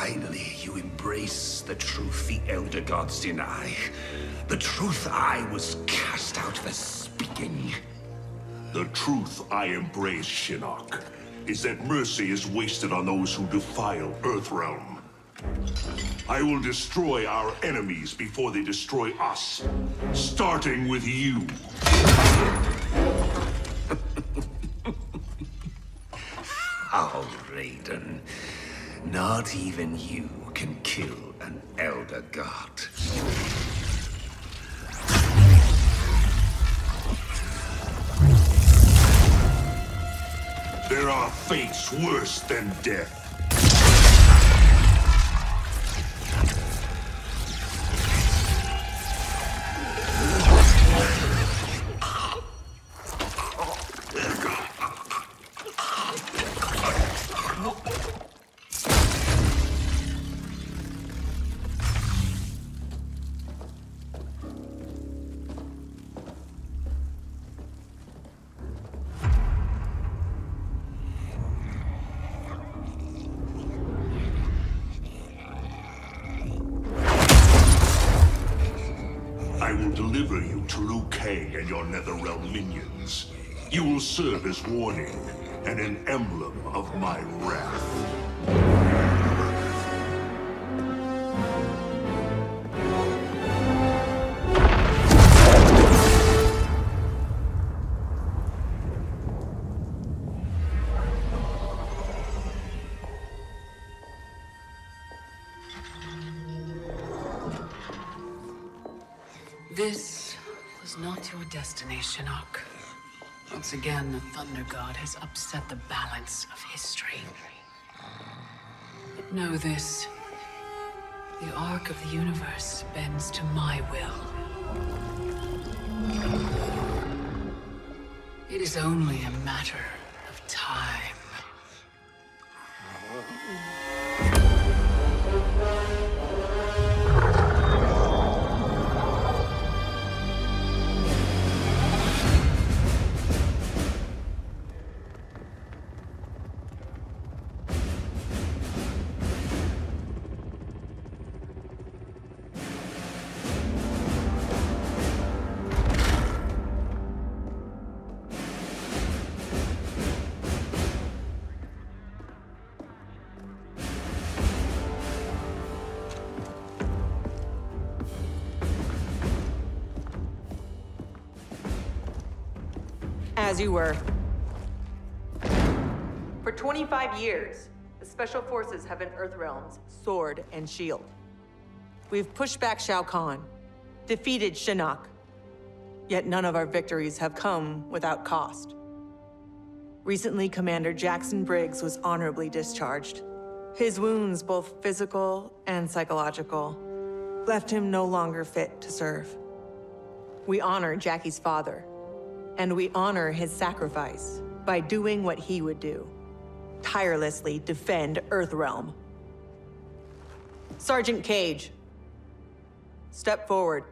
Finally, you embrace the truth the Elder Gods deny. The truth I was cast out for speaking. The truth I embrace, Shinnok, is that mercy is wasted on those who defile Earthrealm. I will destroy our enemies before they destroy us, starting with you. Oh, Raiden. Not even you can kill an Elder God. There are fates worse than death. Netherrealm minions. You will serve as warning and an emblem of my wrath. This was not your destiny, Shinnok. Once again, the Thunder God has upset the balance of history. But know this. The arc of the universe bends to my will. It is only a matter of time. As you were. For 25 years, the Special Forces have been Earthrealm's sword and shield. We've pushed back Shao Kahn, defeated Shinnok, yet none of our victories have come without cost. Recently, Commander Jackson Briggs was honorably discharged. His wounds, both physical and psychological, left him no longer fit to serve. We honor Jackie's father, and we honor his sacrifice by doing what he would do, tirelessly defend Earthrealm. Sergeant Cage, step forward.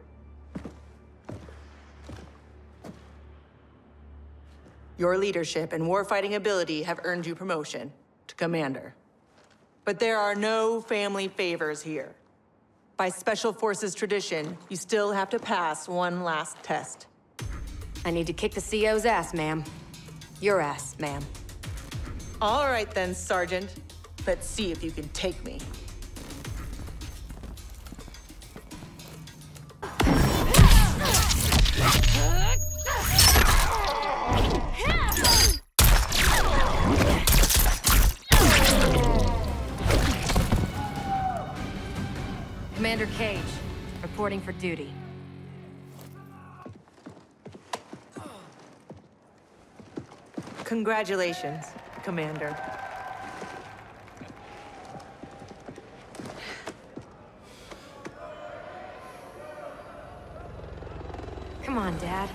Your leadership and warfighting ability have earned you promotion to commander. But there are no family favors here. By Special Forces tradition, you still have to pass one last test. I need to kick the CO's ass, ma'am. Your ass, ma'am. All right then, Sergeant. Let's see if you can take me. Commander Cage, reporting for duty. Congratulations, Commander. Come on, Dad.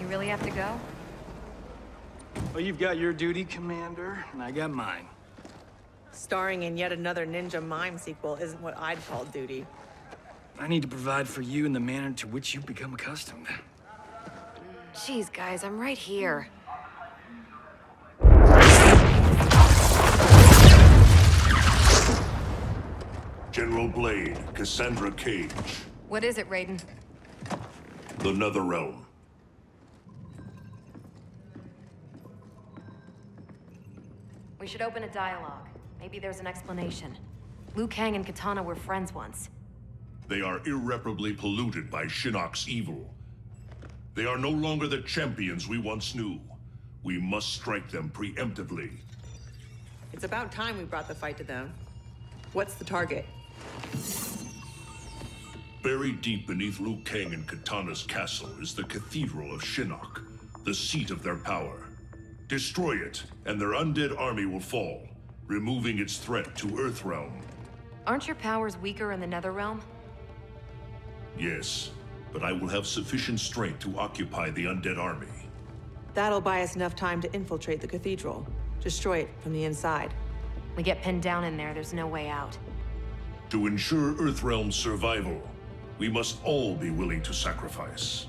You really have to go? Well, you've got your duty, Commander, and I got mine. Starring in yet another Ninja Mime sequel isn't what I'd call duty. I need to provide for you in the manner to which you've become accustomed. Jeez, guys, I'm right here. Royal Blade, Cassandra Cage. What is it, Raiden? The Netherrealm. We should open a dialogue. Maybe there's an explanation. Liu Kang and Katana were friends once. They are irreparably polluted by Shinnok's evil. They are no longer the champions we once knew. We must strike them preemptively. It's about time we brought the fight to them. What's the target? Buried deep beneath Liu Kang and Katana's castle is the Cathedral of Shinnok, the seat of their power. Destroy it, and their undead army will fall, removing its threat to Earthrealm. Aren't your powers weaker in the Netherrealm? Yes, but I will have sufficient strength to occupy the undead army. That'll buy us enough time to infiltrate the cathedral. Destroy it from the inside. We get pinned down in there, there's no way out. To ensure Earthrealm's survival, we must all be willing to sacrifice.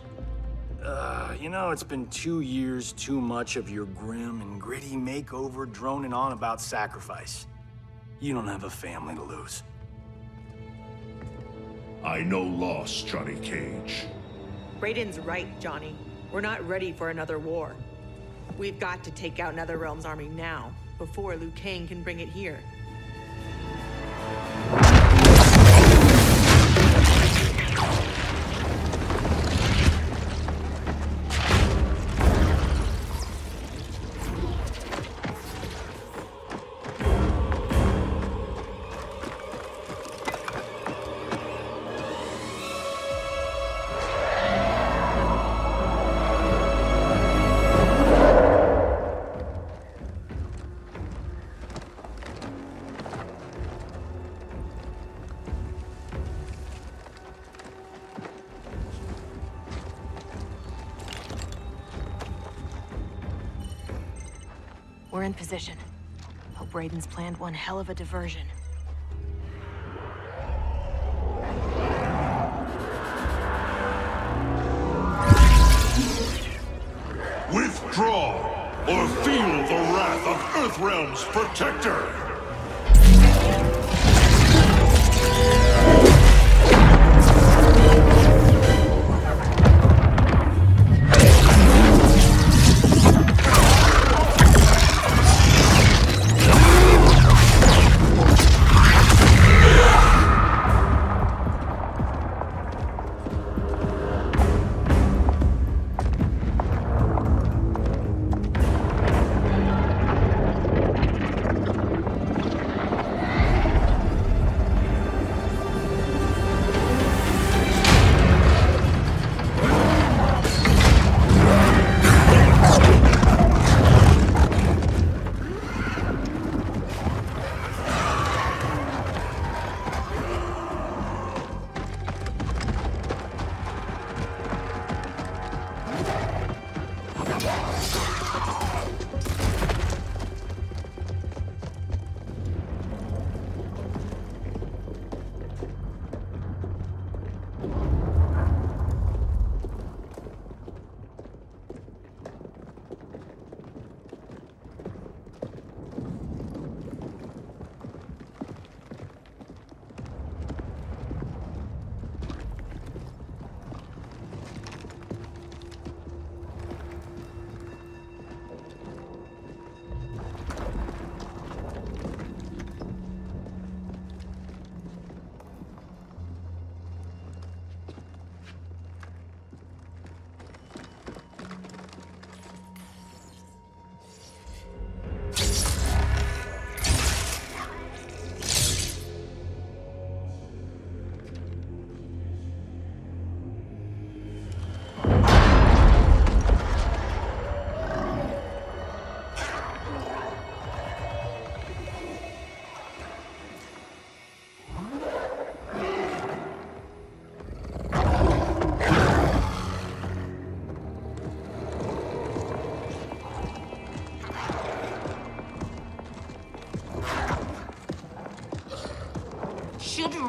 You know, it's been 2 years too much of your grim and gritty makeover droning on about sacrifice. You don't have a family to lose. I know loss, Johnny Cage. Raiden's right, Johnny. We're not ready for another war. We've got to take out Netherrealm's army now, before Liu Kang can bring it here. We're in position. Hope Raiden's planned one hell of a diversion. Withdraw, or feel the wrath of Earthrealm's protector!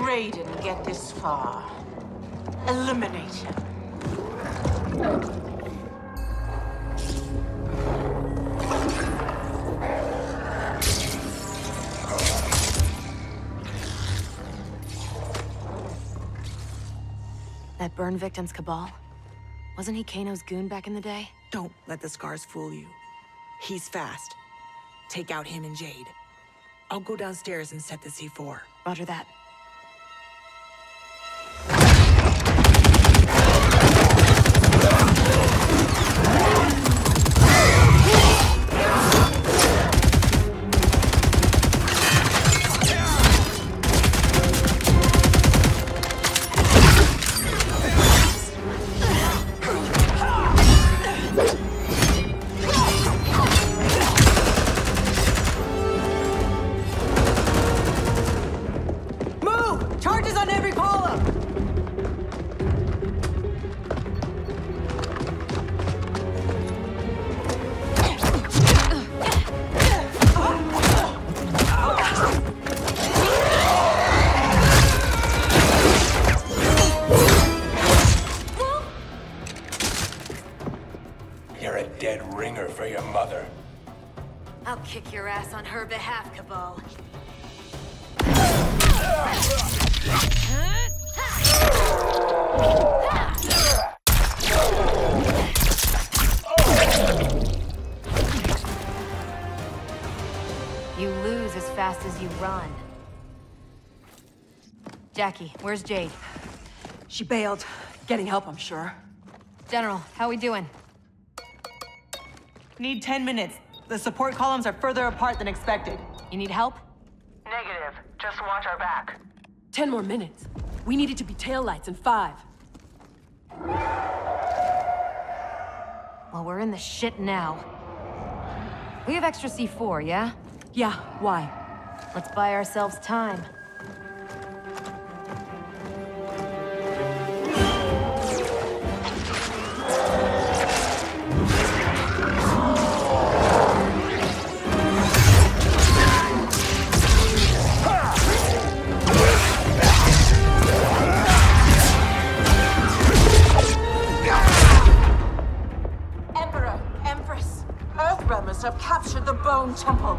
Raiden get this far, eliminate him. That burn victim's cabal? Wasn't he Kano's goon back in the day? Don't let the scars fool you. He's fast. Take out him and Jade. I'll go downstairs and set the C4. Roger that. Jackie, where's Jade? She bailed. Getting help, I'm sure. General, how we doing? Need 10 minutes. The support columns are further apart than expected. You need help? Negative. Just watch our back. 10 more minutes. We need it to be taillights in 5. Well, we're in the shit now. We have extra C4, yeah? Yeah, why? Let's buy ourselves time. Have captured the Bone Temple.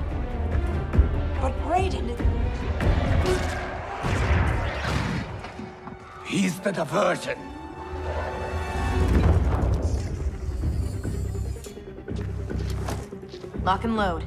But Raiden... He's the diversion. Lock and load.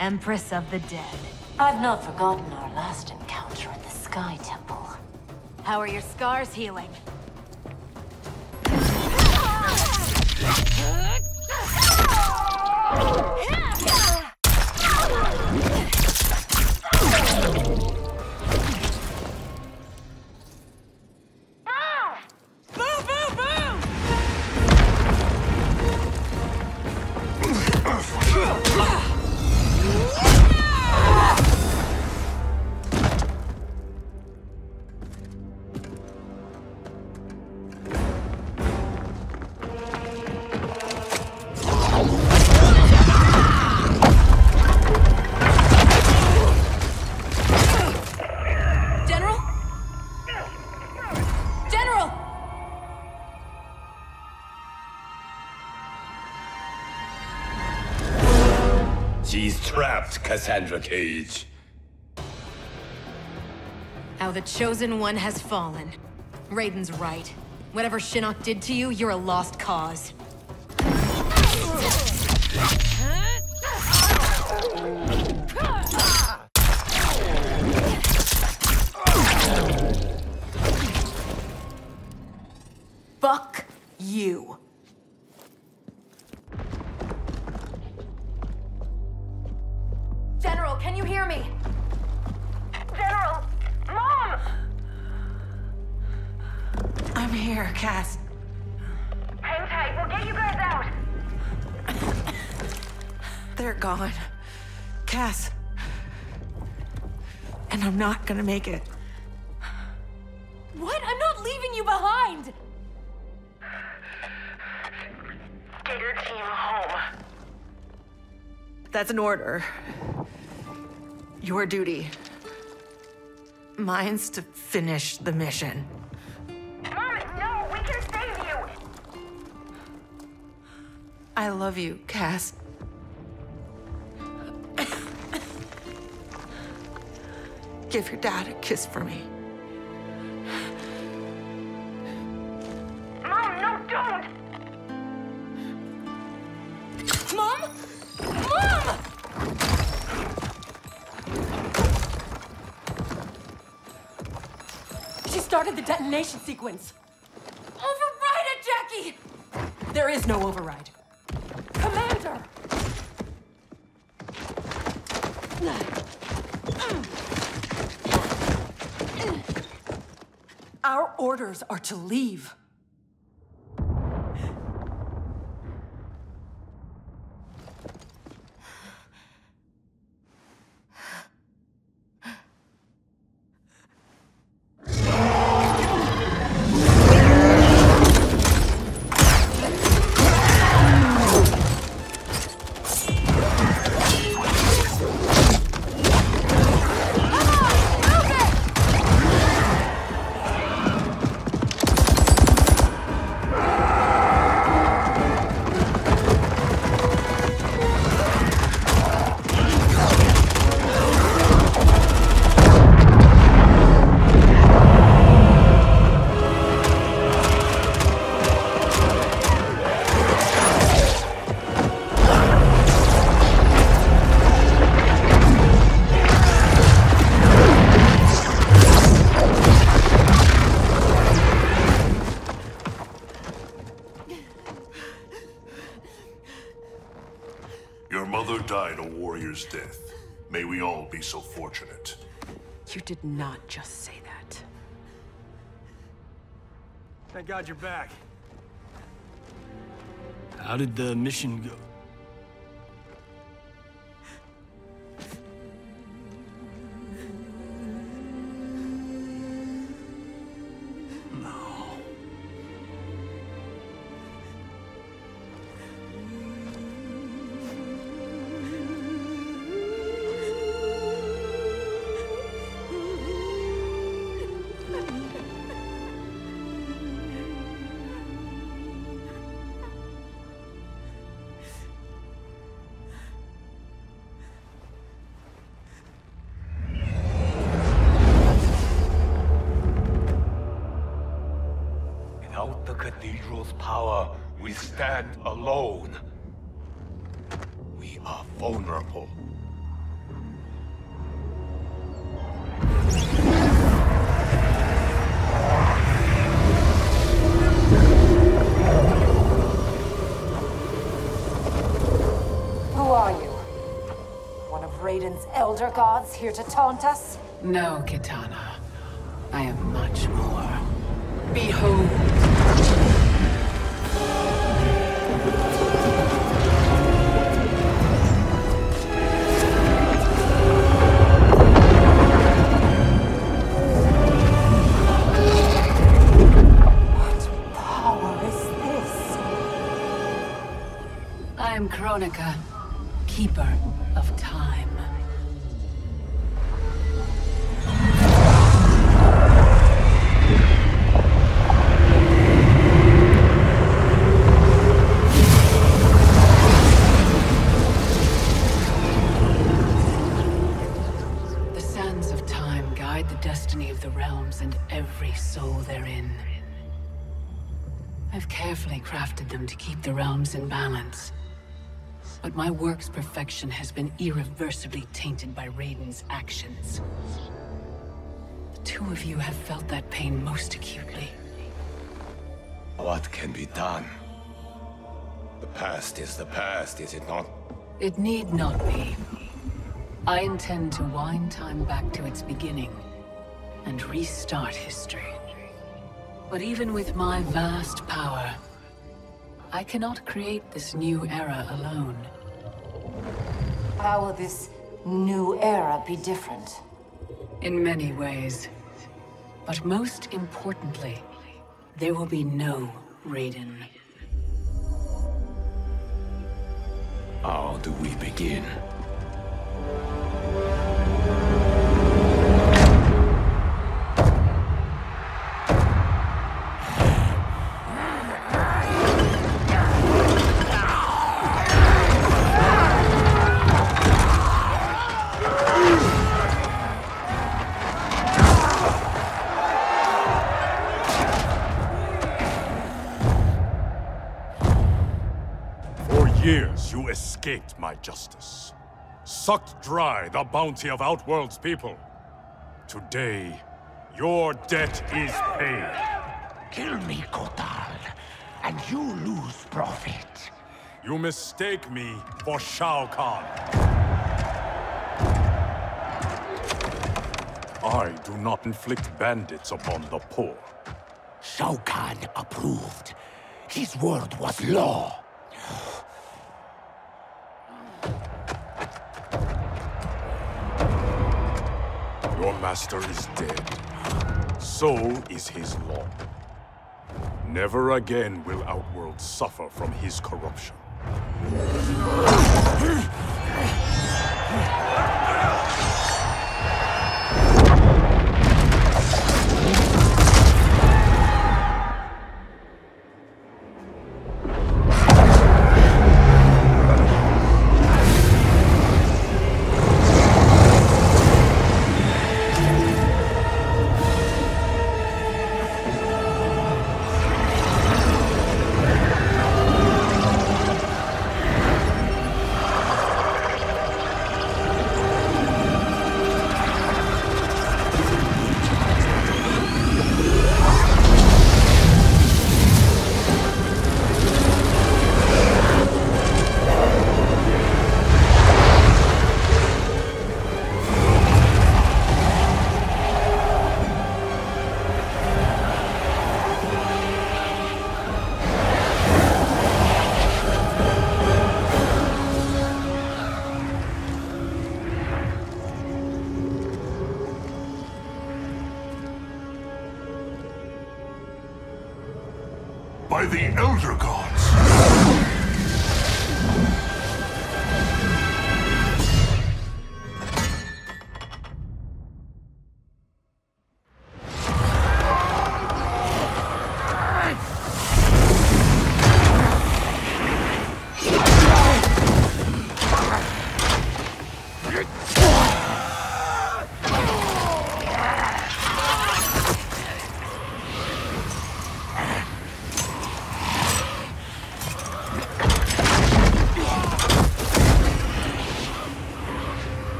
Empress of the Dead. I've not forgotten our last encounter in the Sky Temple. How are your scars healing? trapped Cassandra Cage. Now the Chosen One has fallen. Raiden's right. Whatever Shinnok did to you, you're a lost cause. Fuck you. General, can you hear me? General! Mom! I'm here, Cass. Hang tight, we'll get you guys out! They're gone. Cass. And I'm not gonna make it. What? I'm not leaving you behind! Get your team home. That's an order. Your duty. Mine's to finish the mission. Mom, no! We can save you! I love you, Cass. Give your dad a kiss for me. Mom, no, don't! Mom? Mom! She started the detonation sequence. Override it, Jackie! There is no override. Commander! Our orders are to leave. Death. May we all be so fortunate. You did not just say that. Thank God you're back. How did the mission go? Alone, we are vulnerable. Who are you? One of Raiden's elder gods here to taunt us? No, Kitana. I am much more. Behold. Kronika, keeper of time. decide the destiny of the realms and every soul therein. I've carefully crafted them to keep the realms in balance. But my work's perfection has been irreversibly tainted by Raiden's actions. The two of you have felt that pain most acutely. What can be done? The past, is it not? It need not be. I intend to wind time back to its beginning and restart history. But even with my vast power, I cannot create this new era alone. How will this new era be different? In many ways. But most importantly, there will be no Raiden. How do we begin? Escaped my justice, sucked dry the bounty of Outworld's people. Today, your debt is paid. Kill me, Kotal, and you lose profit. You mistake me for Shao Kahn. I do not inflict bandits upon the poor. Shao Kahn approved. His word was law. Your master is dead. So is his law. Never again will Outworld suffer from his corruption.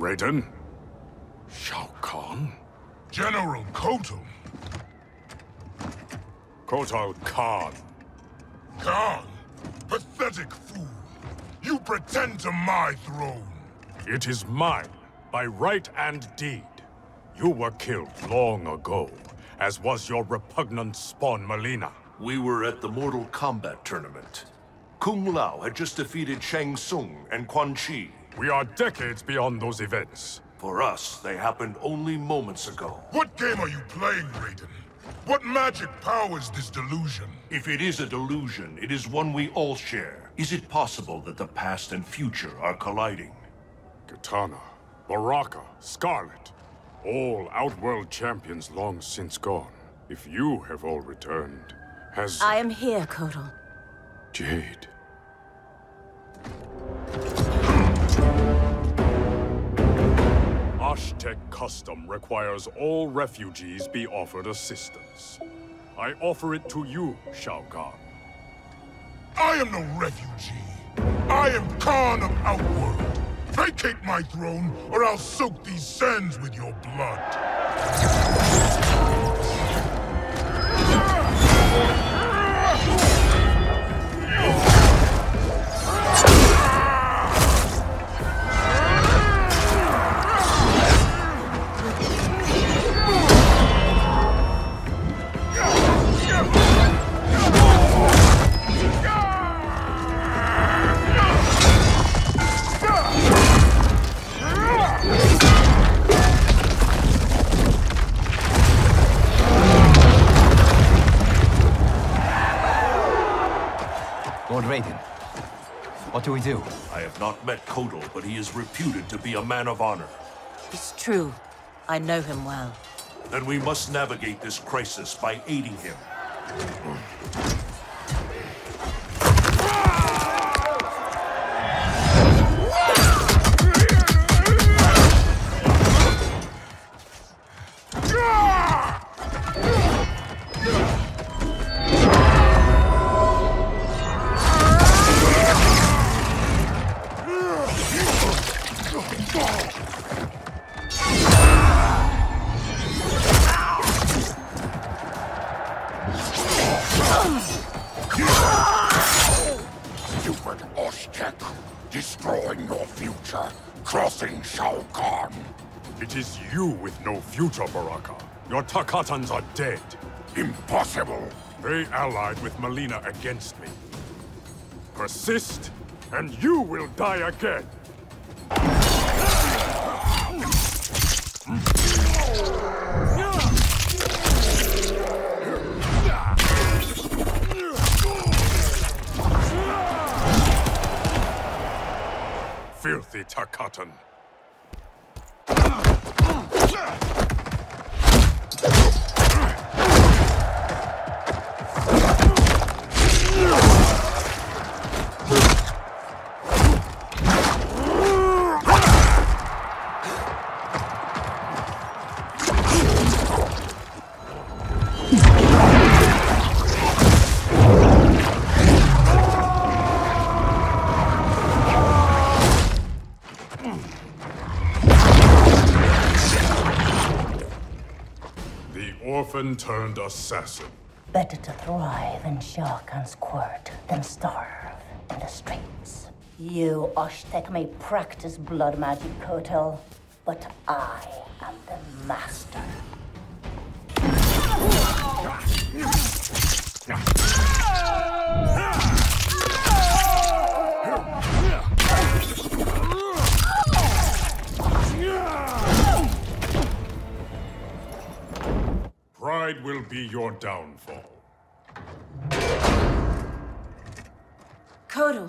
Raiden? Shao Kahn? General Kotal. Kotal Kahn. Kahn? Pathetic fool. You pretend to my throne. It is mine, by right and deed. You were killed long ago, as was your repugnant spawn, Mileena. We were at the Mortal Kombat tournament. Kung Lao had just defeated Shang Tsung and Quan Chi. We are decades beyond those events. For us, they happened only moments ago. What game are you playing, Raiden? What magic powers this delusion? If it is a delusion, it is one we all share. Is it possible that the past and future are colliding? Katana, Baraka, Scarlet, all Outworld champions long since gone. If you have all returned, has... I am here, Kotal. Jade. Aztec custom requires all refugees be offered assistance. I offer it to you, Shao Kahn. I am no refugee. I am Khan of Outworld. Vacate my throne, or I'll soak these sands with your blood. Raiden, what do we do? I have not met Kotal, but he is reputed to be a man of honor. It's true. I know him well. Then we must navigate this crisis by aiding him. Future Baraka, your Tarkatans are dead. Impossible. They allied with Mileena against me. Persist, and you will die again. Filthy Tarkatan. Turned assassin. Better to thrive in Shao Kahn's court than starve in the streets. You, Aztec, may practice blood magic, Kotal, but I am the master. Pride will be your downfall. Kotal.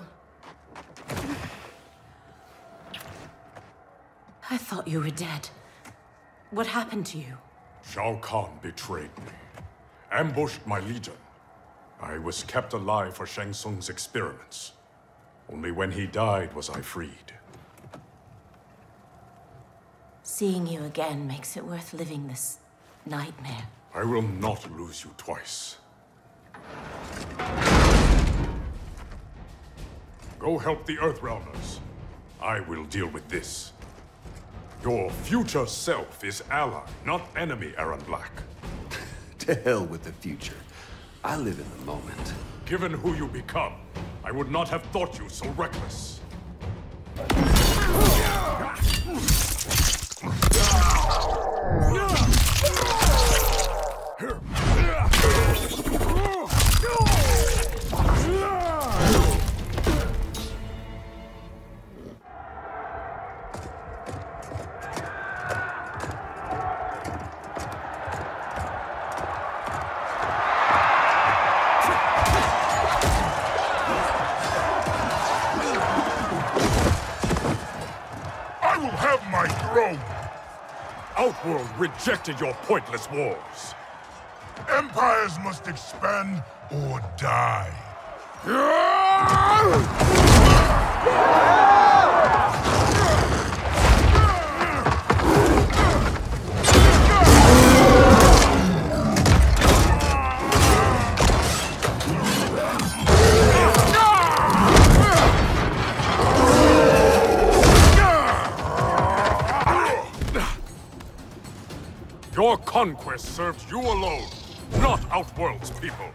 I thought you were dead. What happened to you? Shao Kahn betrayed me. Ambushed my legion. I was kept alive for Shang Tsung's experiments. Only when he died was I freed. Seeing you again makes it worth living this nightmare. I will not lose you twice. Go help the Earthrealmers. I will deal with this. Your future self is ally, not enemy, Aaron Black. To hell with the future. I live in the moment. Given who you become, I would not have thought you so reckless. Outworld rejected your pointless wars. Empires must expand or die. Your conquest served you alone, not Outworld's people.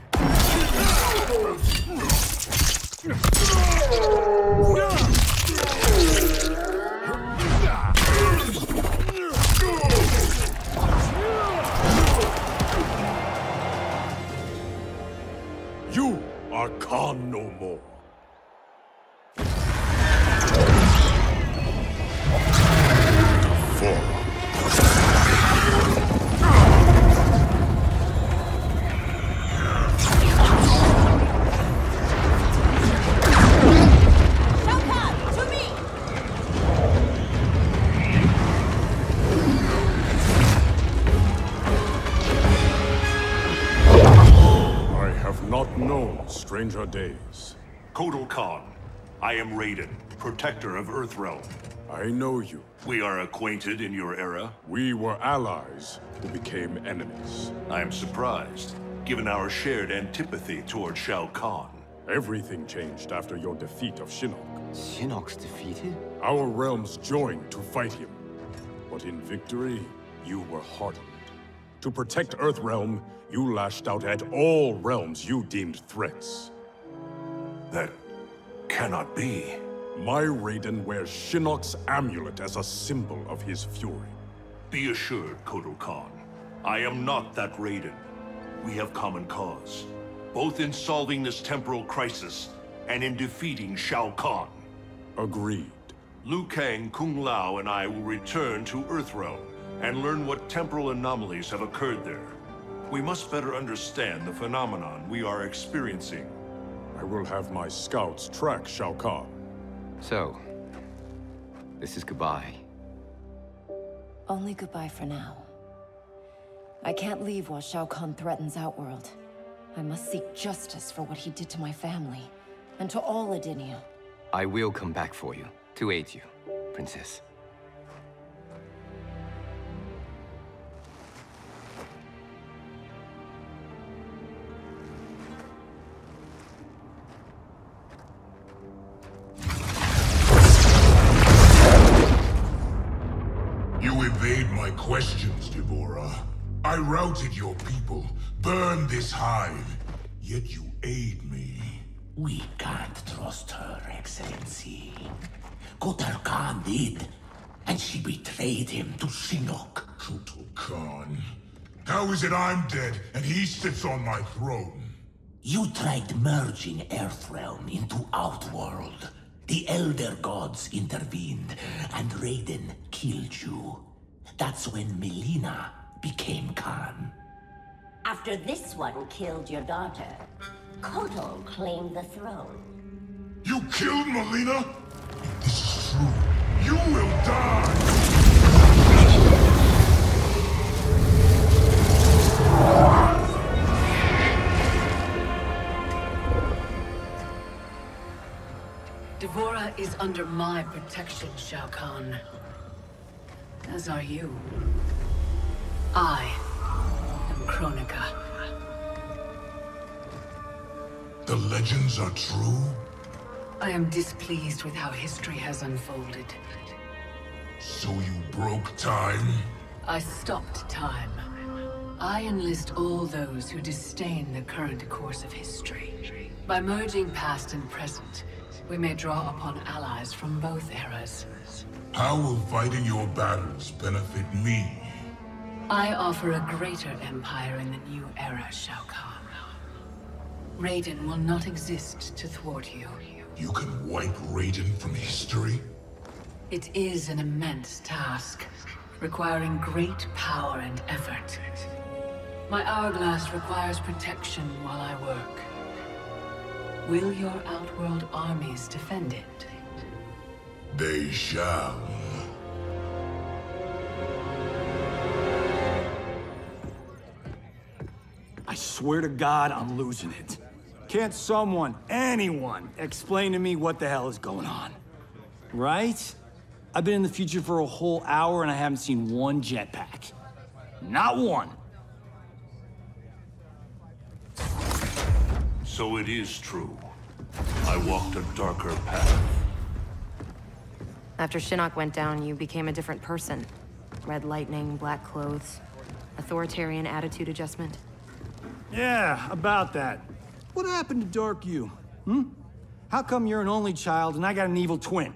You are Kahn no more. Stranger days. Kotal Kahn, I am Raiden, protector of Earthrealm. I know you. We are acquainted in your era. We were allies who became enemies. I am surprised, given our shared antipathy toward Shao Kahn. Everything changed after your defeat of Shinnok. Shinnok's defeated? Our realms joined to fight him. But in victory, you were hardened. To protect Earthrealm, you lashed out at all realms you deemed threats. That cannot be. My Raiden wears Shinnok's amulet as a symbol of his fury. Be assured, Kotal Kahn, I am not that Raiden. We have common cause, both in solving this temporal crisis and in defeating Shao Kahn. Agreed. Liu Kang, Kung Lao, and I will return to Earthrealm and learn what temporal anomalies have occurred there. We must better understand the phenomenon we are experiencing. I will have my scouts track Shao Kahn. So, this is goodbye. Only goodbye for now. I can't leave while Shao Kahn threatens Outworld. I must seek justice for what he did to my family, and to all Adinia. I will come back for you, to aid you, Princess. Questions, D'Vorah. I routed your people, burned this hive, yet you aid me. We can't trust her, Excellency. Kotal Kahn did, and she betrayed him to Shinnok. Kotal Kahn. How is it I'm dead, and he sits on my throne? You tried merging Earthrealm into Outworld. The Elder Gods intervened, and Raiden killed you. That's when Mileena became Kahn. After this one killed your daughter, Kotal claimed the throne. You killed Mileena? If this is true, you will die! D'Vorah is under my protection, Shao Kahn. As are you. I am Kronika. The legends are true? I am displeased with how history has unfolded. So you broke time? I stopped time. I enlist all those who disdain the current course of history. By merging past and present, we may draw upon allies from both eras. How will fighting your battles benefit me? I offer a greater empire in the new era, Shao Kahn. Raiden will not exist to thwart you. You can wipe Raiden from history? It is an immense task, requiring great power and effort. My hourglass requires protection while I work. Will your Outworld armies defend it? They shall. I swear to God, I'm losing it. Can't someone, anyone, explain to me what the hell is going on? Right? I've been in the future for a whole hour and I haven't seen one jetpack. Not one! So it is true. I walked a darker path. After Shinnok went down, you became a different person. Red lightning, black clothes, authoritarian attitude adjustment. Yeah, about that. What happened to Dark You? How come you're an only child and I got an evil twin?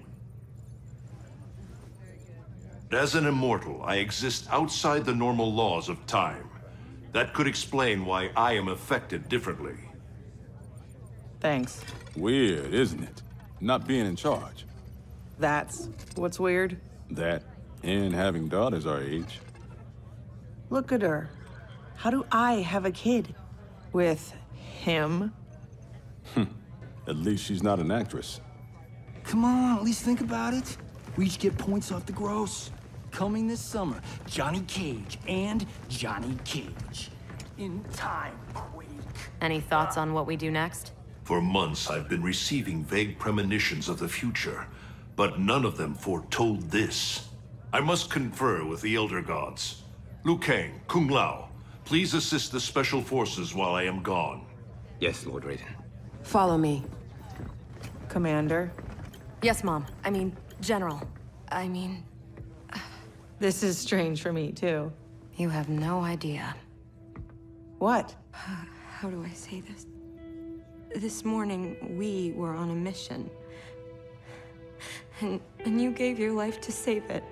As an immortal, I exist outside the normal laws of time. That could explain why I am affected differently. Thanks. Weird, isn't it? Not being in charge. That's what's weird? That and having daughters our age. Look at her. How do I have a kid? With him? At least she's not an actress. Come on, at least think about it. We each get points off the gross. Coming this summer, Johnny Cage and Johnny Cage. In time, Quake. Any thoughts on what we do next? For months, I've been receiving vague premonitions of the future. But none of them foretold this. I must confer with the Elder Gods. Liu Kang, Kung Lao, please assist the Special Forces while I am gone. Yes, Lord Raiden. Follow me. Commander? Yes, Mom. I mean, General. I mean... This is strange for me, too. You have no idea. What? How do I say this? This morning, we were on a mission. And you gave your life to save it.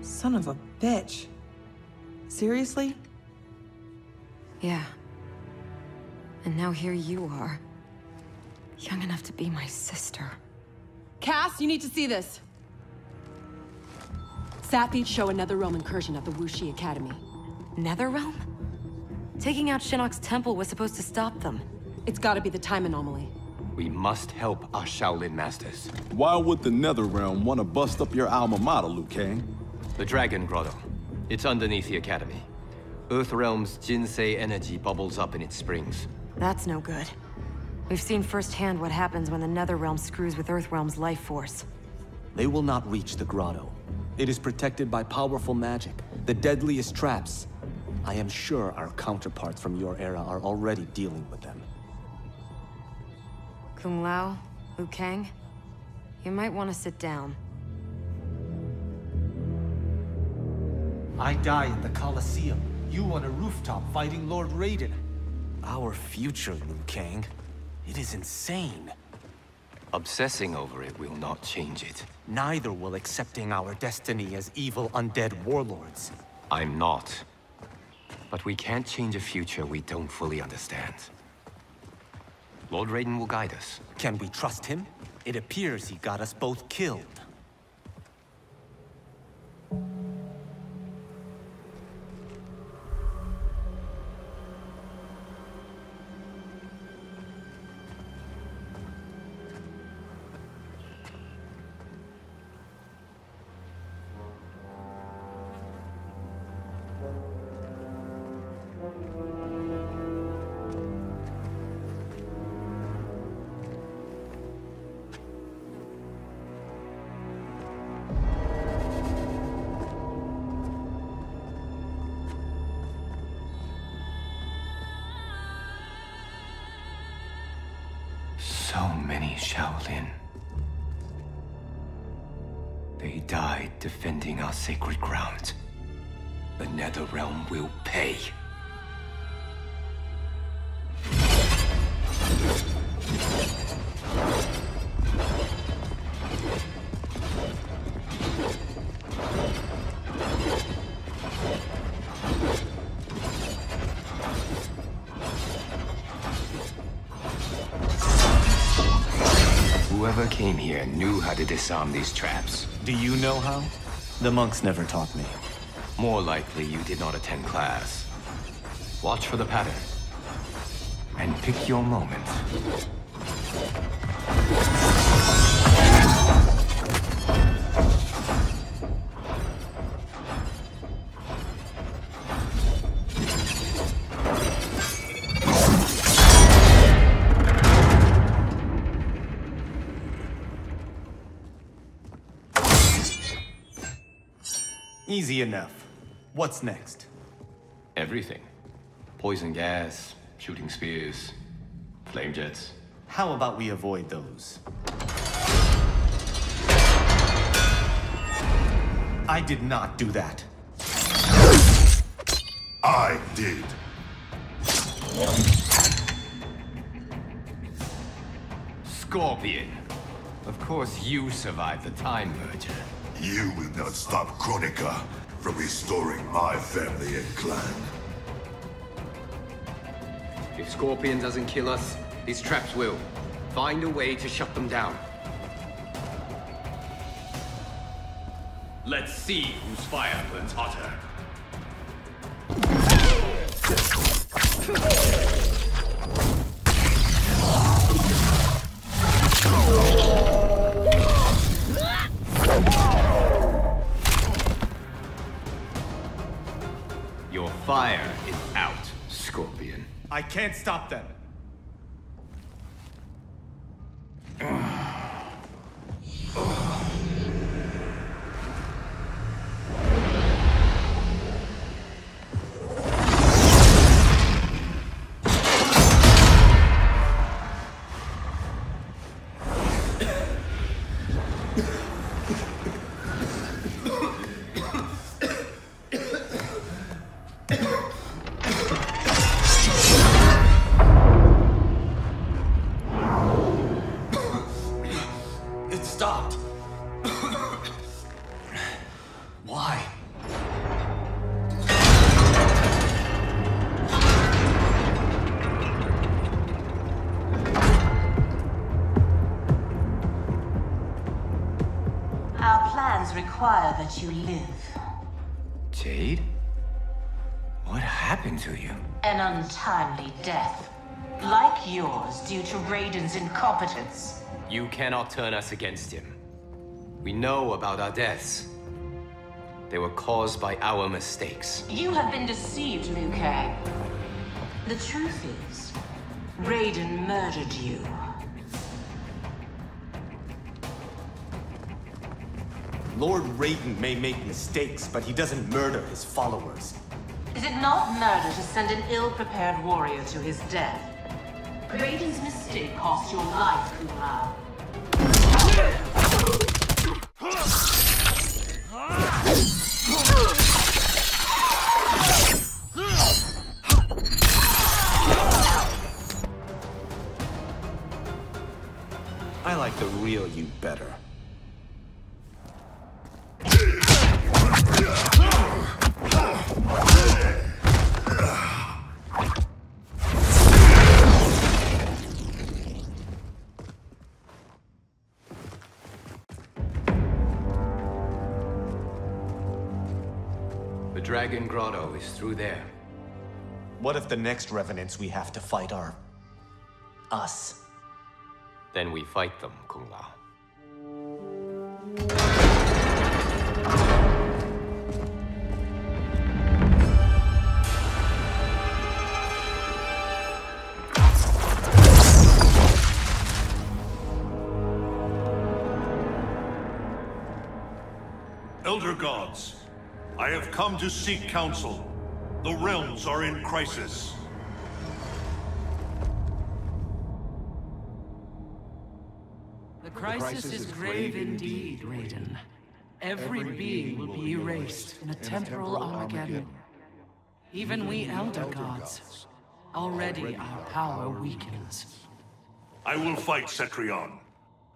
Son of a bitch. Seriously? Yeah. And now here you are. Young enough to be my sister. Cass, you need to see this. Sapphies show a Netherrealm incursion at the Wuxi Academy. Netherrealm? Taking out Shinnok's temple was supposed to stop them. It's gotta be the time anomaly. We must help our Shaolin masters. Why would the Netherrealm want to bust up your alma mater, Liu Kang? The Dragon Grotto. It's underneath the Academy. Earthrealm's Jinsei energy bubbles up in its springs. That's no good. We've seen firsthand what happens when the Netherrealm screws with Earthrealm's life force. They will not reach the grotto. It is protected by powerful magic, the deadliest traps. I am sure our counterparts from your era are already dealing with them. Kung Lao, Liu Kang, you might want to sit down. I die in the Colosseum. You on a rooftop fighting Lord Raiden. Our future, Liu Kang. It is insane. Obsessing over it will not change it. Neither will accepting our destiny as evil undead warlords. I'm not. But we can't change a future we don't fully understand. Lord Raiden will guide us. Can we trust him? It appears he got us both killed. So many Shaolin. They died defending our sacred ground. The Netherrealm will pay. Whoever came here knew how to disarm these traps. Do you know how? The monks never taught me. More likely you did not attend class. Watch for the pattern. And pick your moment. Easy enough. What's next? Everything. Poison gas, shooting spears, flame jets. How about we avoid those? I did not do that. I did. Scorpion. Of course you survived the time merger. You will not stop Kronika from restoring my family and clan. If Scorpion doesn't kill us, these traps will. Find a way to shut them down. Let's see whose fire burns hotter. Your fire is out, Scorpion. I can't stop them. That you live. Jade? What happened to you? An untimely death. Like yours, due to Raiden's incompetence. You cannot turn us against him. We know about our deaths. They were caused by our mistakes. You have been deceived, Liu Kang. The truth is, Raiden murdered you. Lord Raiden may make mistakes, but he doesn't murder his followers. Is it not murder to send an ill-prepared warrior to his death? Raiden's mistake cost your life, Kung Lao. I like the real you better. The Dragon Grotto is through there. What if the next revenants we have to fight are... us? Then we fight them, Kung Lao. Elder Gods, I have come to seek counsel. The realms are in crisis. The crisis is grave indeed, Raiden. Every being will be erased in a temporal Armageddon. Even we Elder Gods, already our power weakens. I will fight Cetrion,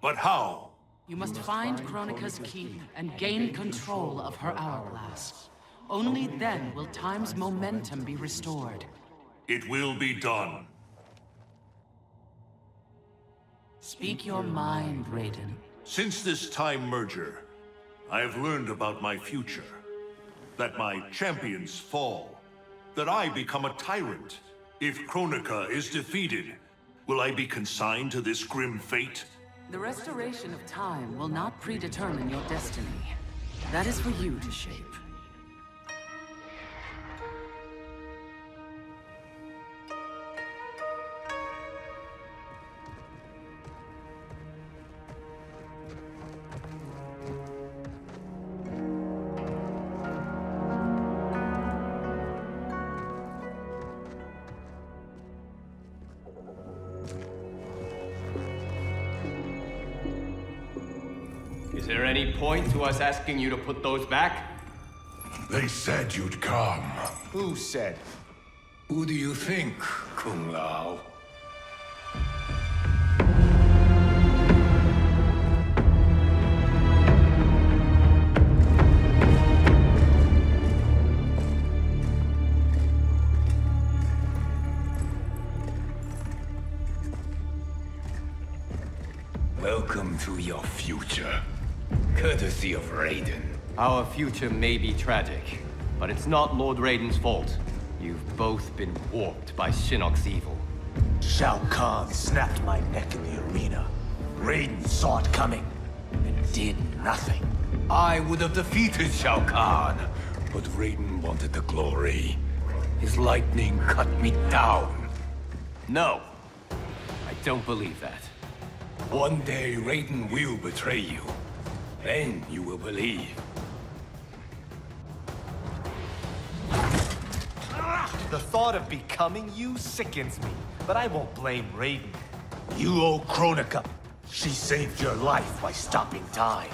but how? You must find Kronika's key and gain control of her hourglass. Only then will time's momentum be restored. It will be done. Speak your mind, Raiden. Since this time merger, I have learned about my future. That my champions fall. That I become a tyrant. If Kronika is defeated, will I be consigned to this grim fate? The restoration of time will not predetermine your destiny. That is for you to shape. Point to us asking you to put those back? They said you'd come. Who said? Who do you think, Kung Lao? Welcome to your future. Courtesy of Raiden. Our future may be tragic, but it's not Lord Raiden's fault. You've both been warped by Shinnok's evil. Shao Kahn snapped my neck in the arena. Raiden saw it coming and did nothing. I would have defeated Shao Kahn, but Raiden wanted the glory. His lightning cut me down. No, I don't believe that. One day Raiden will betray you. Then you will believe. The thought of becoming you sickens me, but I won't blame Raiden. You owe Kronika. She saved your life by stopping time.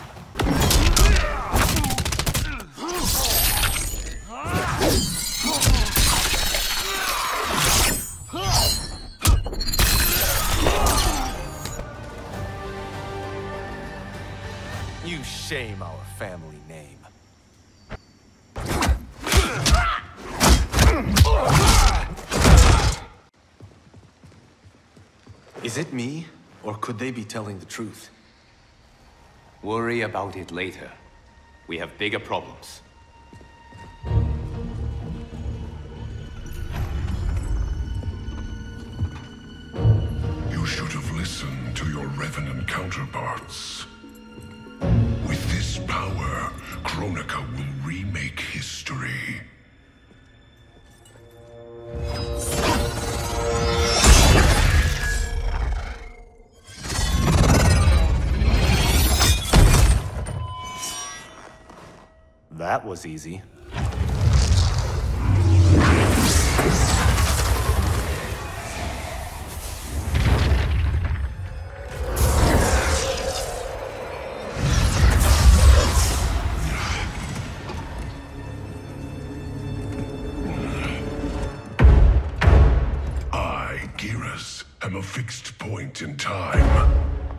Shame our family name. Is it me, or could they be telling the truth? Worry about it later. We have bigger problems. You should have listened to your Revenant counterparts. With this power, Kronika will remake history. That was easy. In time,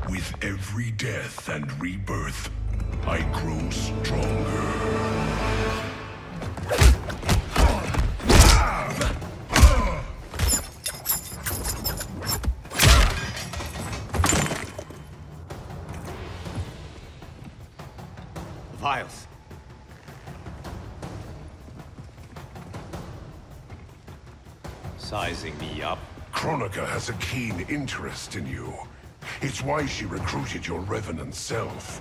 with every death and rebirth, I grow stronger. Vials. Sizing me up. Kronika has a keen interest in you. It's why she recruited your Revenant self.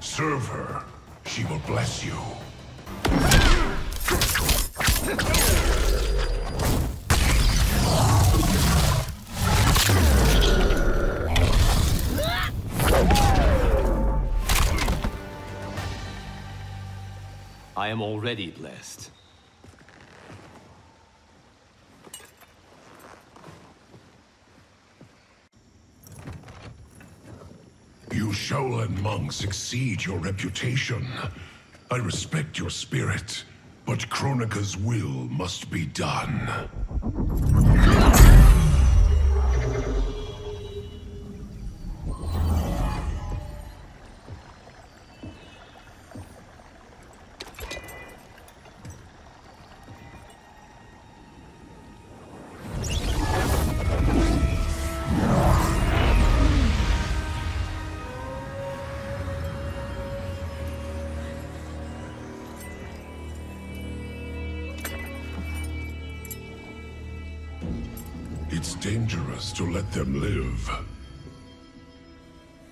Serve her. She will bless you. I am already blessed. Shaolin monks exceed your reputation. I respect your spirit, but Kronika's will must be done. To let them live.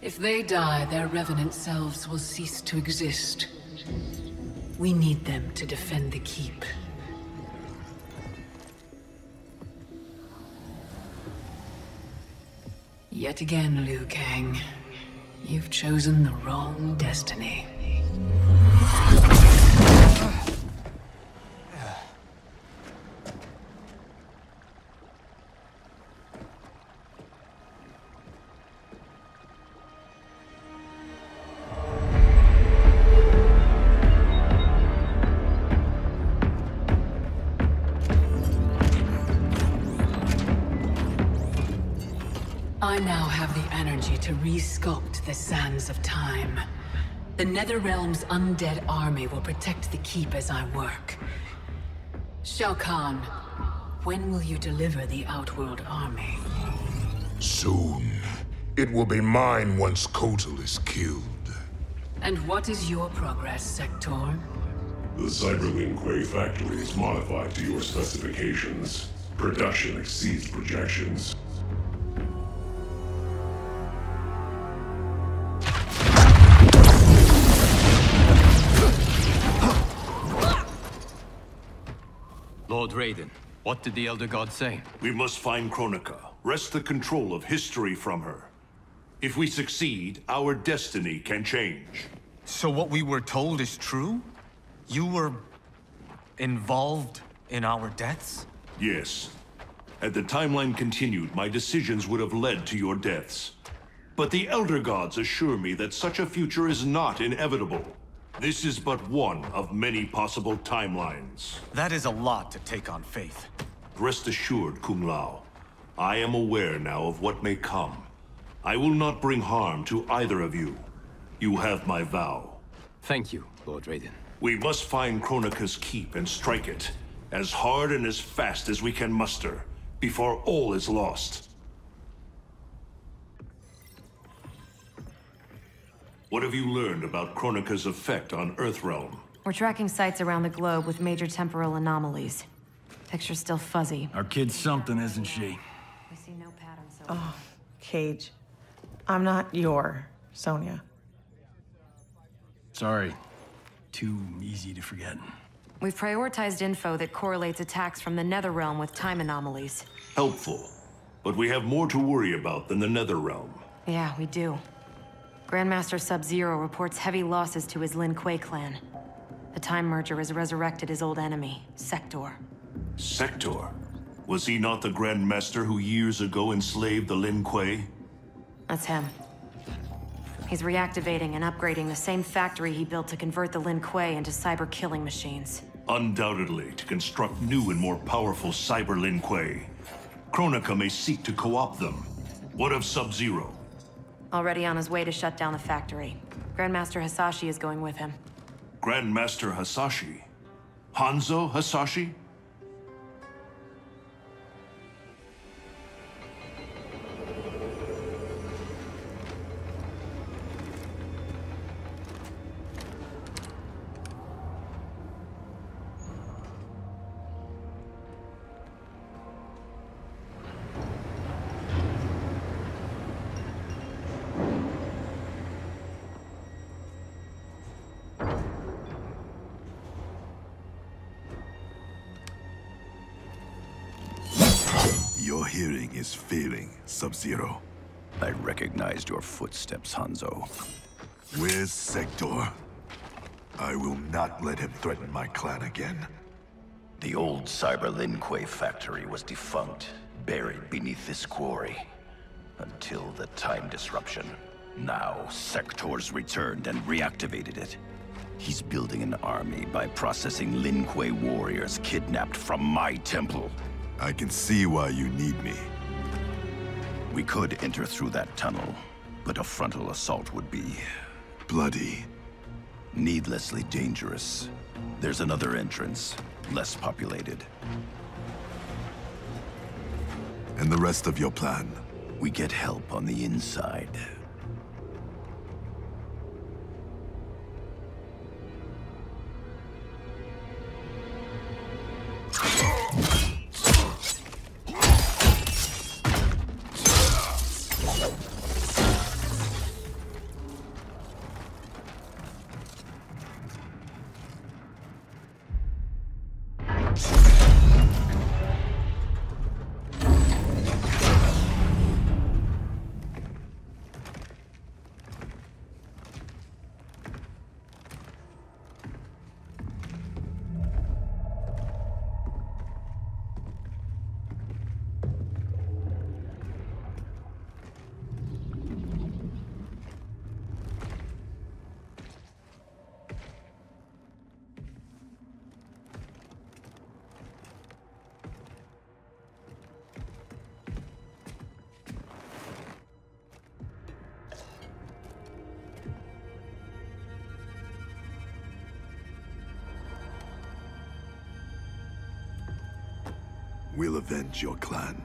If they die, their revenant selves will cease to exist. We need them to defend the keep. Yet again, Liu Kang, you've chosen the wrong destiny. I now have the energy to re-sculpt the sands of time. The Netherrealm's undead army will protect the keep as I work. Shao Kahn, when will you deliver the Outworld army? Soon. It will be mine once Kotal is killed. And what is your progress, Sektor? The Cyberlin Quay factory is modified to your specifications. Production exceeds projections. Lord Raiden, what did the Elder God say? We must find Kronika, wrest the control of history from her. If we succeed, our destiny can change. So what we were told is true? You were involved in our deaths? Yes. Had the timeline continued, my decisions would have led to your deaths. But the Elder Gods assure me that such a future is not inevitable. This is but one of many possible timelines. That is a lot to take on faith. Rest assured, Kung Lao. I am aware now of what may come. I will not bring harm to either of you. You have my vow. Thank you, Lord Raiden. We must find Kronika's keep and strike it, as hard and as fast as we can muster, before all is lost. What have you learned about Kronika's effect on Earthrealm? We're tracking sites around the globe with major temporal anomalies. Picture's still fuzzy. Our kid's something, isn't she? We see no pattern so far. Oh, Cage. I'm not your Sonya. Sorry. Too easy to forget. We've prioritized info that correlates attacks from the Netherrealm with time anomalies. Helpful. But we have more to worry about than the Netherrealm. Yeah, we do. Grandmaster Sub-Zero reports heavy losses to his Lin Kuei clan. The Time Merger has resurrected his old enemy, Sektor. Sektor? Was he not the Grandmaster who years ago enslaved the Lin Kuei? That's him. He's reactivating and upgrading the same factory he built to convert the Lin Kuei into cyber-killing machines. Undoubtedly, to construct new and more powerful cyber-Lin Kuei. Kronika may seek to co-opt them. What of Sub-Zero? Already on his way to shut down the factory. Grandmaster Hasashi is going with him. Grandmaster Hasashi? Hanzo Hasashi? Your hearing is failing, Sub-Zero. I recognized your footsteps, Hanzo. Where's Sektor? I will not let him threaten my clan again. The old Cyber Lin Kuei factory was defunct, buried beneath this quarry, until the time disruption. Now, Sektor's returned and reactivated it. He's building an army by processing Lin Kuei warriors kidnapped from my temple. I can see why you need me. We could enter through that tunnel, but a frontal assault would be... bloody. Needlessly dangerous. There's another entrance, less populated. And the rest of your plan? We get help on the inside. We'll avenge your clan.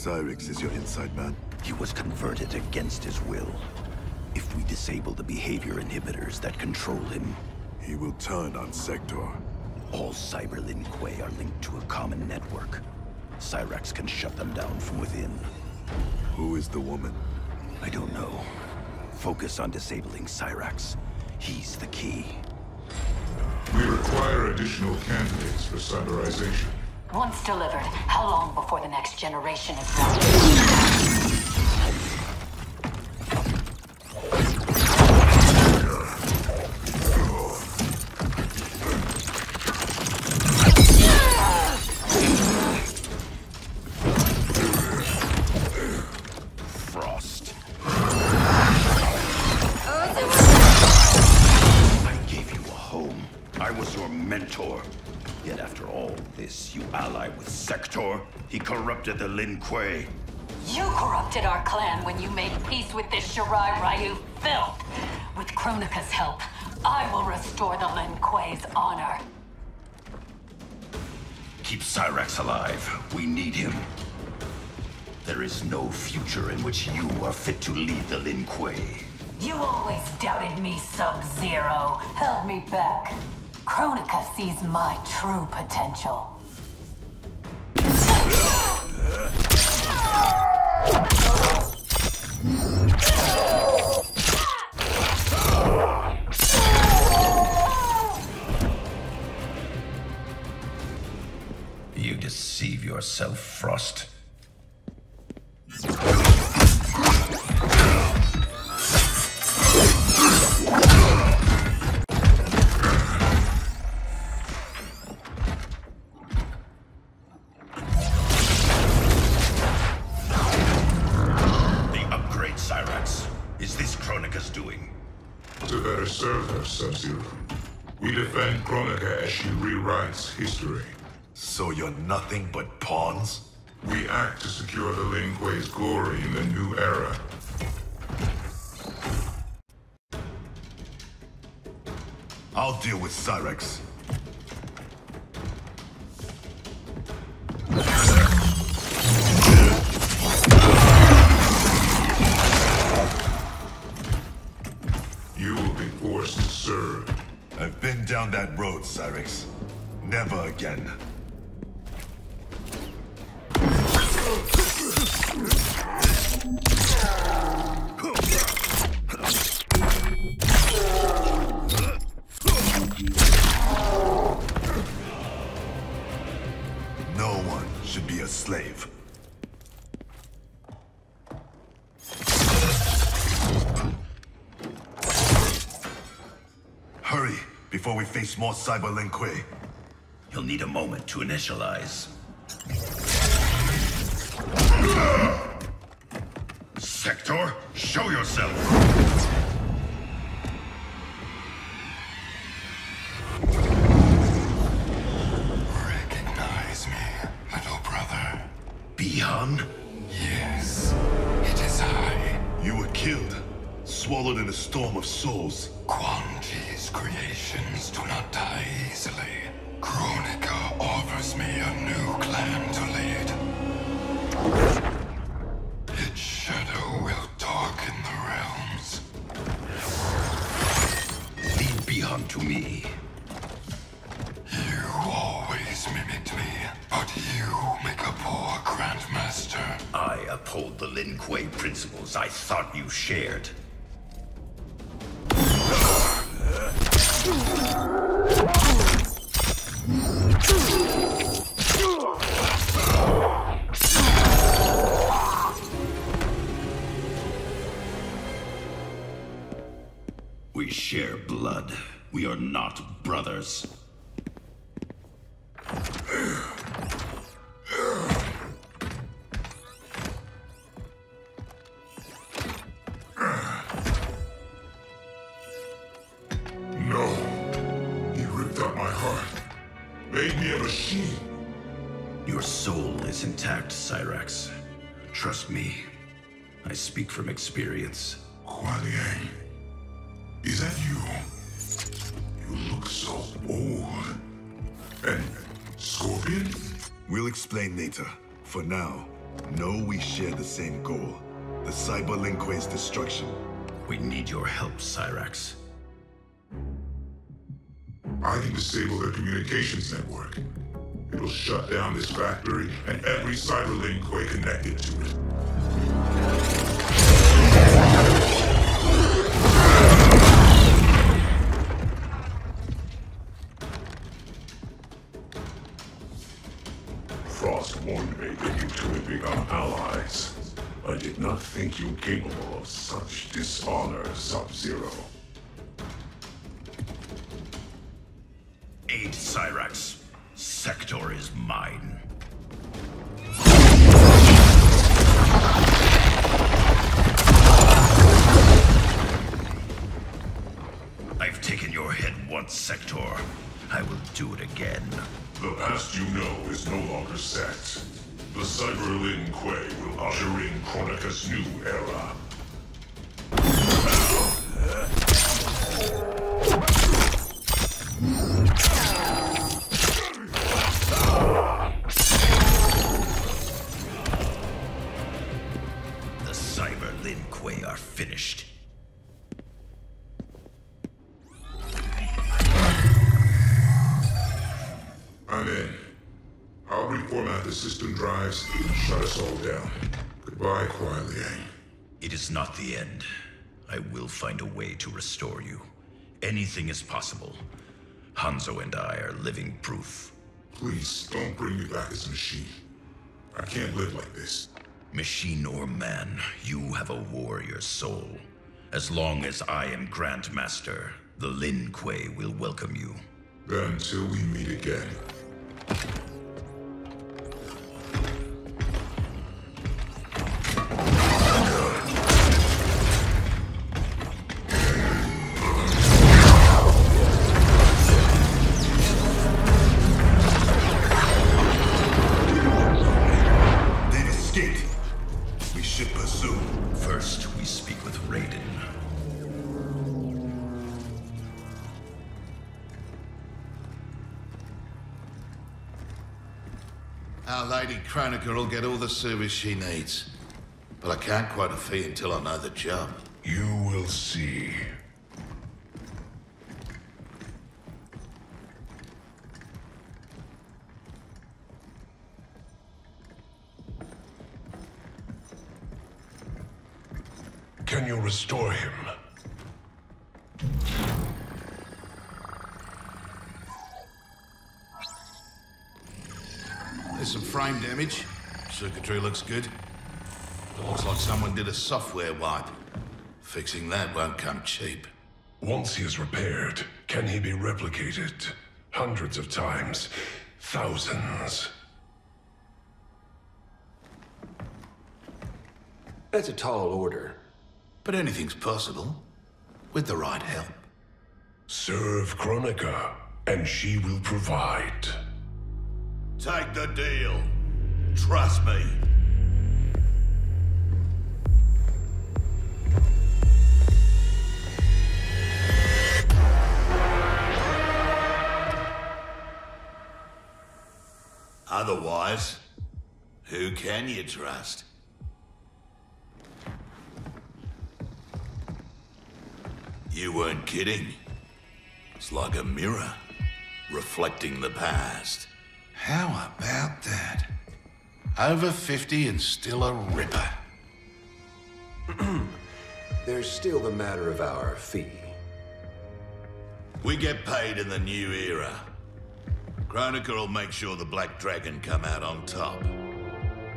Cyrax is your inside man. He was converted against his will. If we disable the behavior inhibitors that control him... he will turn on Sektor. All Cyber Lin Kuei are linked to a common network. Cyrax can shut them down from within. Who is the woman? I don't know. Focus on disabling Cyrax. He's the key. We require additional candidates for cyberization. Once delivered, how long before the next generation is born? The Lin Kuei. You corrupted our clan when you made peace with this Shirai Ryu filth. With Kronika's help, I will restore the Lin Kuei's honor. Keep Cyrax alive. We need him. There is no future in which you are fit to lead the Lin Kuei. You always doubted me, Sub-Zero. Held me back. Kronika sees my true potential. You deceive yourself, Frost. Sub-Zero. We defend Kronika as she rewrites history. So you're nothing but pawns? We act to secure the Lin Kuei's glory in the new era. I'll deal with Cyrax. You will be I've been down that road, Cyrax. Never again. No one should be a slave. Hurry, before we face more Cyber Lin Kuei. You'll need a moment to initialize. Sektor, show yourself! Recognize me, little brother. Bihan? Yes, it is I. You were killed, swallowed in a storm of souls. Quan Chi's creations do not die easily. Kronika offers me a new clan to lead. Its shadow will darken the realms. Lead Bihan to me. You always mimicked me, but you make a poor Grandmaster. I uphold the Lin Kuei principles I thought you shared. We share blood. We are not brothers. Cyrax, trust me. I speak from experience. Kuan Yang, is that you? You look so old. And Scorpion? We'll explain later. For now, know we share the same goal. The Cyber Lin Kuei's destruction. We need your help, Cyrax. I can disable their communications network. It'll shut down this factory and every Cyber Lin Kuei connected to it. Frost warned me that you two had become allies. I did not think you capable of such dishonor, Sub-Zero. Aid Cyrax. Sektor is mine. I've taken your head once, Sektor. I will do it again. The past you know is no longer set. The Cyber Lin Kuei will usher in Kronika's new era. Shut us all down. Goodbye, Kuan Yang. It is not the end. I will find a way to restore you. Anything is possible. Hanzo and I are living proof. Please, don't bring me back as a machine. I can't live like this. Machine or man, you have a warrior soul. As long as I am Grandmaster, the Lin Kuei will welcome you. Then until we meet again. Kronika will get all the service she needs. But I can't quote a fee until I know the job. You will see. can you restore him? There's some frame damage. Circuitry looks good. It looks like someone did a software wipe. Fixing that won't come cheap. Once he is repaired, can he be replicated? Hundreds of times. Thousands. That's a tall order. But anything's possible. With the right help. Serve Kronika, and she will provide. Take the deal. Trust me. Otherwise, who can you trust? You weren't kidding. It's like a mirror, reflecting the past. How about that? Over 50 and still a ripper. There's still the matter of our fee. We get paid in the new era. Kronika will make sure the Black Dragon come out on top.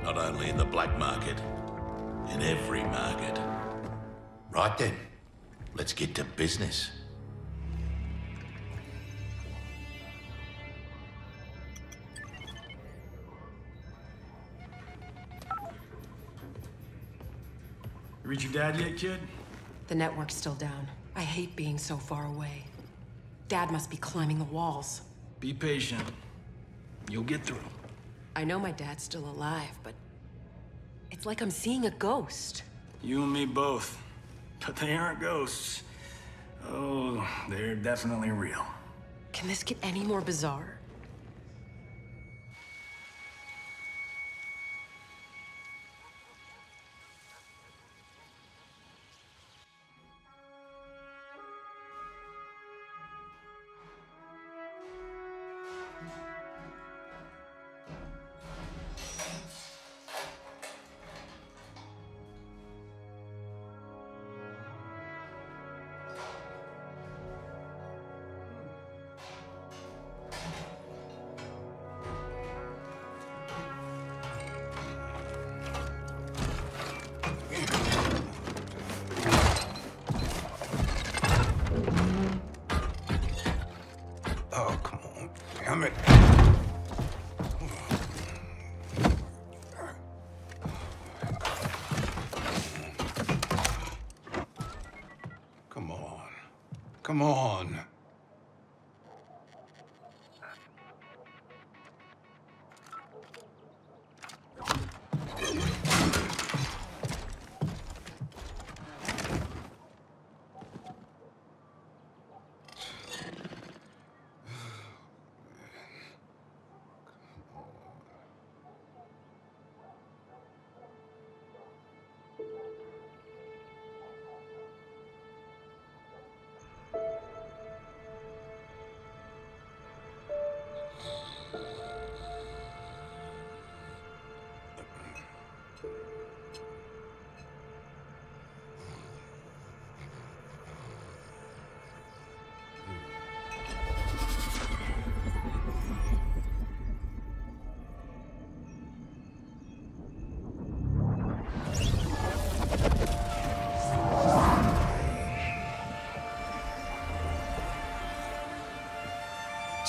Not only in the black market, in every market. Right then, let's get to business. You reach your dad yet, kid? The network's still down. I hate being so far away. Dad must be climbing the walls. Be patient. You'll get through. I know my dad's still alive, but it's like I'm seeing a ghost. You and me both. But they aren't ghosts. Oh, they're definitely real. Can this get any more bizarre? Come on.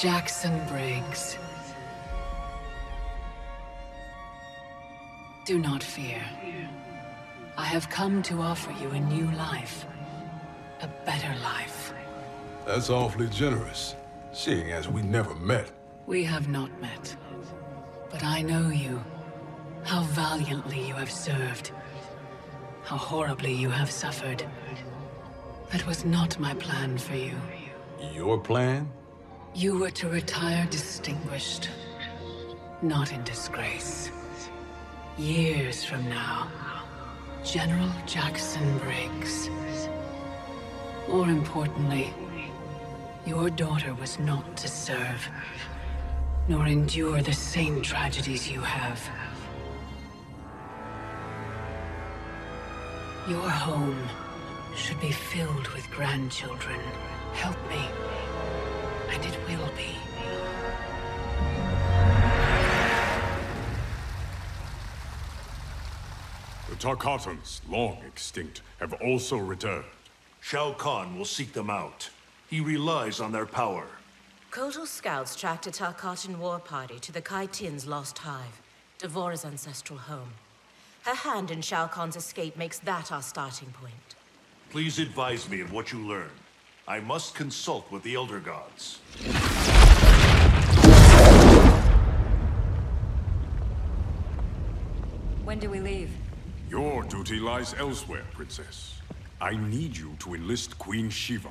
Jackson Briggs. Do not fear. I have come to offer you a new life. A better life. That's awfully generous, seeing as we never met. We have not met. But I know you. How valiantly you have served. How horribly you have suffered. That was not my plan for you. Your plan? You were to retire distinguished, not in disgrace. Years from now, General Jackson Briggs. More importantly, your daughter was not to serve, nor endure the same tragedies you have. Your home should be filled with grandchildren. Help me, and it will be. The Tarkatans, long extinct, have also returned. Shao Kahn will seek them out. He relies on their power. Kotal scouts tracked a Tarkatan war party to the Kai Tien's lost hive, D'Vorah's ancestral home. Her hand in Shao Kahn's escape makes that our starting point. Please advise me of what you learn. I must consult with the Elder Gods. When do we leave? Your duty lies elsewhere, Princess. I need you to enlist Queen Shiva.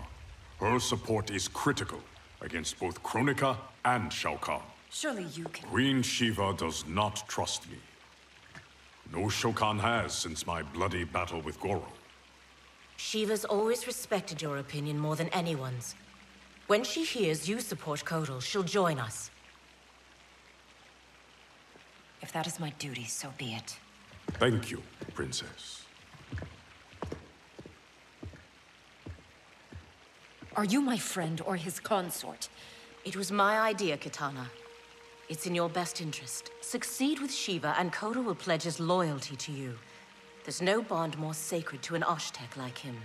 Her support is critical against both Kronika and Shao Kahn. Surely you can... Queen Shiva does not trust me. No Shokan has since my bloody battle with Goro. Shiva's always respected your opinion more than anyone's. When she hears you support Kotal, she'll join us. If that is my duty, so be it. Thank you, Princess. Are you my friend or his consort? It was my idea, Kitana. It's in your best interest. Succeed with Shiva, and Kotal will pledge his loyalty to you. There's no bond more sacred to an Aztec like him.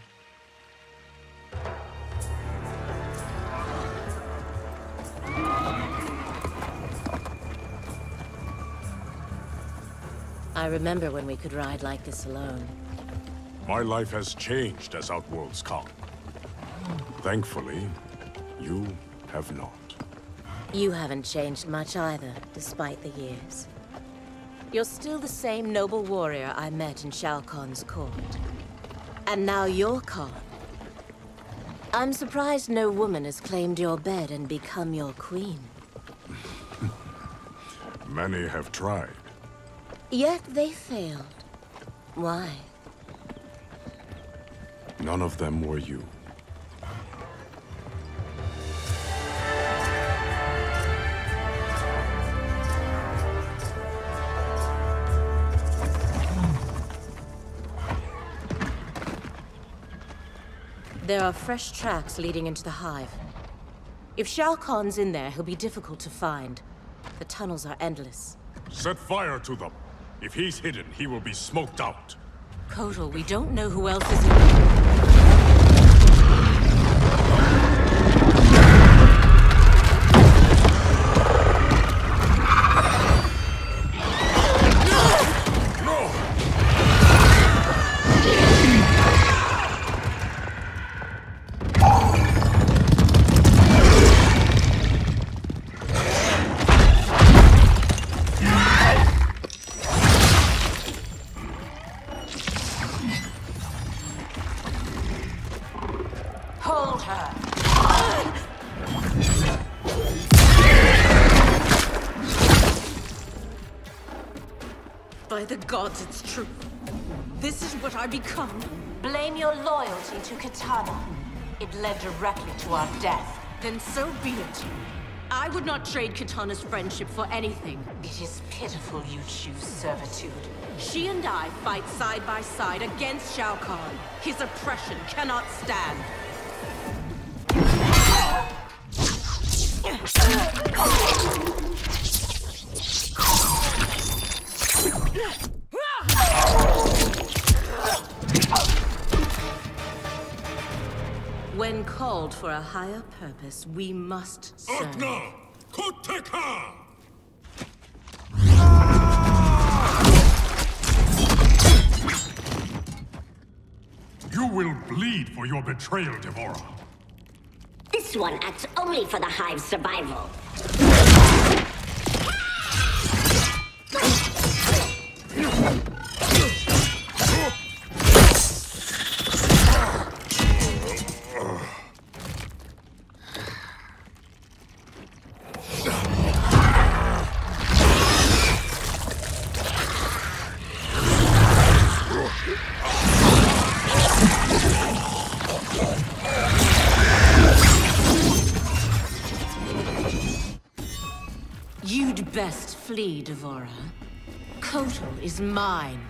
I remember when we could ride like this alone. My life has changed as Outworld's come. Thankfully, you have not. You haven't changed much either, despite the years. You're still the same noble warrior I met in Shao Kahn's court. And now you're Khan. I'm surprised no woman has claimed your bed and become your queen. Many have tried. Yet they failed. Why? None of them were you. There are fresh tracks leading into the hive. If Shao Kahn's in there, he'll be difficult to find. The tunnels are endless. Set fire to them! If he's hidden, he will be smoked out. Kotal, we don't know who else is in there. No! Gods, it's true. This is what I become. Blame your loyalty to Kitana. It led directly to our death. Then so be it. I would not trade Kitana's friendship for anything. It is pitiful you choose servitude. She and I fight side by side against Shao Kahn. His oppression cannot stand. When called for a higher purpose, we must serve. Atna! Koteka! You will bleed for your betrayal, D'Vorah. This one acts only for the hive's survival. You'd best flee, D'Vorah. Kotal is mine.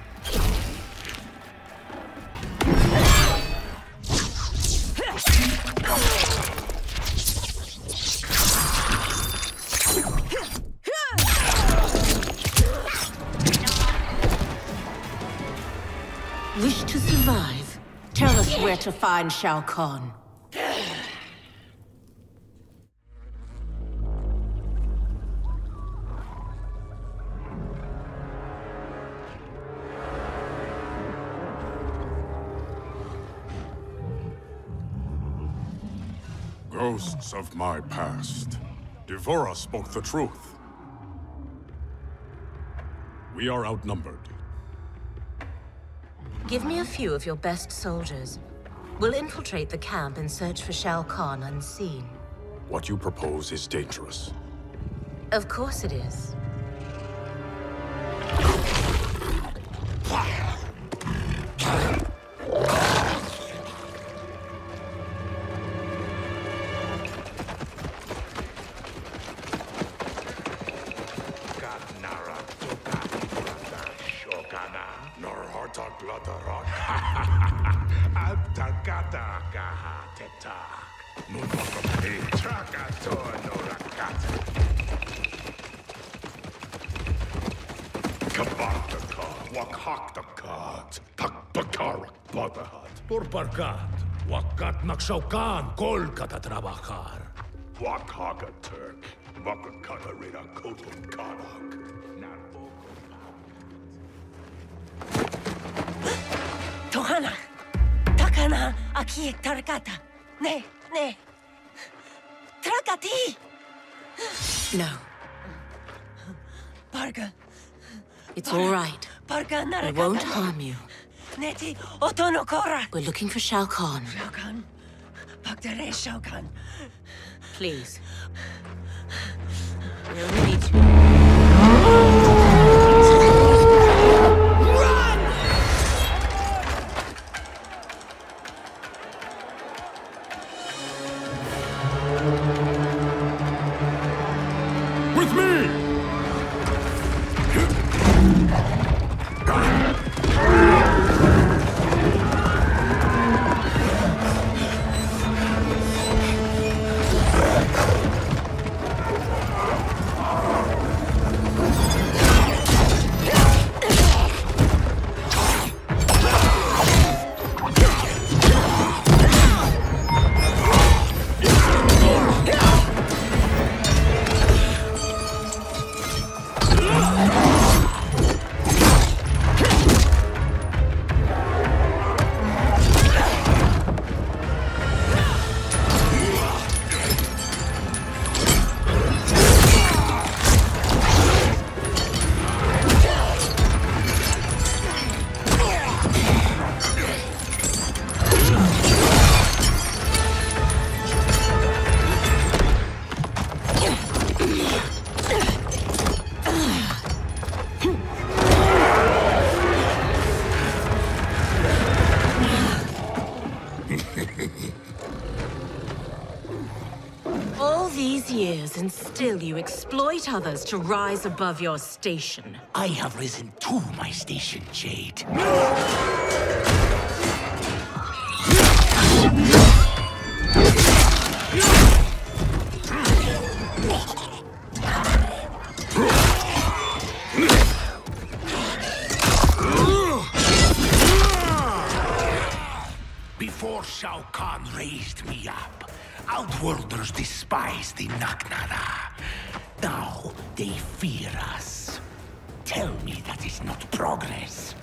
Wish to survive? Tell us where to find Shao Kahn. Ghosts of my past. D'Vorah spoke the truth. We are outnumbered. Give me a few of your best soldiers. We'll infiltrate the camp and search for Shao Kahn unseen. What you propose is dangerous. Of course it is. Shao Kahn, Kolkata Trabakar. Wakhaga Turk, Wakakata Rida Kotal Kanak. Tohana, Takana, Aki Tarkata. Ne, ne. Trakati! No. Barga. It's all right. Barga Narakata. I won't harm you. Neti, Otonokora. We're looking for Shao Kahn. Shao Kahn? Shao Kahn. Please. We only need you. Run! With me! Still you exploit others to rise above your station. I have risen to my station, Jade. Before Shao Kahn raised me up, Outworlders despised the Naknara. Now they fear us. Tell me that is not progress.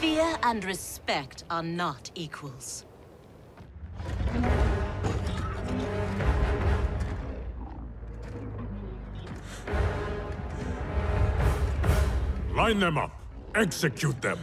Fear and respect are not equals. Line them up. Execute them.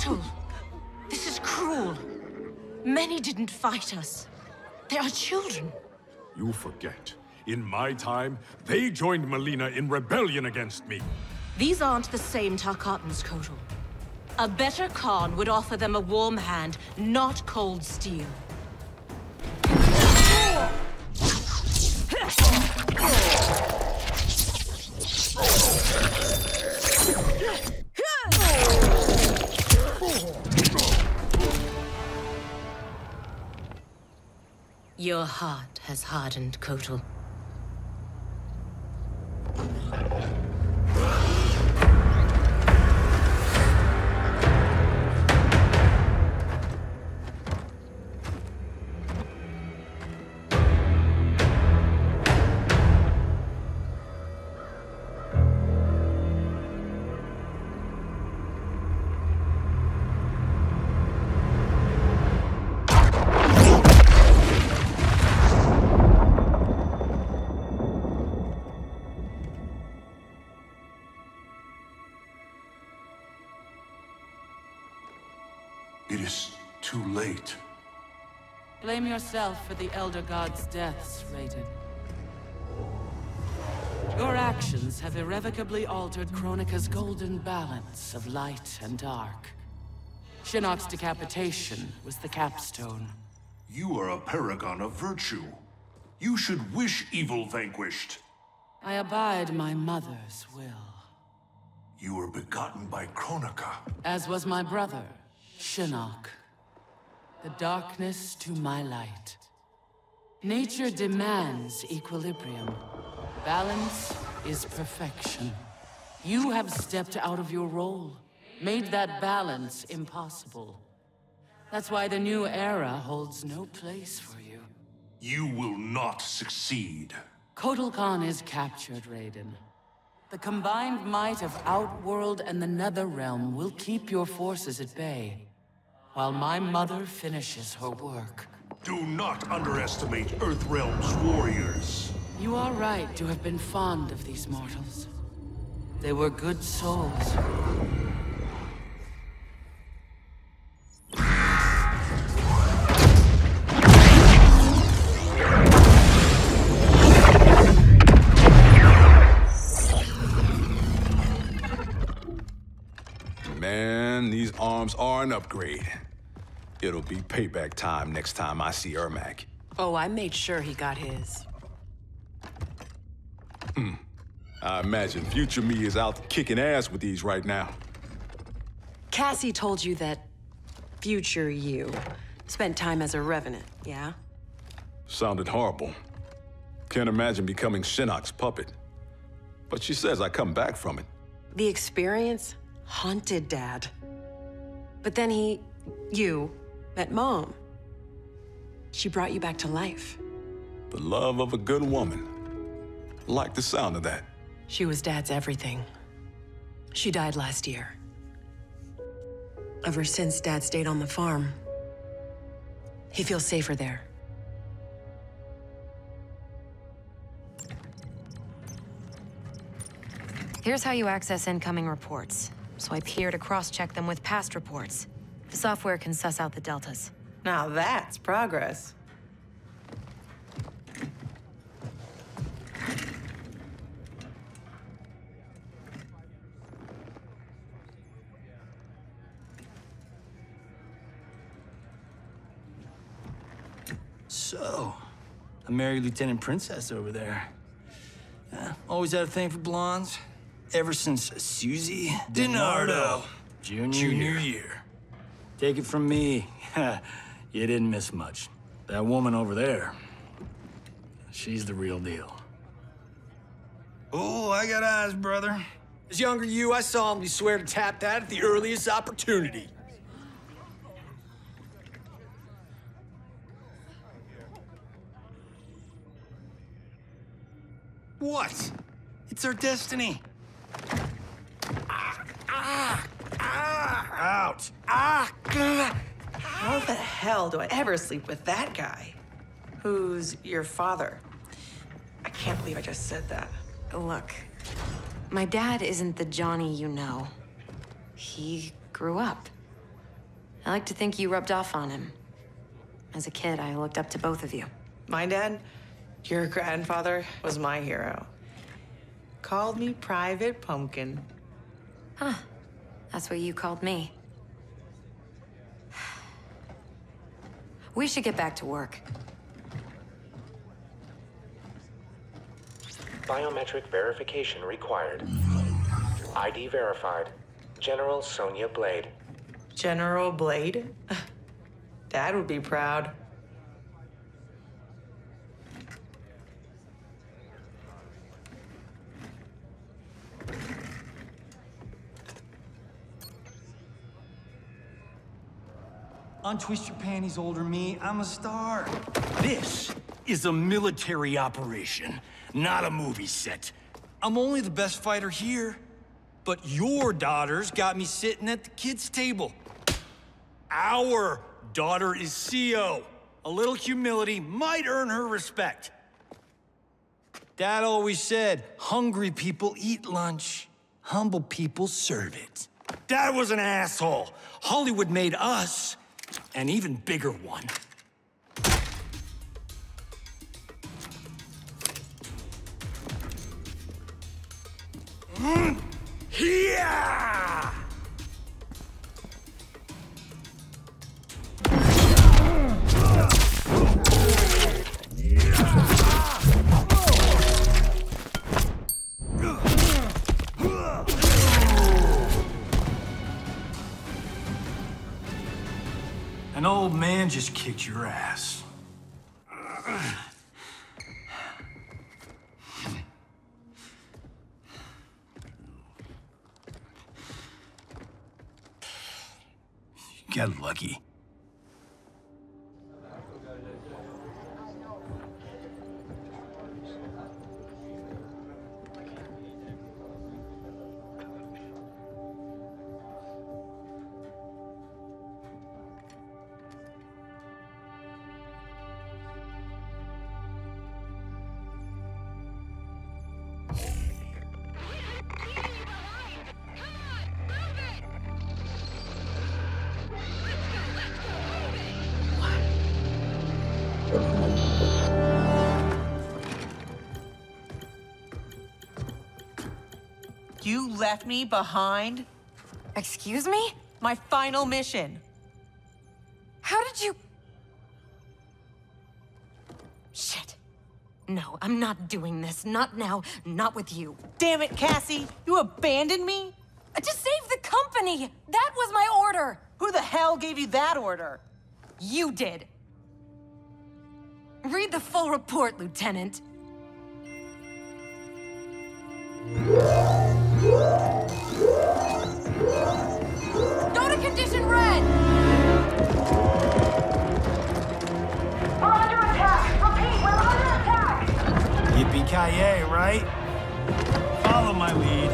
Kotal! This is cruel. Many didn't fight us. They are children. You forget. In my time, they joined Mileena in rebellion against me. These aren't the same Tarkatans, Kotal. A better Khan would offer them a warm hand, not cold steel. Your heart has hardened, Kotal. Blame yourself for the Elder God's deaths, Raiden. Your actions have irrevocably altered Kronika's golden balance of light and dark. Shinnok's decapitation was the capstone. You are a paragon of virtue. You should wish evil vanquished. I abide my mother's will. You were begotten by Kronika. As was my brother, Shinnok. The darkness to my light. Nature demands equilibrium. Balance is perfection. You have stepped out of your role, made that balance impossible. That's why the new era holds no place for you. You will not succeed. Kotal Kahn is captured, Raiden. The combined might of Outworld and the Netherrealm will keep your forces at bay. While my mother finishes her work. Do not underestimate Earthrealm's warriors. You are right to have been fond of these mortals. They were good souls. These arms are an upgrade. It'll be payback time next time I see Ermac. Oh, I made sure he got his. I imagine future me is out kicking ass with these right now. Cassie told you that future you spent time as a revenant, yeah? Sounded horrible. Can't imagine becoming Shinnok's puppet. But she says I come back from it. The experience haunted Dad. But then you met Mom. She brought you back to life. The love of a good woman. Like the sound of that. She was Dad's everything. She died last year. Ever since, Dad stayed on the farm. He feels safer there. Here's how you access incoming reports. Swipe here to cross-check them with past reports. The software can suss out the deltas. Now that's progress. So, a merry lieutenant princess over there. Yeah, always had a thing for blondes. Ever since Susie DiNardo. Junior year. Take it from me, you didn't miss much. That woman over there, she's the real deal. Oh, I got eyes, brother. As younger you, I solemnly swear to tap that at the earliest opportunity. What? It's our destiny. Out! How the hell do I ever sleep with that guy? Who's your father? I can't believe I just said that. Look, my dad isn't the Johnny you know. He grew up. I like to think you rubbed off on him. As a kid, I looked up to both of you. My dad, your grandfather, was my hero. Called me Private Pumpkin. Huh. That's what you called me. We should get back to work. Biometric verification required. ID verified. General Sonya Blade. General Blade? Dad would be proud. Untwist your panties, older me. I'm a star. This is a military operation, not a movie set. I'm only the best fighter here, but your daughters got me sitting at the kids' table. Our daughter is CO. A little humility might earn her respect. Dad always said, hungry people eat lunch, humble people serve it. Dad was an asshole. Hollywood made us an even bigger one. Yeah! An old man just kicked your ass. You got lucky. You left me behind? Excuse me? My final mission. How did you... Shit. No, I'm not doing this. Not now, not with you. Damn it, Cassie! You abandoned me? To save the company! That was my order! Who the hell gave you that order? You did. Read the full report, Lieutenant. Go to condition red! We're under attack! Repeat, we're under attack! Yippee-ki-yay, right? Follow my lead.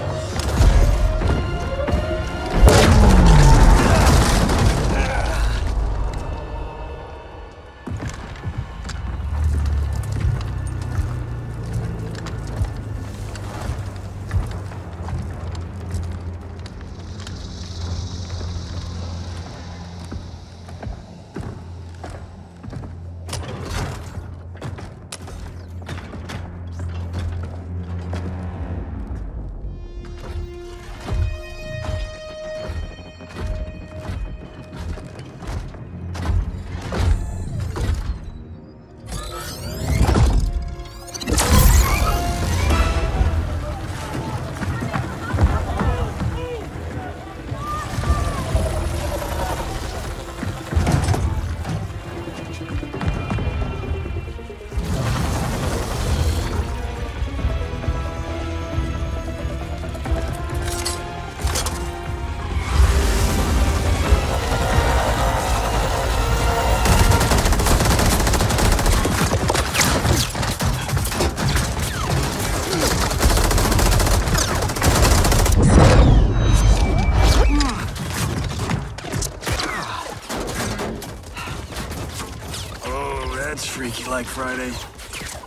Like Friday.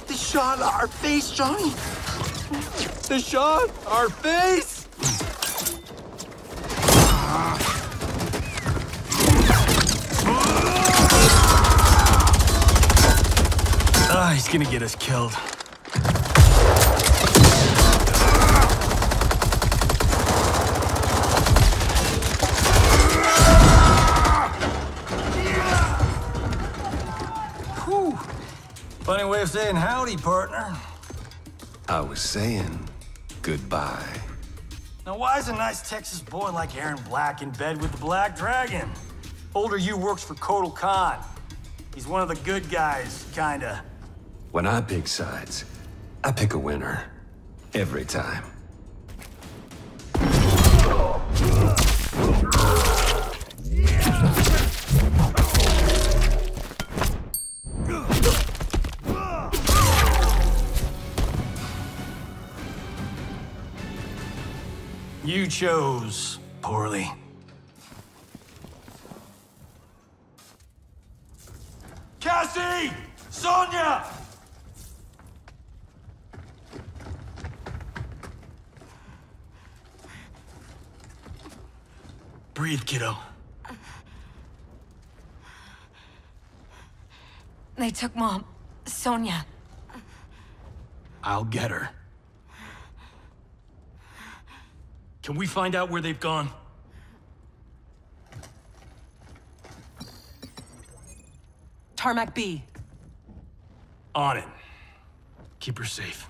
They shot our face, Johnny! They shot our face! gonna get us killed. Whew. Funny way of saying howdy, partner. I was saying goodbye. Now why is a nice Texas boy like Aaron Black in bed with the Black Dragon? Older you works for Kotal Kahn. He's one of the good guys, kinda. When I pick sides, I pick a winner. Every time. You chose poorly. Cassie! Sonya! Breathe, kiddo. They took Mom. Sonya. I'll get her. Can we find out where they've gone? Tarmac B. On it. Keep her safe.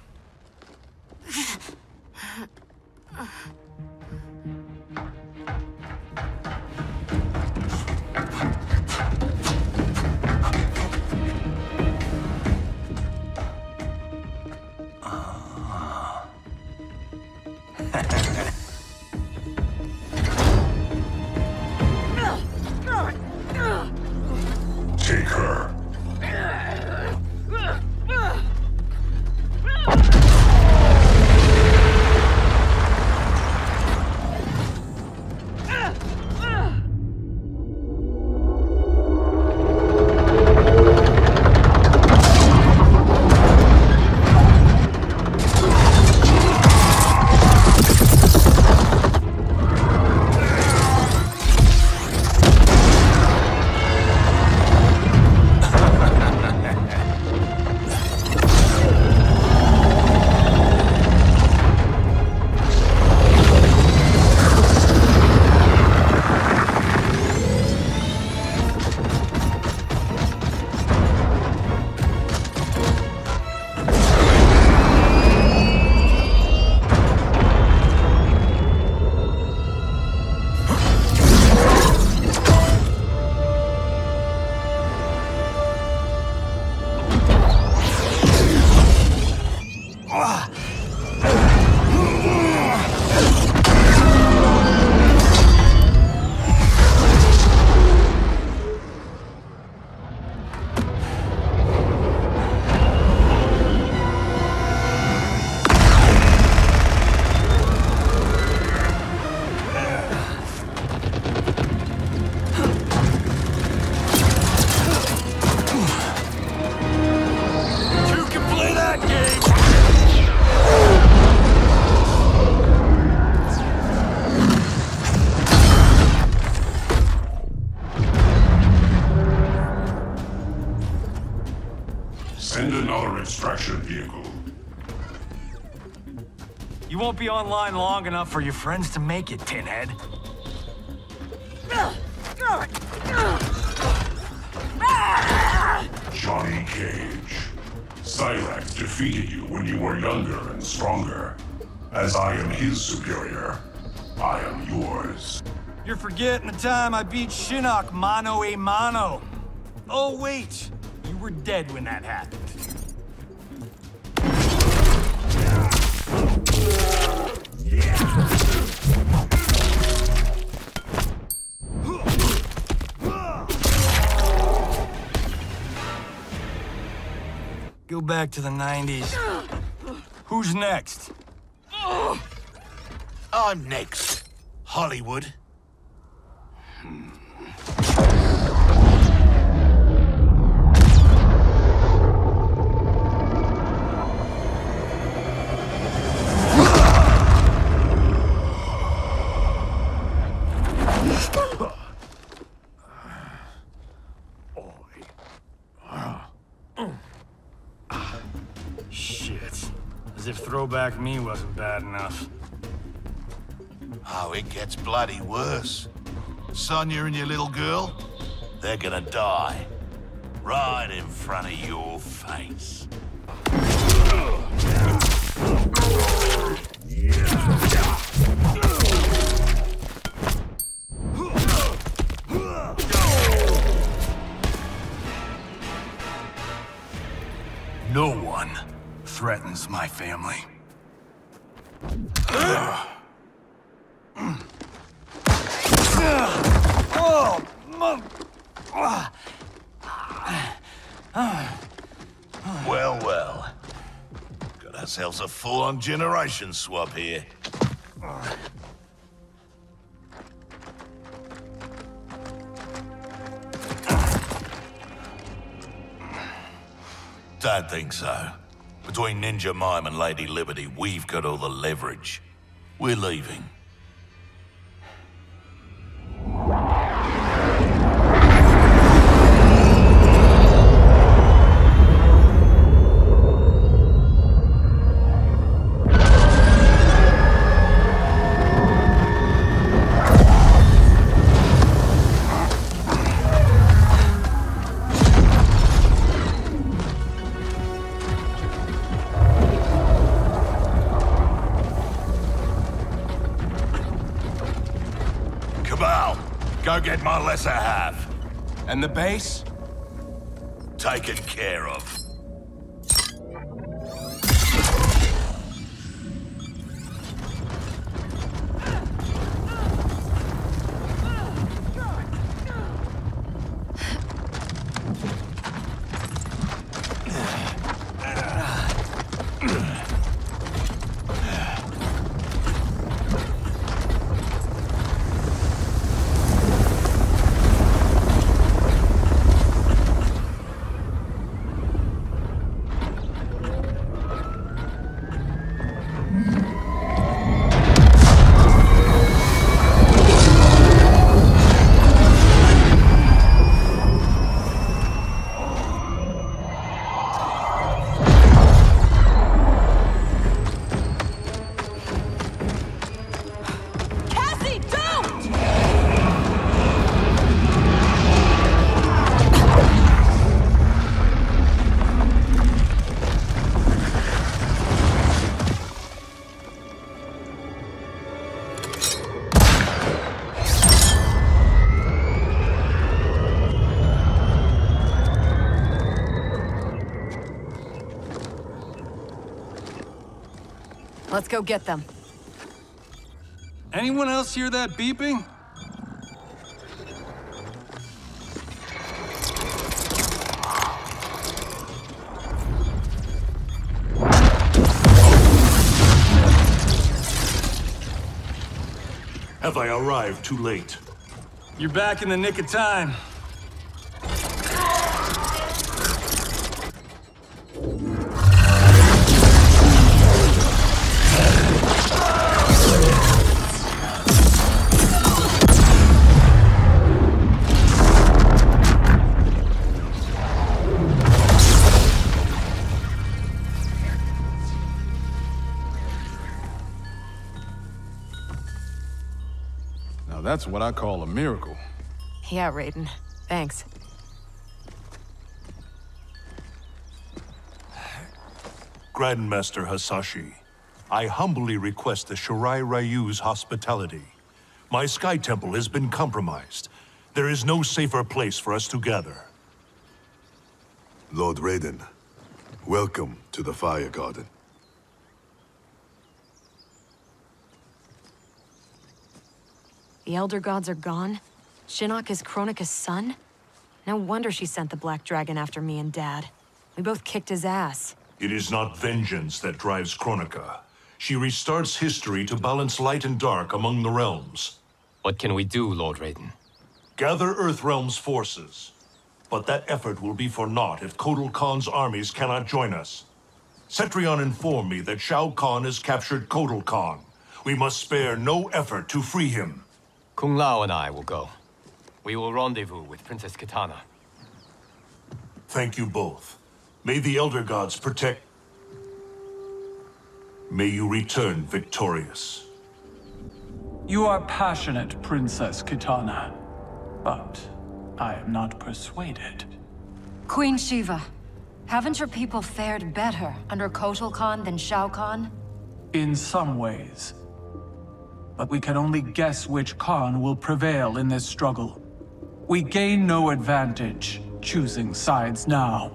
Won't be online long enough for your friends to make it, Tinhead. Johnny Cage. Cyrax defeated you when you were younger and stronger. As I am his superior, I am yours. You're forgetting the time I beat Shinnok mano a mano. Oh, wait. You were dead when that happened. Go back to the 90s. Who's next? I'm next. Hollywood. As if throwback me wasn't bad enough. Oh, it gets bloody worse. Sonya and your little girl, they're gonna die. Right in front of your face. No one threatens my family. Well, well. Got ourselves a full-on generation swap here. Don't think so. Between Ninja Mime and Lady Liberty, we've got all the leverage. We're leaving. Get my lesser half. And the base? Taken care of. Let's go get them. Anyone else hear that beeping? Have I arrived too late? You're back in the nick of time. That's what I call a miracle. Yeah, Raiden. Thanks. Grandmaster Hasashi, I humbly request the Shirai Ryu's hospitality. My Sky Temple has been compromised. There is no safer place for us to gather. Lord Raiden, welcome to the Fire Garden. The Elder Gods are gone. Shinnok is Kronika's son. No wonder she sent the Black Dragon after me and Dad. We both kicked his ass. It is not vengeance that drives Kronika. She restarts history to balance light and dark among the realms. What can we do, Lord Raiden? Gather Earthrealm's forces. But that effort will be for naught if Kotal Kahn's armies cannot join us. Cetrion informed me that Shao Kahn has captured Kotal Kahn. We must spare no effort to free him. Kung Lao and I will go. We will rendezvous with Princess Kitana. Thank you both. May the Elder Gods protect... May you return victorious. You are passionate, Princess Kitana, but I am not persuaded. Queen Shiva, haven't your people fared better under Kotal Kahn than Shao Kahn? In some ways. But we can only guess which Kahn will prevail in this struggle. We gain no advantage choosing sides now.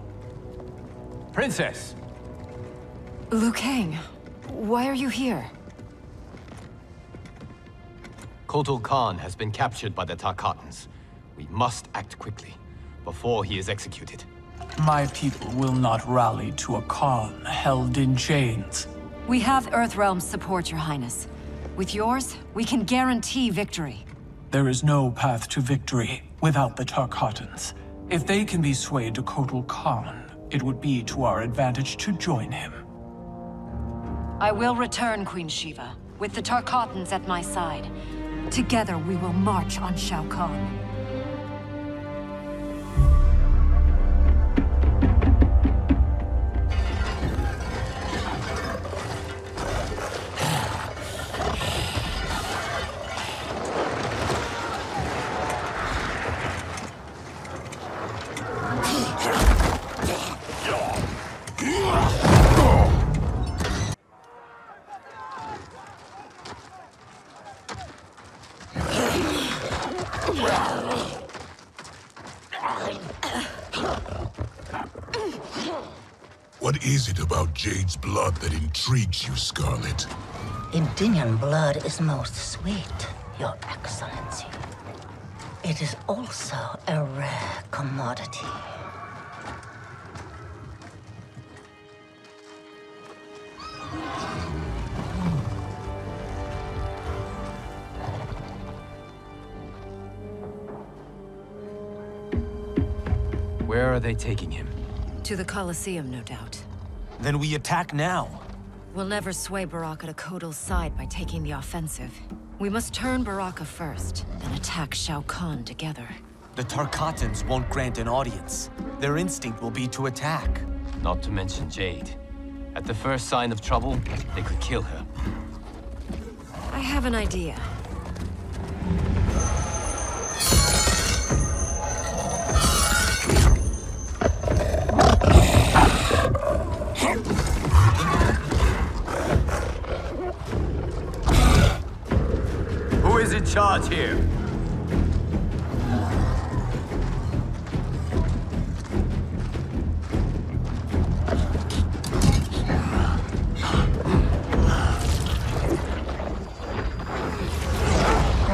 Princess! Liu Kang, why are you here? Kotal Kahn has been captured by the Tarkatans. We must act quickly, before he is executed. My people will not rally to a Kahn held in chains. We have Earthrealm's support, Your Highness. With yours, we can guarantee victory. There is no path to victory without the Tarkatans. If they can be swayed to Kotal Kahn, it would be to our advantage to join him. I will return, Queen Shiva, with the Tarkatans at my side. Together we will march on Shao Kahn. Jade's blood that intrigues you, Scarlet. Indian blood is most sweet, Your Excellency. It is also a rare commodity. Where are they taking him? To the Colosseum, no doubt. Then we attack now. We'll never sway Baraka to Kotal's side by taking the offensive. We must turn Baraka first, then attack Shao Kahn together. The Tarkatans won't grant an audience. Their instinct will be to attack. Not to mention Jade. At the first sign of trouble, they could kill her. I have an idea. Charge here.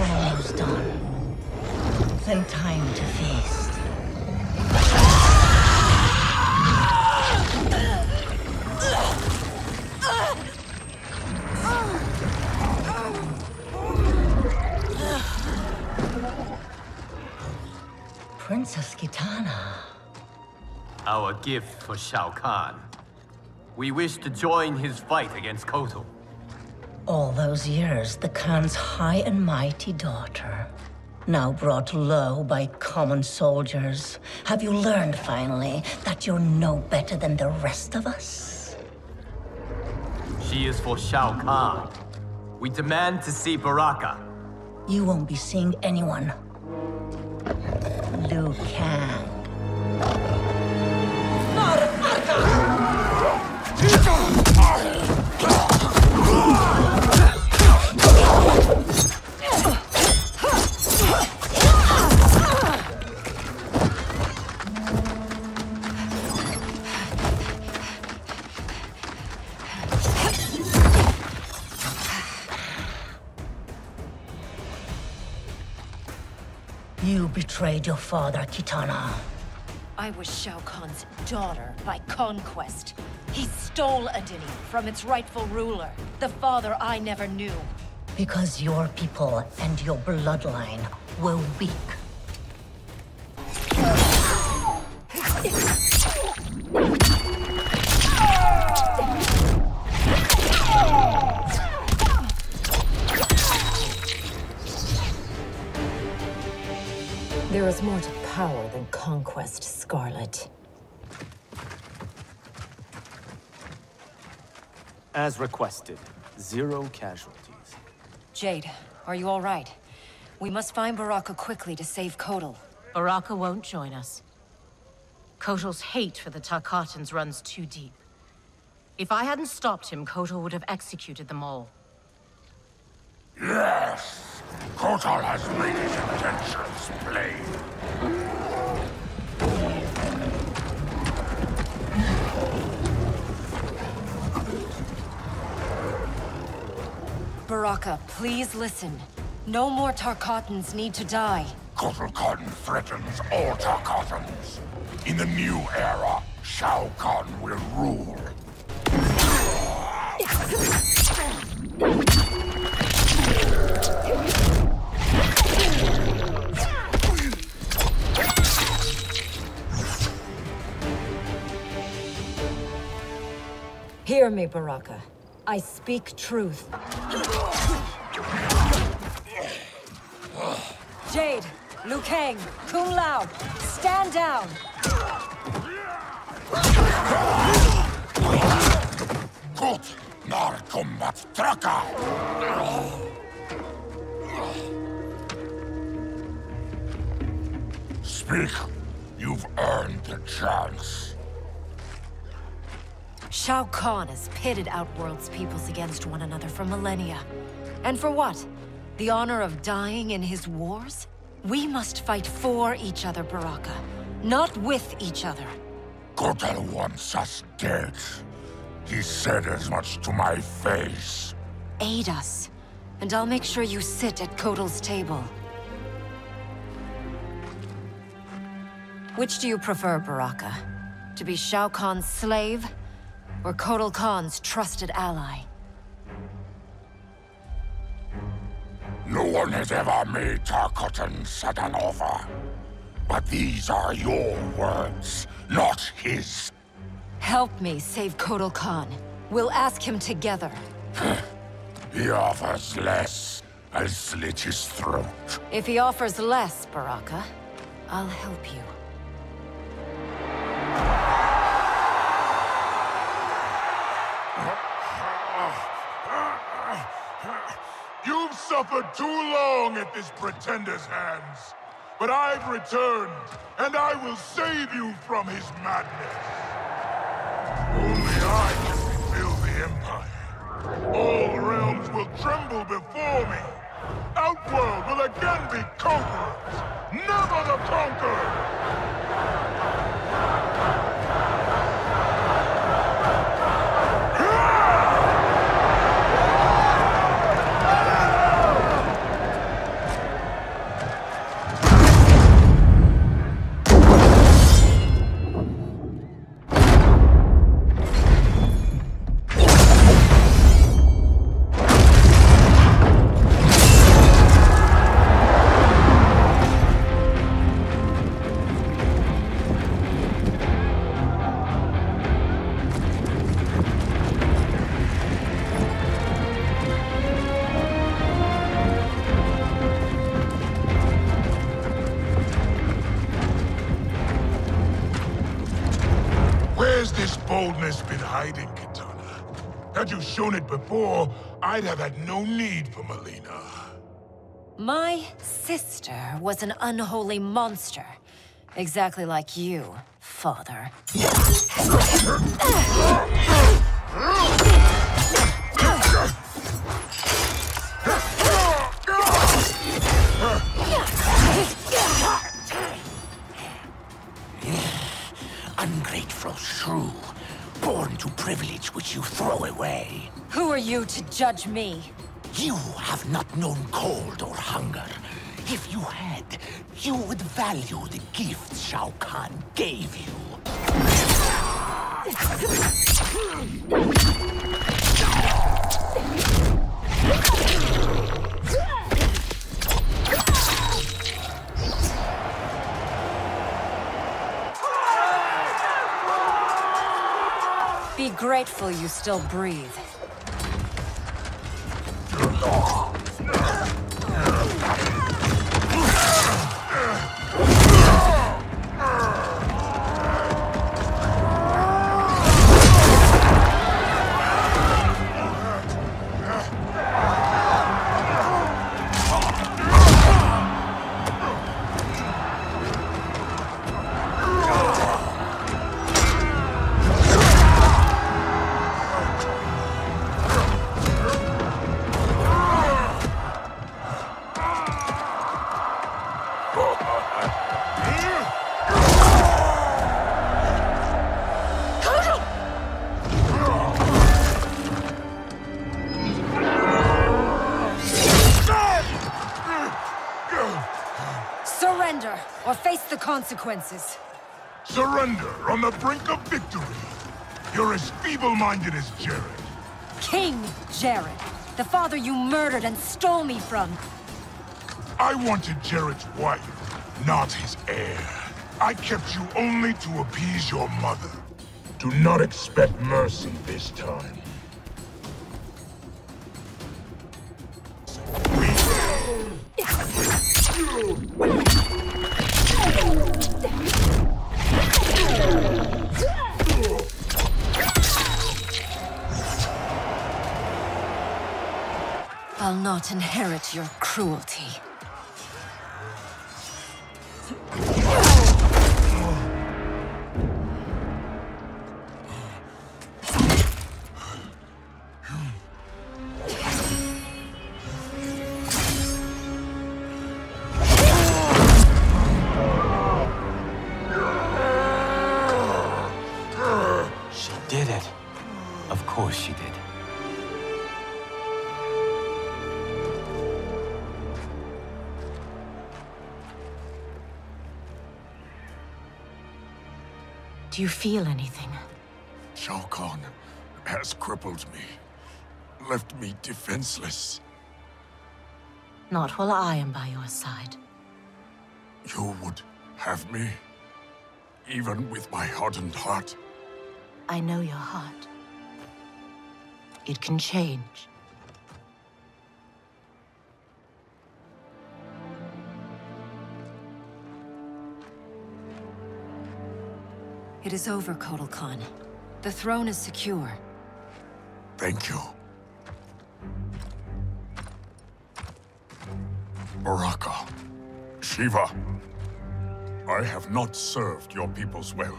Almost done. Then time to feast. Princess Kitana. Our gift for Shao Kahn. We wish to join his fight against Kotal. All those years, the Khan's high and mighty daughter, now brought low by common soldiers. Have you learned, finally, that you're no better than the rest of us? She is for Shao Kahn. We demand to see Baraka. You won't be seeing anyone. Liu Kang. You betrayed your father, Kitana. I was Shao Kahn's daughter by conquest. He stole Adini from its rightful ruler, the father I never knew. Because your people and your bloodline were weak. There is more to power than conquest, Scarlet. As requested, 0 casualties. Jade, are you all right? We must find Baraka quickly to save Kotal. Baraka won't join us. Kotal's hate for the Tarkatans runs too deep. If I hadn't stopped him, Kotal would have executed them all. Yes! Kotal has made his intentions plain. Baraka, please listen. No more Tarkatans need to die. Kotal Kahn threatens all Tarkatans. In the new era, Shao Kahn will rule. Hear me, Baraka. I speak truth. Jade, Liu Kang, Kung Lao, stand down! Gut, nar kombat traka! Speak. You've earned the chance. Shao Kahn has pitted Outworld's peoples against one another for millennia. And for what? The honor of dying in his wars? We must fight for each other, Baraka. Not with each other. Kotal wants us dead. He said as much to my face. Aid us, and I'll make sure you sit at Kotal's table. Which do you prefer, Baraka? To be Shao Kahn's slave? Or Kotal Kahn's trusted ally. No one has ever made Tarkatan set an offer. But these are your words, not his. Help me save Kotal Kahn. We'll ask him together. He offers less. I'll slit his throat. If he offers less, Baraka, I'll help you. You've suffered too long at this pretender's hands. But I've returned, and I will save you from his madness. Only I can rebuild the Empire. All realms will tremble before me. Outworld will again be conquerors, never the conquered! Had you shown it before, I'd have had no need for Mileena. My sister was an unholy monster. Exactly like you, father. Ungrateful shrew. Born to privilege which you throw away. Who are you to judge me? You have not known cold or hunger. If you had, you would value the gift Shao Kahn gave you. Be grateful you still breathe. consequences. Surrender on the brink of victory. You're as feeble-minded as Jared. King Jared, the father you murdered and stole me from. I wanted Jared's wife, not his heir. I kept you only to appease your mother. Do not expect mercy this time. I'll not inherit your cruelty. Do you feel anything? Shao Kahn has crippled me, left me defenseless. Not while I am by your side. You would have me, even with my hardened heart? I know your heart. It can change. It is over, Kotal Kahn. The throne is secure. Thank you. Baraka, Shiva, I have not served your peoples well,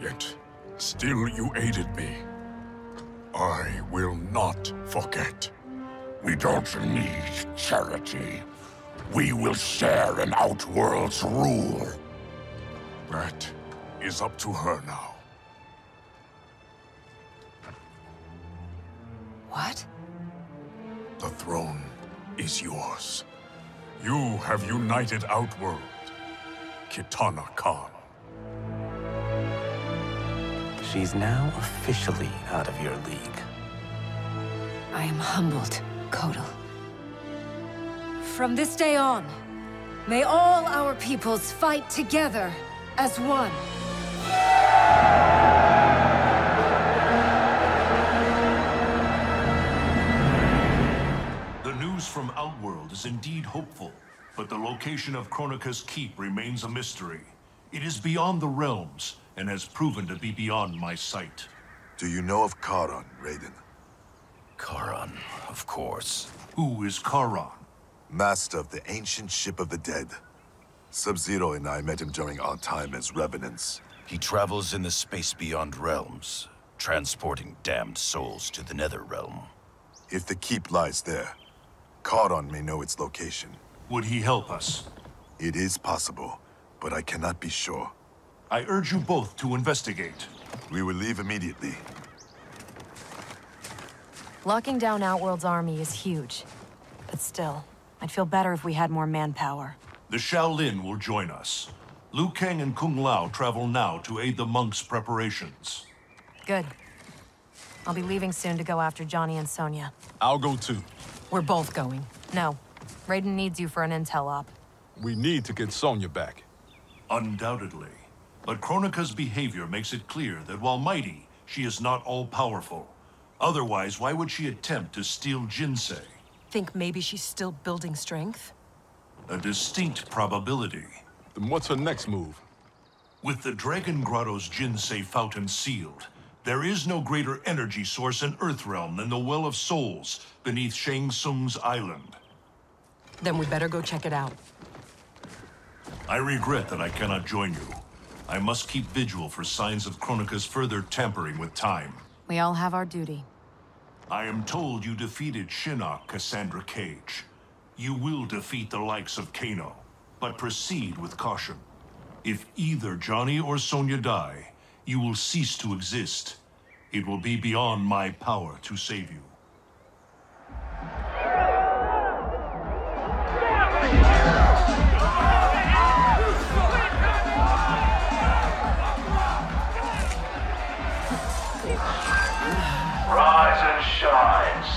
yet still you aided me. I will not forget. We don't need charity. We will share in Outworld's rule. That is up to her now. What? The throne is yours. You have united Outworld, Kitana Khan. She's now officially out of your league. I am humbled, Kotal. From this day on, may all our peoples fight together as one. The news from Outworld is indeed hopeful, but the location of Kronika's keep remains a mystery. It is beyond the realms, and has proven to be beyond my sight. Do you know of Charon, Raiden? Charon, of course. Who is Charon? Master of the ancient ship of the dead. Sub-Zero and I met him during our time as revenants. He travels in the space beyond realms, transporting damned souls to the Netherrealm. If the keep lies there, Charon may know its location. Would he help us? It is possible, but I cannot be sure. I urge you both to investigate. We will leave immediately. Locking down Outworld's army is huge, but still, I'd feel better if we had more manpower. The Shaolin will join us. Liu Kang and Kung Lao travel now to aid the monks' preparations. Good. I'll be leaving soon to go after Johnny and Sonya. I'll go too. We're both going. No. Raiden needs you for an intel op. We need to get Sonya back. Undoubtedly. But Kronika's behavior makes it clear that while mighty, she is not all-powerful. Otherwise, why would she attempt to steal Jinsei? Think maybe she's still building strength? A distinct probability. Then what's her next move? With the Dragon Grotto's Jinsei fountain sealed, there is no greater energy source in Earthrealm than the Well of Souls beneath Shang Tsung's island. Then we better go check it out. I regret that I cannot join you. I must keep vigil for signs of Kronika's further tampering with time. We all have our duty. I am told you defeated Shinnok, Cassandra Cage. You will defeat the likes of Kano, but proceed with caution. If either Johnny or Sonya die, you will cease to exist. It will be beyond my power to save you.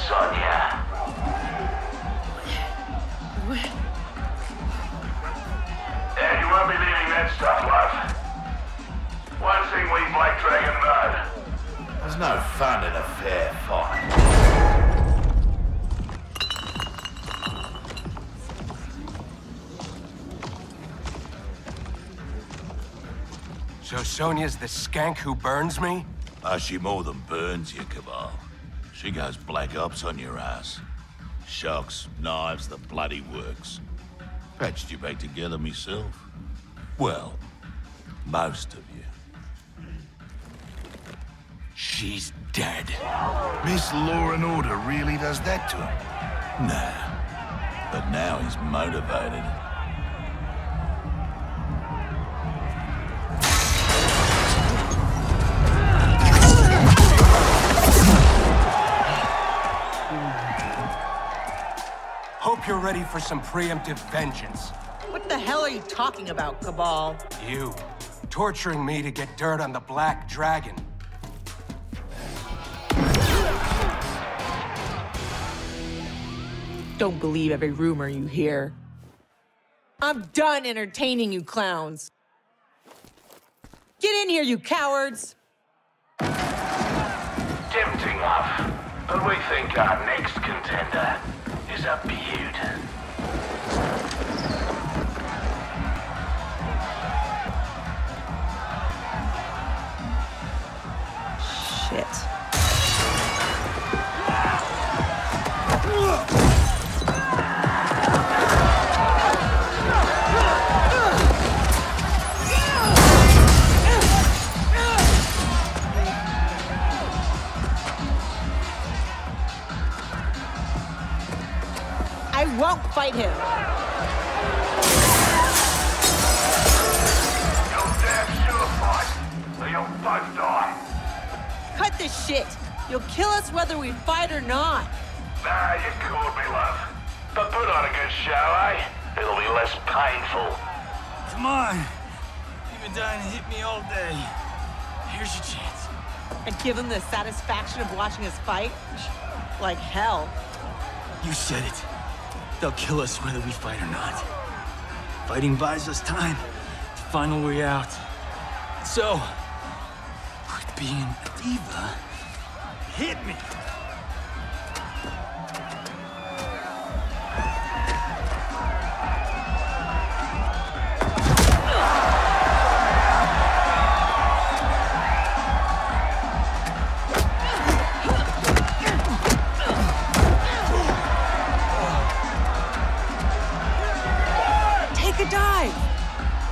Sonya. What? Yeah, you won't be needing that stuff, love. One thing we Black Dragon know. There's no fun in a fair fight. So Sonya's the skank who burns me? She more than burns you, Cabal. She goes black ops on your ass. Shocks, knives, the bloody works. Patched you back together myself. Well, most of you. She's dead. Miss Law and Order really does that to him? Nah, but now he's motivated. You're ready for some preemptive vengeance. What the hell are you talking about, Cabal? You, torturing me to get dirt on the Black Dragon. Don't believe every rumor you hear. I'm done entertaining you clowns. Get in here, you cowards! Tempting, love, but we think our next contender is a beaut. Shit. Won't fight him. You'll damn sure fight, or you'll both die. Cut the shit. You'll kill us whether we fight or not. Nah, you called me, love. But put on a good show, eh? It'll be less painful. Come on. You've been dying to hit me all day. Here's your chance. And give him the satisfaction of watching us fight? Like hell. You said it. They'll kill us whether we fight or not. Fighting buys us time to find a way out. So, quit being a diva. Hit me!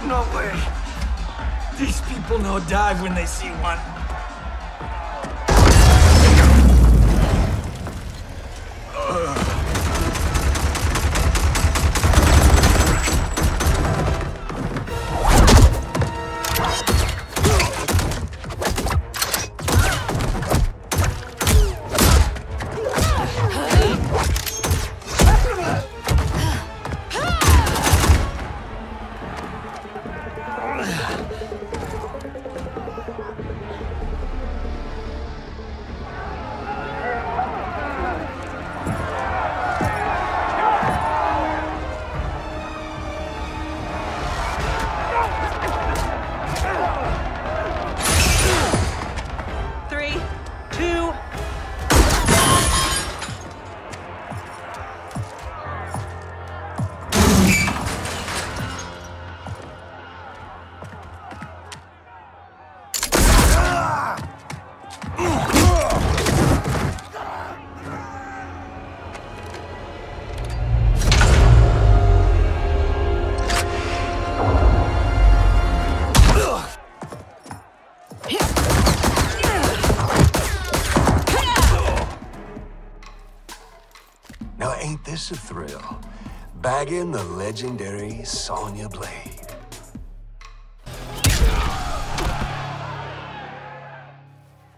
No way. These people know dive when they see one. A thrill. Bag in the legendary Sonya Blade.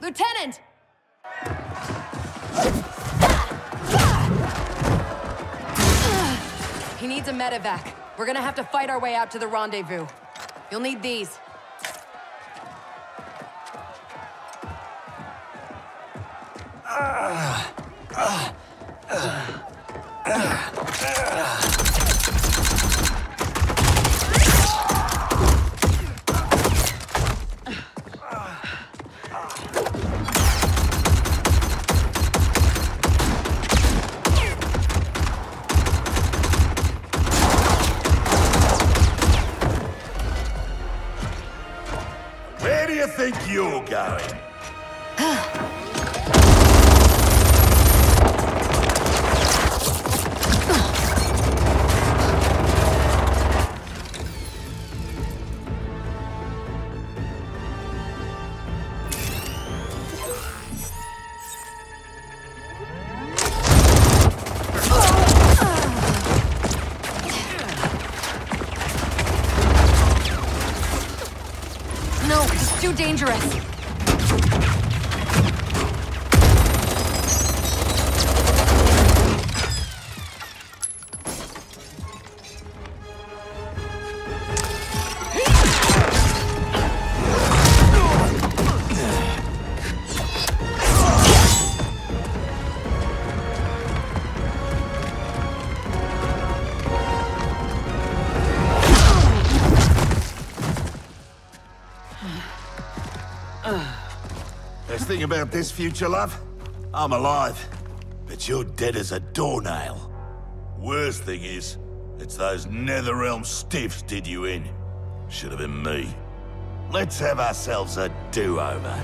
Lieutenant! He needs a medevac. We're gonna have to fight our way out to the rendezvous. You'll need these. Where do you think you're going? Dangerous. Thing about this future, love, I'm alive, but you're dead as a doornail. Worst thing is, it's those Netherrealm stiffs did you in. Should have been me. Let's have ourselves a do-over.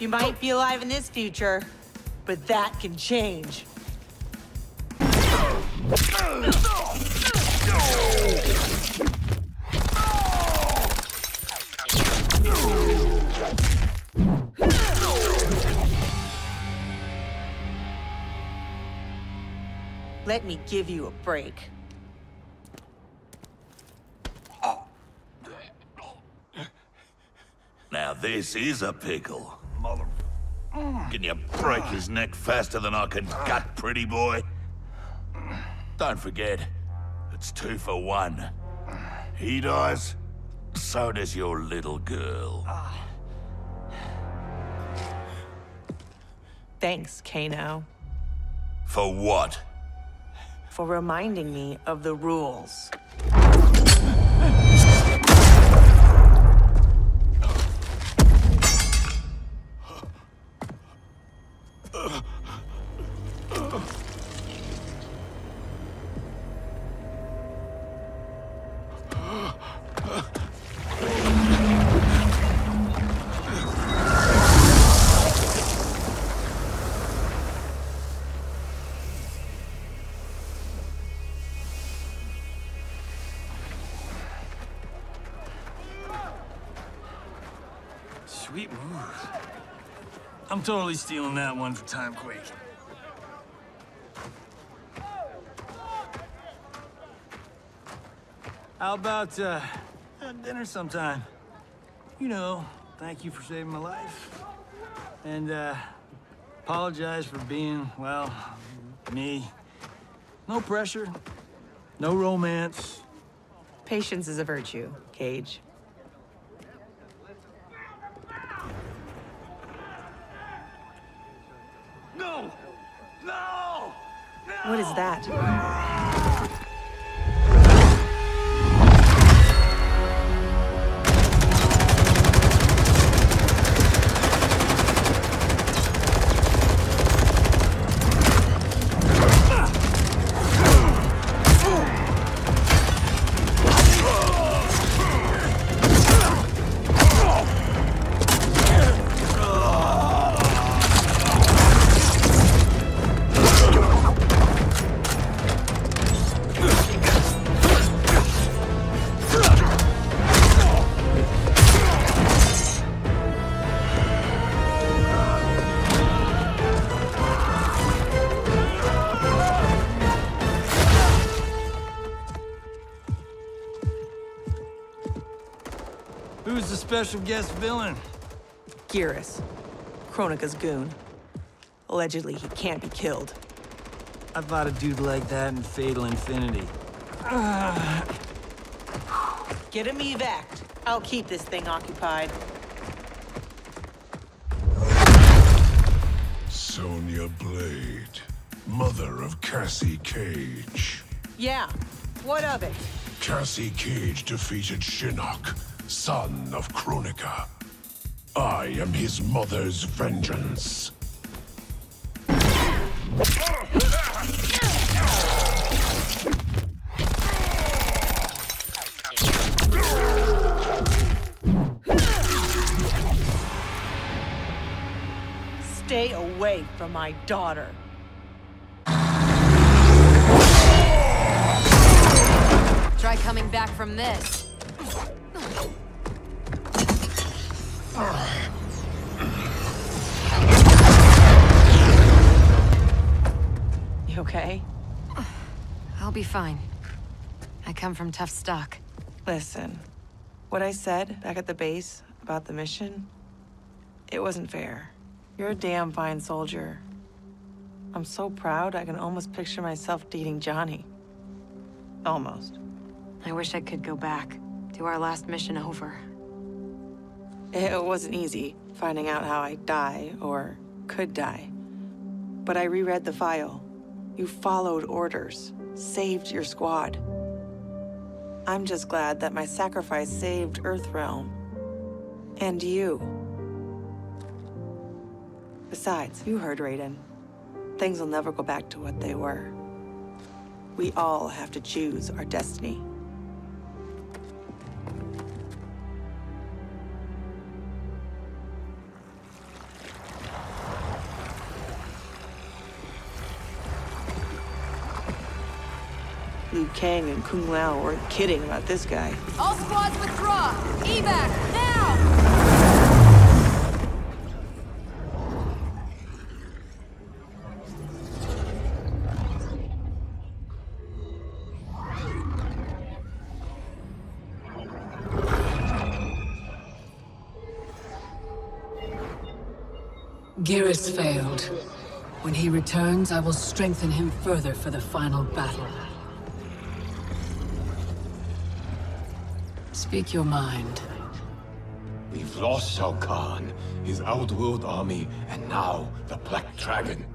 You might be alive in this future, but that can change. Let me give you a break. Now this is a pickle. Can you break his neck faster than I can gut, pretty boy? Don't forget, it's 2 for 1. He dies, so does your little girl. Thanks, Kano. For what? For reminding me of the rules. I'm totally stealing that one for Timequake. How about dinner sometime? You know, thank you for saving my life. And apologize for being, well, me. No pressure, no romance. Patience is a virtue, Cage. What is that? Special guest villain. Geras. Kronika's goon. Allegedly, he can't be killed. I fought a dude like that in Fatal Infinity. Get him evac'd. I'll keep this thing occupied. Sonya Blade, mother of Cassie Cage. Yeah, what of it? Cassie Cage defeated Shinnok, son of Kronika. I am his mother's vengeance. Stay away from my daughter. Try coming back from this. You okay? I'll be fine. I come from tough stock. Listen, what I said back at the base about the mission, it wasn't fair. You're a damn fine soldier. I'm so proud I can almost picture myself dating Johnny. Almost. I wish I could go back to our last mission over. It wasn't easy finding out how I die or could die. But I reread the file. You followed orders, saved your squad. I'm just glad that my sacrifice saved Earthrealm. And you. Besides, you heard Raiden. Things will never go back to what they were. We all have to choose our destiny. Liu Kang and Kung Lao weren't kidding about this guy. All squads withdraw! Evac, now! Geras failed. When he returns, I will strengthen him further for the final battle. Speak your mind. We've lost Shao Kahn, his Outworld army, and now the Black Dragon.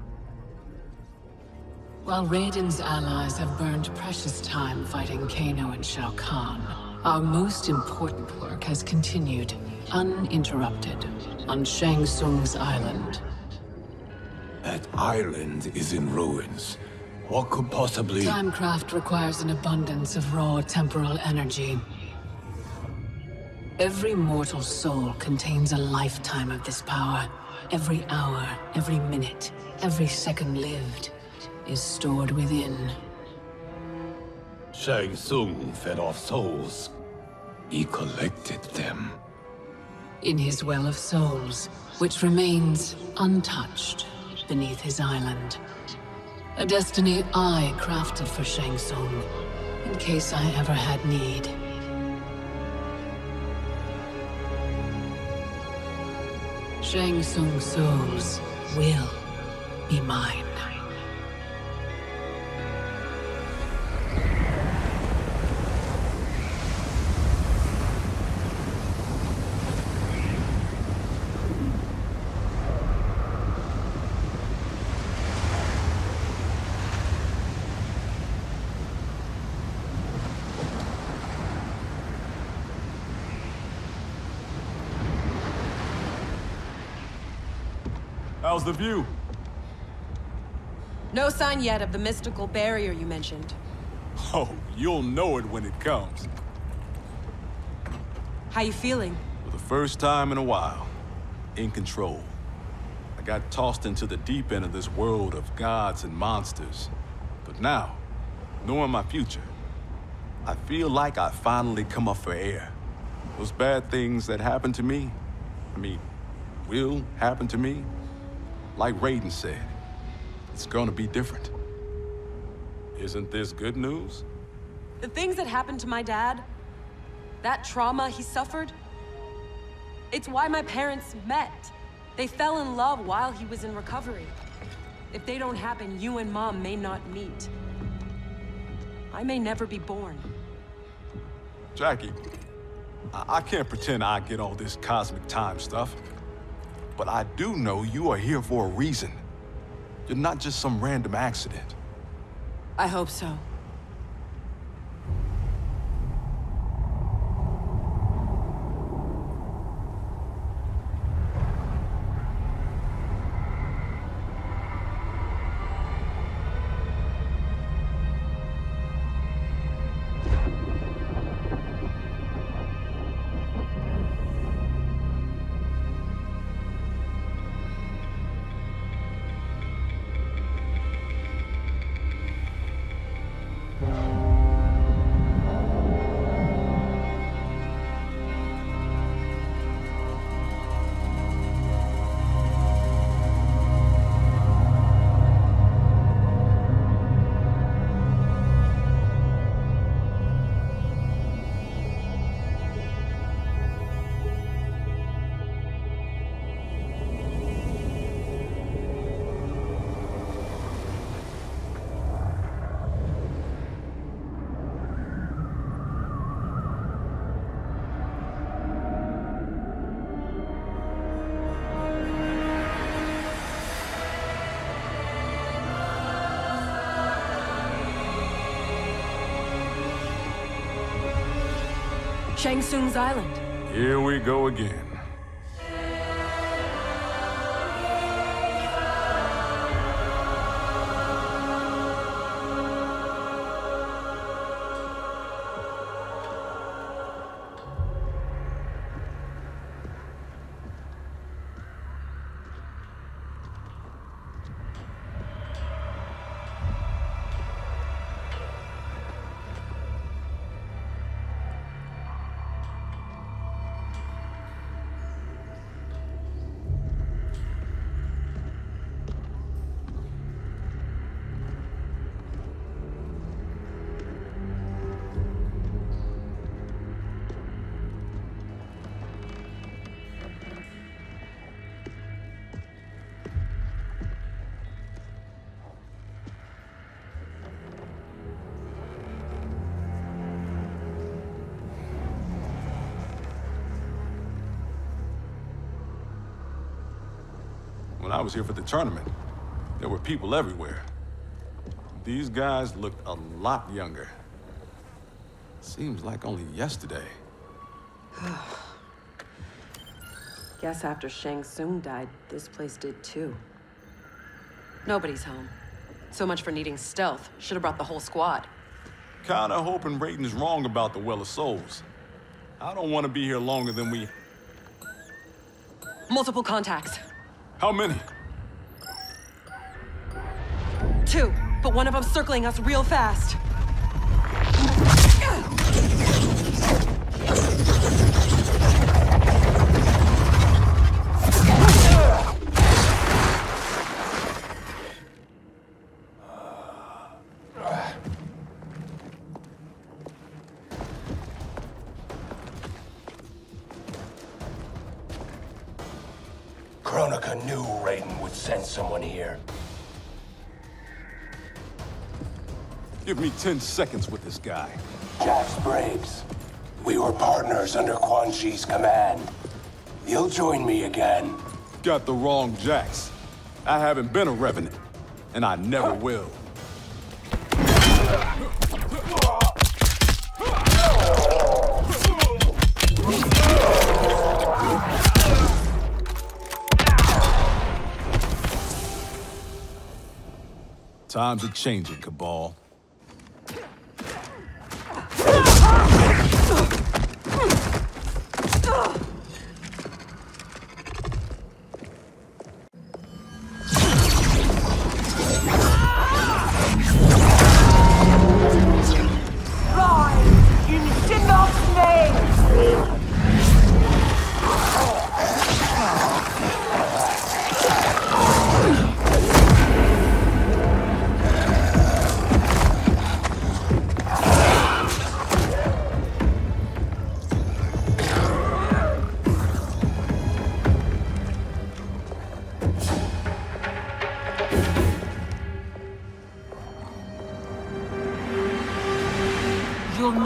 While Raiden's allies have burned precious time fighting Kano and Shao Kahn, our most important work has continued, uninterrupted, on Shang Tsung's island. That island is in ruins. What could possibly... Timecraft requires an abundance of raw temporal energy. Every mortal soul contains a lifetime of this power. Every hour, every minute, every second lived is stored within. Shang Tsung fed off souls. He collected them. In his Well of Souls, which remains untouched beneath his island. A destiny I crafted for Shang Tsung, in case I ever had need. Shang Tsung's souls will be mine. How's the view? No sign yet of the mystical barrier you mentioned. Oh, you'll know it when it comes. How you feeling? For the first time in a while, in control. I got tossed into the deep end of this world of gods and monsters. But now, knowing my future, I feel like I finally come up for air. Those bad things that happened to me, will happen to me. Like Raiden said, it's gonna be different. Isn't this good news? The things that happened to my dad, that trauma he suffered, it's why my parents met. They fell in love while he was in recovery. If they don't happen, you and Mom may not meet. I may never be born. Jackie, I can't pretend I get all this cosmic time stuff. But I do know you are here for a reason. You're not just some random accident. I hope so. Shang Tsung's Island. Here we go again. I was here for the tournament. There were people everywhere. These guys looked a lot younger. Seems like only yesterday. Guess after Shang Tsung died, this place did too. Nobody's home. So much for needing stealth. Should have brought the whole squad. Kinda hoping Raiden's wrong about the Well of Souls. I don't want to be here longer than we... Multiple contacts. How many? 2, but one of them circling us real fast. Kronika knew Raiden would send someone here. Give me 10 seconds with this guy. Jackson Briggs. We were partners under Quan Chi's command. You'll join me again. Got the wrong Jax. I haven't been a revenant, and I never will. Times are changing, Cabal.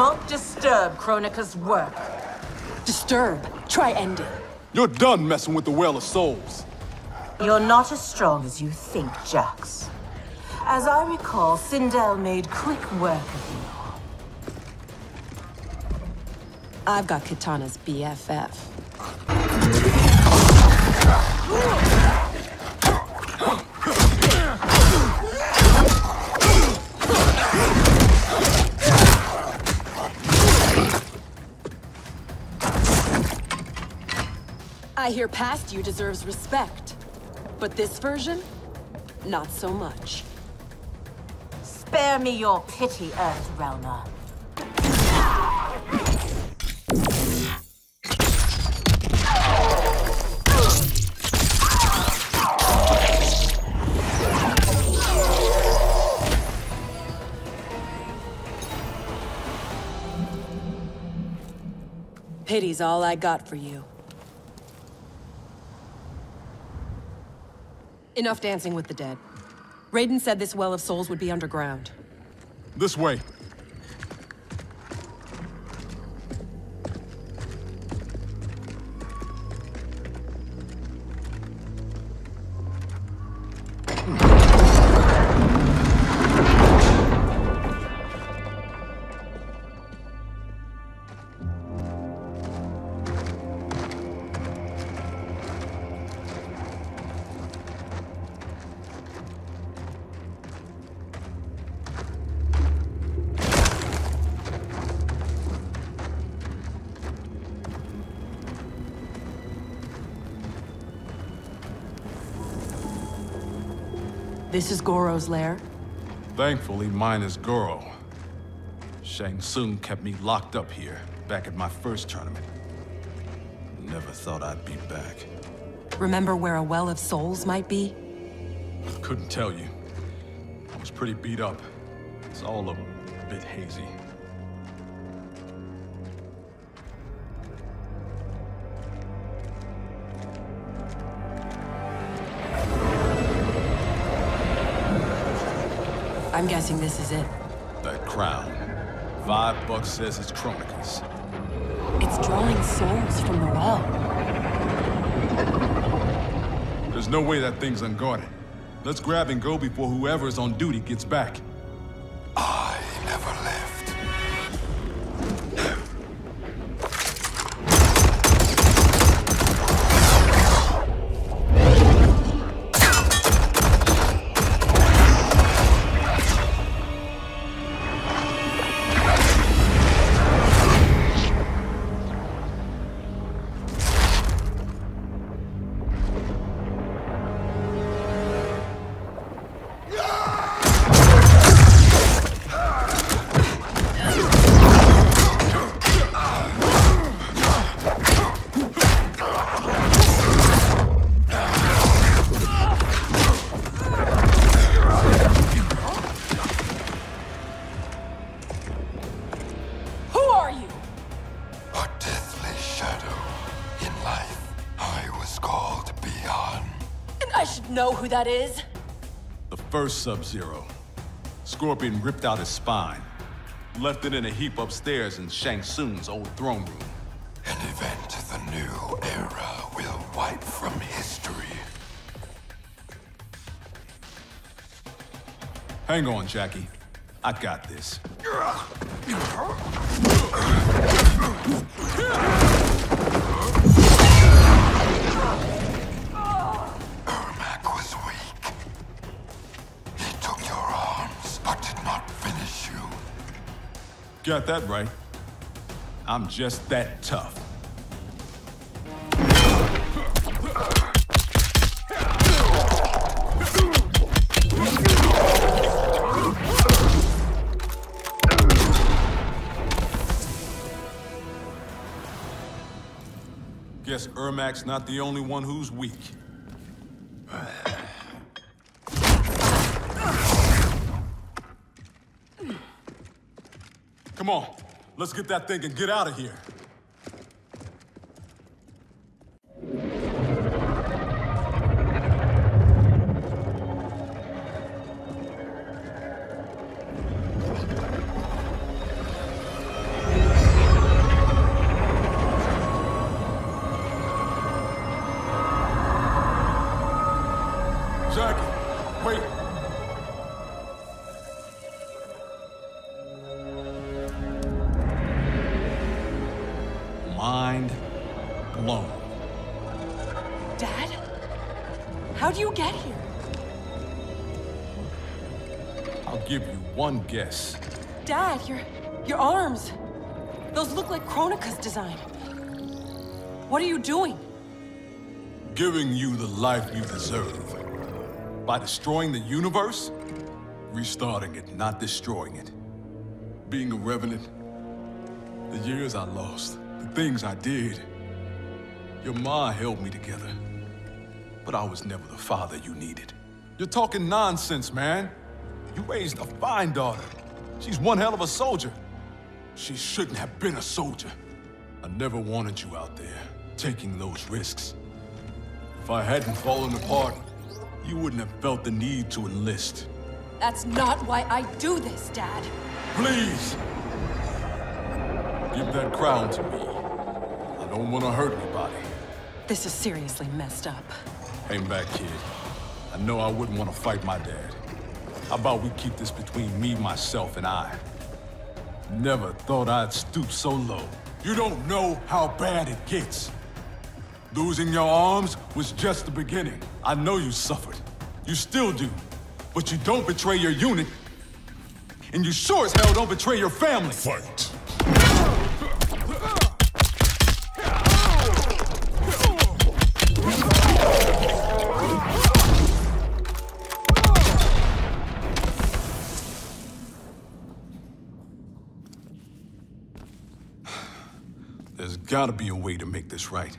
Don't disturb Kronika's work. Disturb? Try ending. You're done messing with the Well of Souls. You're not as strong as you think, Jax. As I recall, Sindel made quick work of you. I've got Katana's BFF. I hear past you deserves respect, but this version, not so much. Spare me your pity, Earthrealmer. Pity's all I got for you. Enough dancing with the dead. Raiden said this Well of Souls would be underground. This way. This is Goro's lair? Thankfully, mine is Goro. Shang Tsung kept me locked up here, back at my first tournament. Never thought I'd be back. Remember where a Well of Souls might be? Couldn't tell you. I was pretty beat up. It's all a bit hazy. I'm guessing this is it. That crown. $5 says it's Kronika's. It's drawing souls from the well. There's no way that thing's unguarded. Let's grab and go before whoever is on duty gets back. I never left. That is? The first Sub-Zero. Scorpion ripped out his spine, left it in a heap upstairs in Shang Tsung's old throne room. An event the new era will wipe from history. Hang on, Jackie. I got this. You got that right. I'm just that tough. Guess Ermac's not the only one who's weak. Come on, let's get that thing and get out of here. Jackie, wait. Mind blown. Dad? How do you get here? I'll give you one guess. Dad, your arms. Those look like Kronika's design. What are you doing? Giving you the life you deserve. By destroying the universe, restarting it, not destroying it. Being a revenant, the years I lost, the things I did. Your ma held me together, but I was never the father you needed. You're talking nonsense, man. You raised a fine daughter. She's one hell of a soldier. She shouldn't have been a soldier. I never wanted you out there, taking those risks. If I hadn't fallen apart, you wouldn't have felt the need to enlist. That's not why I do this, Dad. Please! Give that crown to me. I don't want to hurt anybody. This is seriously messed up. Hang back, kid. I know I wouldn't want to fight my dad. How about we keep this between me, myself, and I? Never thought I'd stoop so low. You don't know how bad it gets. Losing your arms was just the beginning. I know you suffered. You still do. But you don't betray your unit. And you sure as hell don't betray your family. Fight. There's gotta be a way to make this right.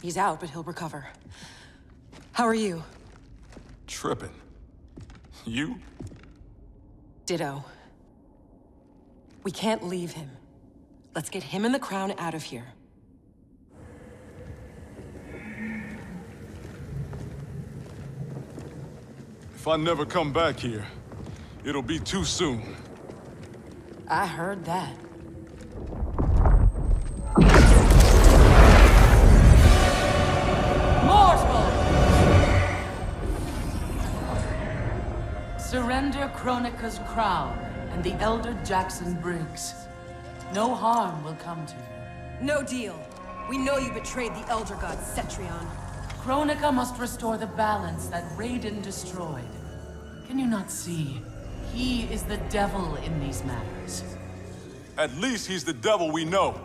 He's out, but he'll recover. How are you? Tripping. You? Ditto. We can't leave him. Let's get him and the crown out of here. If I never come back here, it'll be too soon. I heard that. Surrender Kronika's crown and the Elder Jackson Briggs. No harm will come to you. No deal. We know you betrayed the Elder God Cetrion. Kronika must restore the balance that Raiden destroyed. Can you not see? He is the devil in these matters. At least he's the devil we know.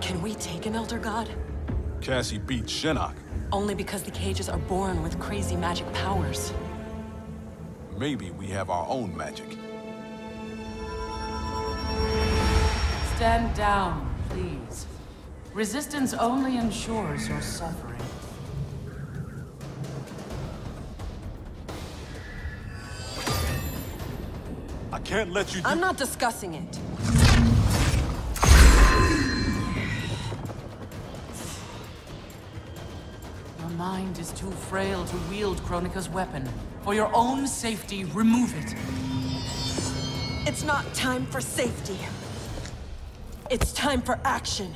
Can we take an Elder God? Cassie beat Shinnok. Only because the cages are born with crazy magic powers. Maybe we have our own magic. Stand down, please. Resistance only ensures your suffering. I can't let you do- I'm not discussing it. Your mind is too frail to wield Kronika's weapon. For your own safety, remove it. It's not time for safety. It's time for action.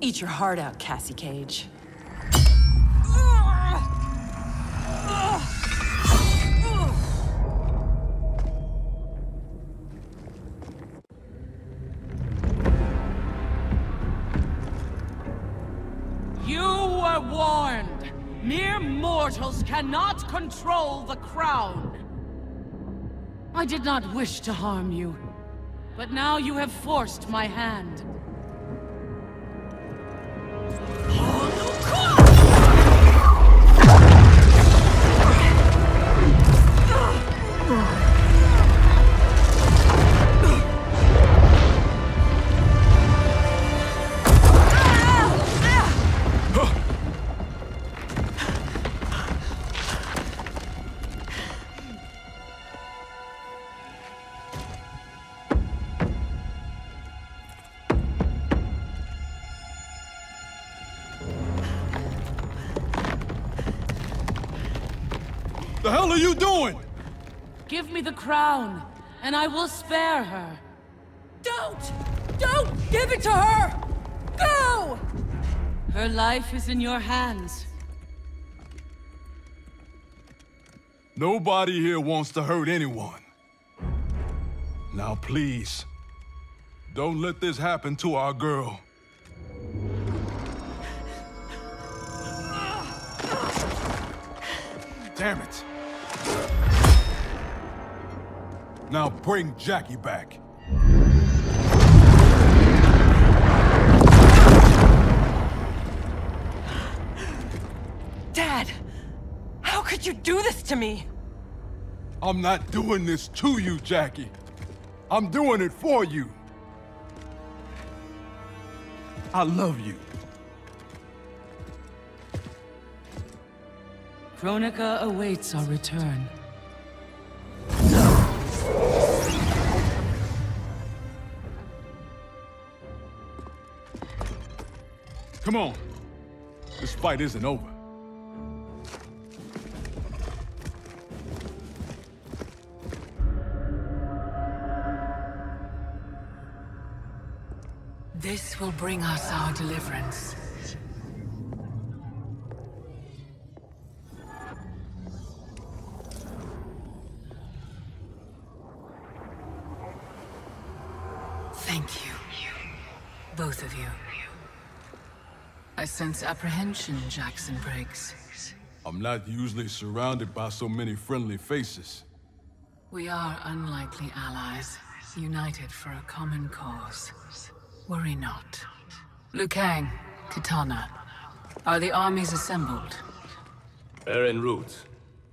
Eat your heart out, Cassie Cage. Cannot control the crown. I did not wish to harm you, but now you have forced my hand. The hell are you doing? Give me the crown, and I will spare her. Don't give it to her! Go! Her life is in your hands. Nobody here wants to hurt anyone. Now please, don't let this happen to our girl. Damn it. Now bring Jackie back. Dad, how could you do this to me? I'm not doing this to you, Jackie. I'm doing it for you. I love you. Kronika awaits our return. Come on. This fight isn't over. This will bring us our deliverance. Both of you. I sense apprehension, Jackson Briggs. I'm not usually surrounded by so many friendly faces. We are unlikely allies, united for a common cause. Worry not. Liu Kang, Kitana, are the armies assembled? They're en route.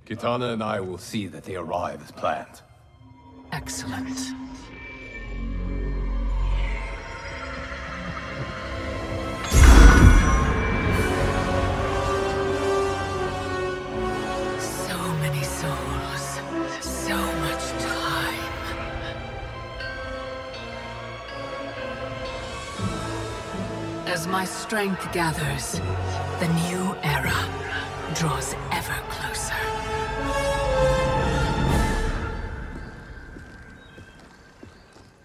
Kitana and I will see that they arrive as planned. Excellent. As my strength gathers, the new era draws ever closer.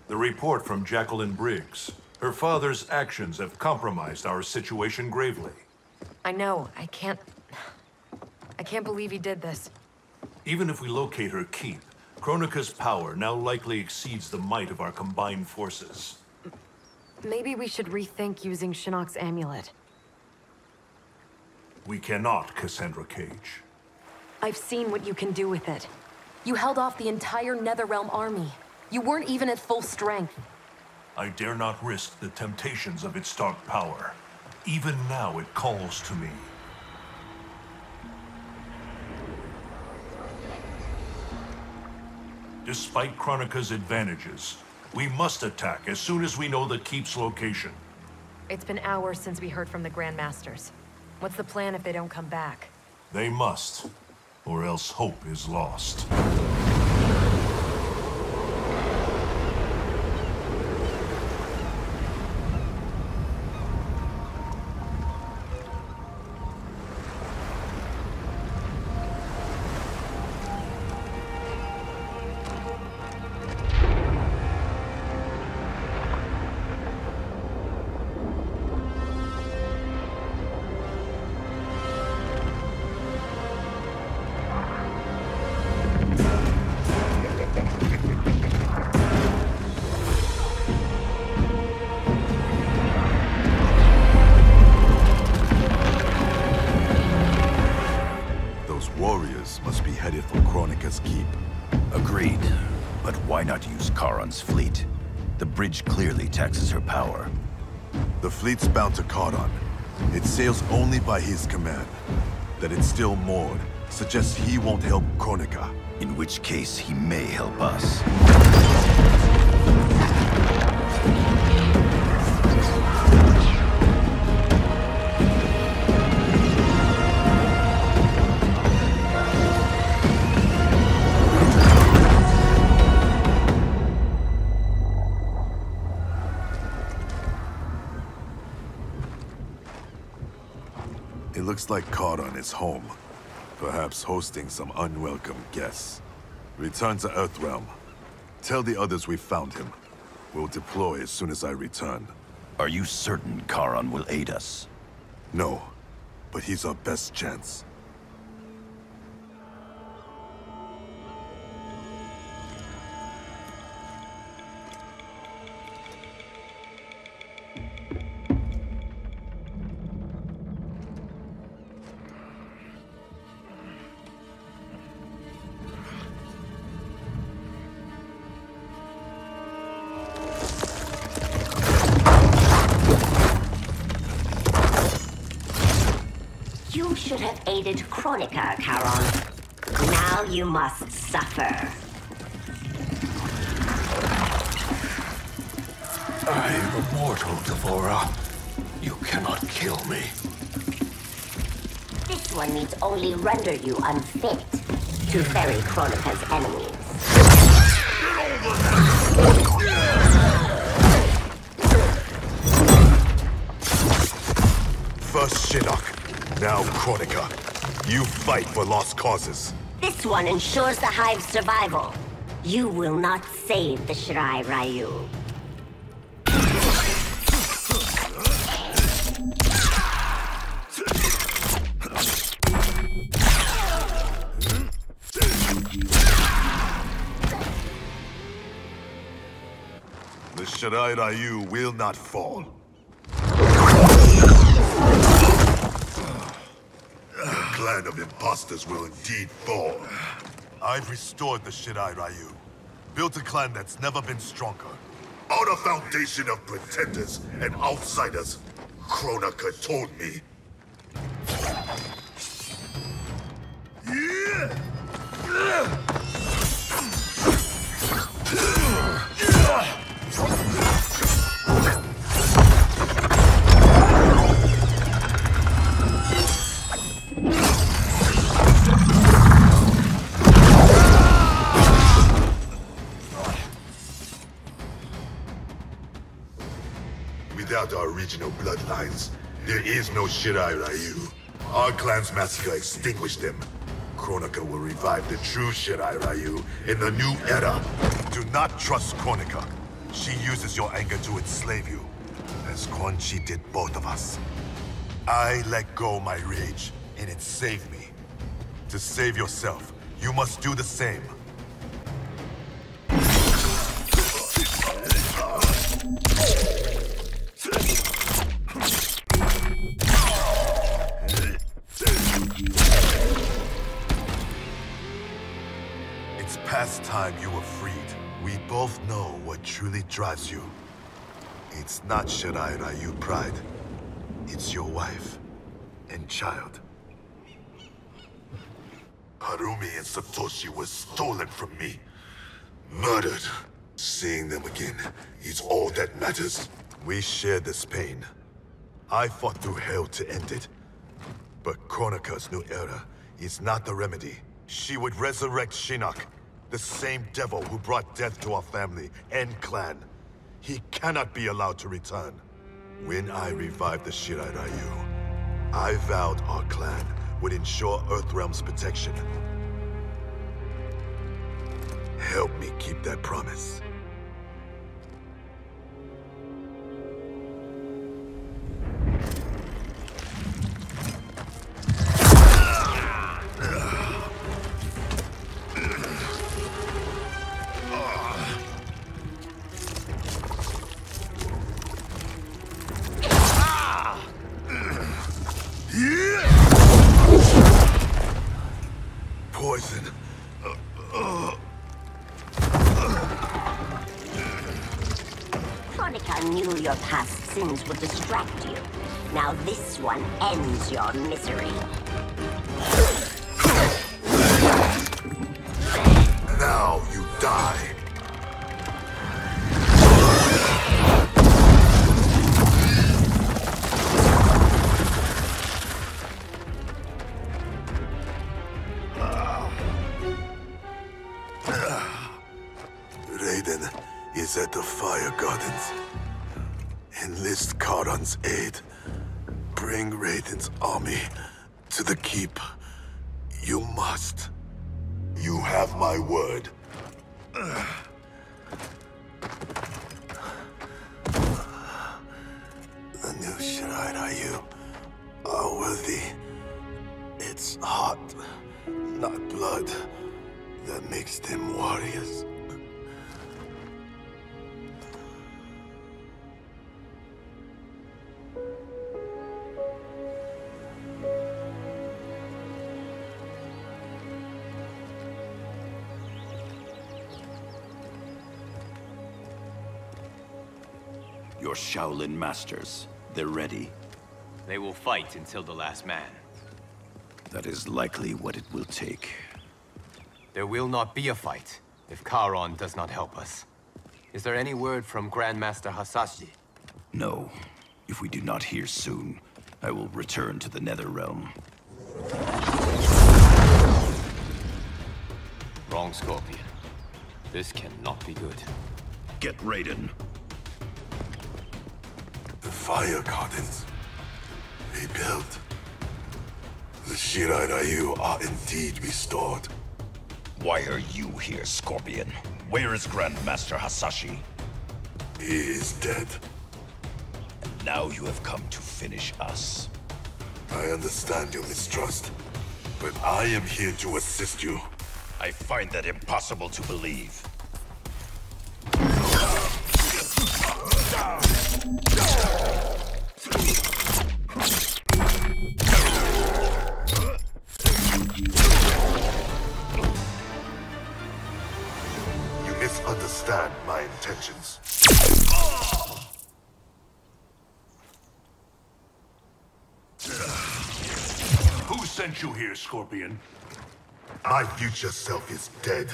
The report from Jacqueline Briggs. Her father's actions have compromised our situation gravely. I know. I can't believe he did this. Even if we locate her keep, Kronika's power now likely exceeds the might of our combined forces. Maybe we should rethink using Shinnok's amulet. We cannot, Cassandra Cage. I've seen what you can do with it. You held off the entire Netherrealm army. You weren't even at full strength. I dare not risk the temptations of its dark power. Even now it calls to me. Despite Kronika's advantages, we must attack as soon as we know the keep's location. It's been hours since we heard from the Grandmasters. What's the plan if they don't come back? They must, or else hope is lost. Fleet. The bridge clearly taxes her power. The fleet's bound to Cardon. It sails only by his command. That it's still moored suggests he won't help Kronika, in which case he may help us. Looks like Cardon is home. perhaps hosting some unwelcome guests. Return to Earthrealm. Tell the others we found him. We'll deploy as soon as I return. Are you certain Charon will aid us? No, but he's our best chance. Aided Kronika, Charon. Now you must suffer. I am immortal, D'Vorah. You cannot kill me. This one needs only render you unfit to ferry Kronika's enemies. Get over there! First Shinnok. Now, Kronika, you fight for lost causes. This one ensures the Hive's survival. You will not save the Shirai Ryu. The Shirai Ryu will not fall. The clan of imposters will indeed fall. I've restored the Shirai Ryu. Built a clan that's never been stronger. On a foundation of pretenders and outsiders, Kronika told me. Original bloodlines. There is no Shirai Ryu. Our clan's massacre extinguished them. Kronika will revive the true Shirai Ryu in the new era. Do not trust Kronika. She uses your anger to enslave you, as Quan Chi did both of us. I let go my rage, and it saved me. To save yourself, you must do the same. Time you were freed. We both know what truly drives you. It's not Shirai Ryu pride. It's your wife and child. Harumi and Satoshi were stolen from me. Murdered. Seeing them again is all that matters. We share this pain. I fought through hell to end it. But Kronika's new era is not the remedy. She would resurrect Shinnok. The same devil who brought death to our family and clan. He cannot be allowed to return. When I revived the Shirai Ryu, I vowed our clan would ensure Earthrealm's protection. Help me keep that promise. Your past sins would distract you. Now this one ends your misery. Now you die. Raiden is at the Fire Gardens. Enlist Charon's aid. Bring Raiden's army to the keep. You must. You have my word. The new Shirai Ryu are worthy. It's heart, not blood, that makes them warriors. Your Shaolin masters, they're ready. They will fight until the last man. That is likely what it will take. There will not be a fight if Charon does not help us. Is there any word from Grandmaster Hasashi? No. If we do not hear soon, I will return to the Netherrealm. Wrong, Scorpion. This cannot be good. Get Raiden. Fire gardens. Rebuilt. The Shirai Ryu are indeed restored. Why are you here, Scorpion? Where is Grandmaster Hasashi? He is dead. And now you have come to finish us. I understand your mistrust, but I am here to assist you. I find that impossible to believe. Intentions. Who sent you here, Scorpion? My future self is dead.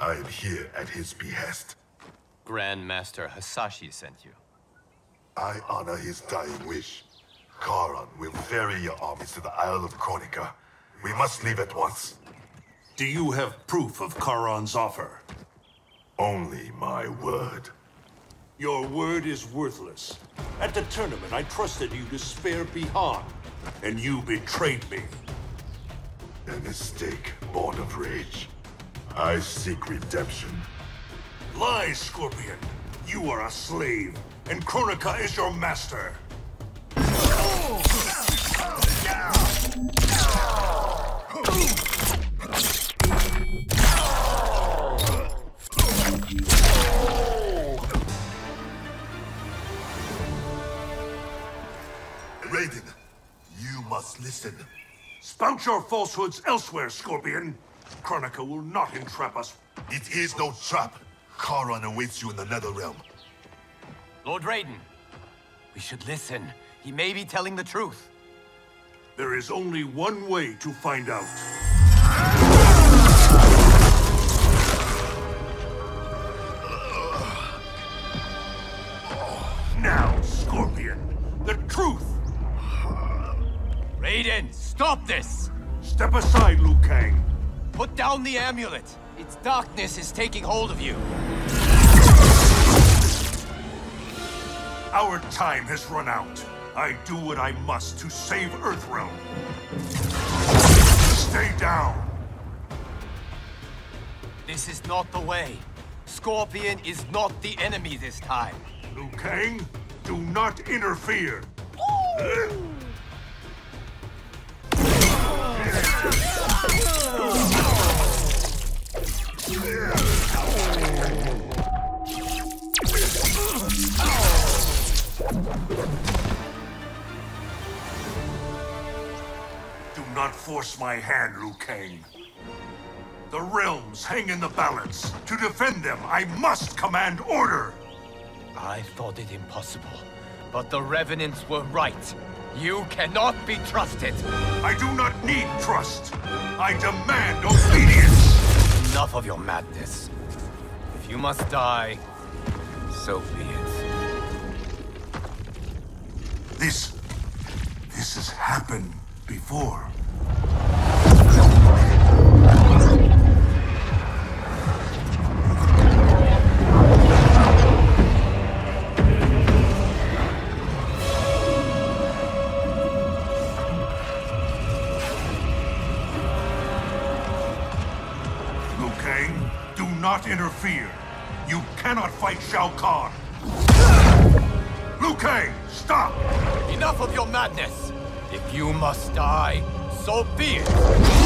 I am here at his behest. Grandmaster Hasashi sent you. I honor his dying wish. Charon will ferry your armies to the Isle of Kronika. We must leave at once. Do you have proof of Charon's offer? Only my word. Your word is worthless. At the tournament, I trusted you to spare Bihan, and you betrayed me. A mistake born of rage. I seek redemption. Lie, Scorpion. You are a slave, and Kronika is your master. Raiden, you must listen. Spout your falsehoods elsewhere, Scorpion. Kronika will not entrap us. It is no trap. Charon awaits you in the Netherrealm. Lord Raiden, we should listen. He may be telling the truth. There is only one way to find out. Now, Scorpion, the truth! Raiden, stop this! Step aside, Liu Kang. Put down the amulet. Its darkness is taking hold of you. Our time has run out. I do what I must to save Earthrealm. Stay down. This is not the way. Scorpion is not the enemy this time. Liu Kang, do not interfere. Do not force my hand, Liu Kang. The realms hang in the balance. To defend them, I must command order. I thought it impossible, but the Revenants were right. You cannot be trusted! I do not need trust! I demand obedience! Enough of your madness. If you must die, so be it. This has happened before. not interfere. You cannot fight Shao Kahn. Liu Kang, stop! Enough of your madness! If you must die, so be it!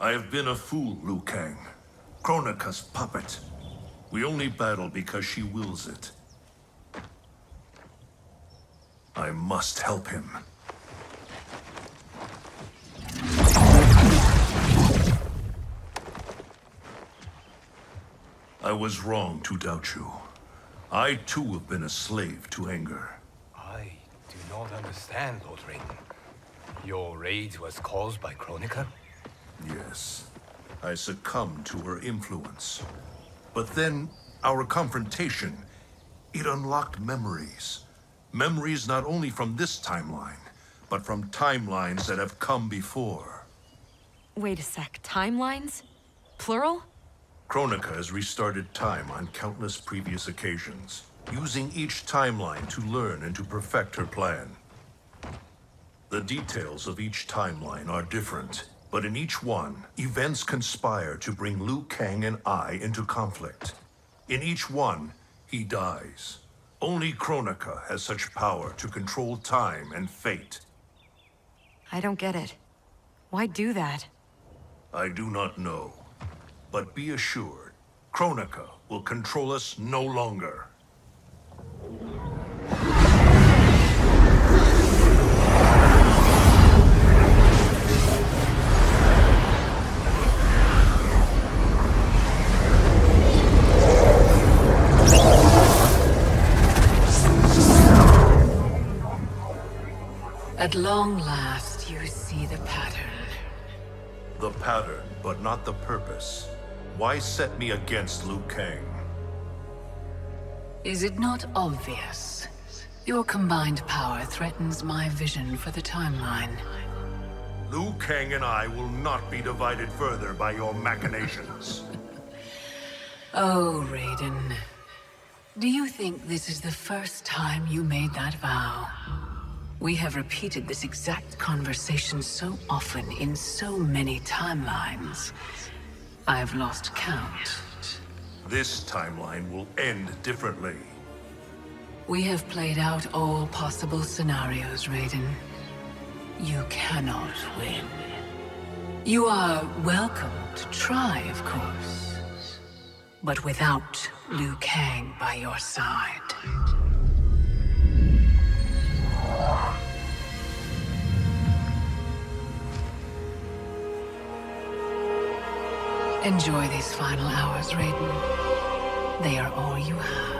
I have been a fool, Liu Kang. Kronika's puppet. We only battle because she wills it. I must help him. I was wrong to doubt you. I too have been a slave to anger. I do not understand, Lord Raiden. Your rage was caused by Kronika? Yes, I succumbed to her influence. But then, our confrontation, it unlocked memories. Memories not only from this timeline, but from timelines that have come before. Wait a sec, timelines? Plural? Kronika has restarted time on countless previous occasions, using each timeline to learn and to perfect her plan. The details of each timeline are different. But in each one, events conspire to bring Liu Kang and I into conflict. In each one, he dies. Only Kronika has such power to control time and fate. I don't get it. Why do that? I do not know. But be assured, Kronika will control us no longer. At long last, you see the pattern. The pattern, but not the purpose. Why set me against Liu Kang? Is it not obvious? Your combined power threatens my vision for the timeline. Liu Kang and I will not be divided further by your machinations. Oh, Raiden. Do you think this is the first time you made that vow? We have repeated this exact conversation so often, in so many timelines. I've lost count. This timeline will end differently. We have played out all possible scenarios, Raiden. You cannot win. You are welcome to try, of course. But without Liu Kang by your side. Enjoy these final hours, Raiden. They are all you have.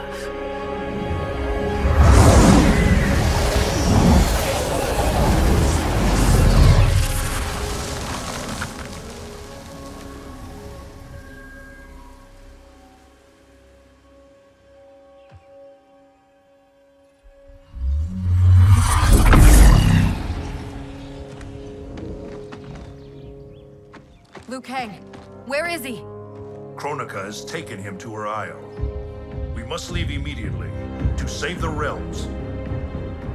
Liu Kang, where is he? Kronika has taken him to her isle. We must leave immediately, to save the realms.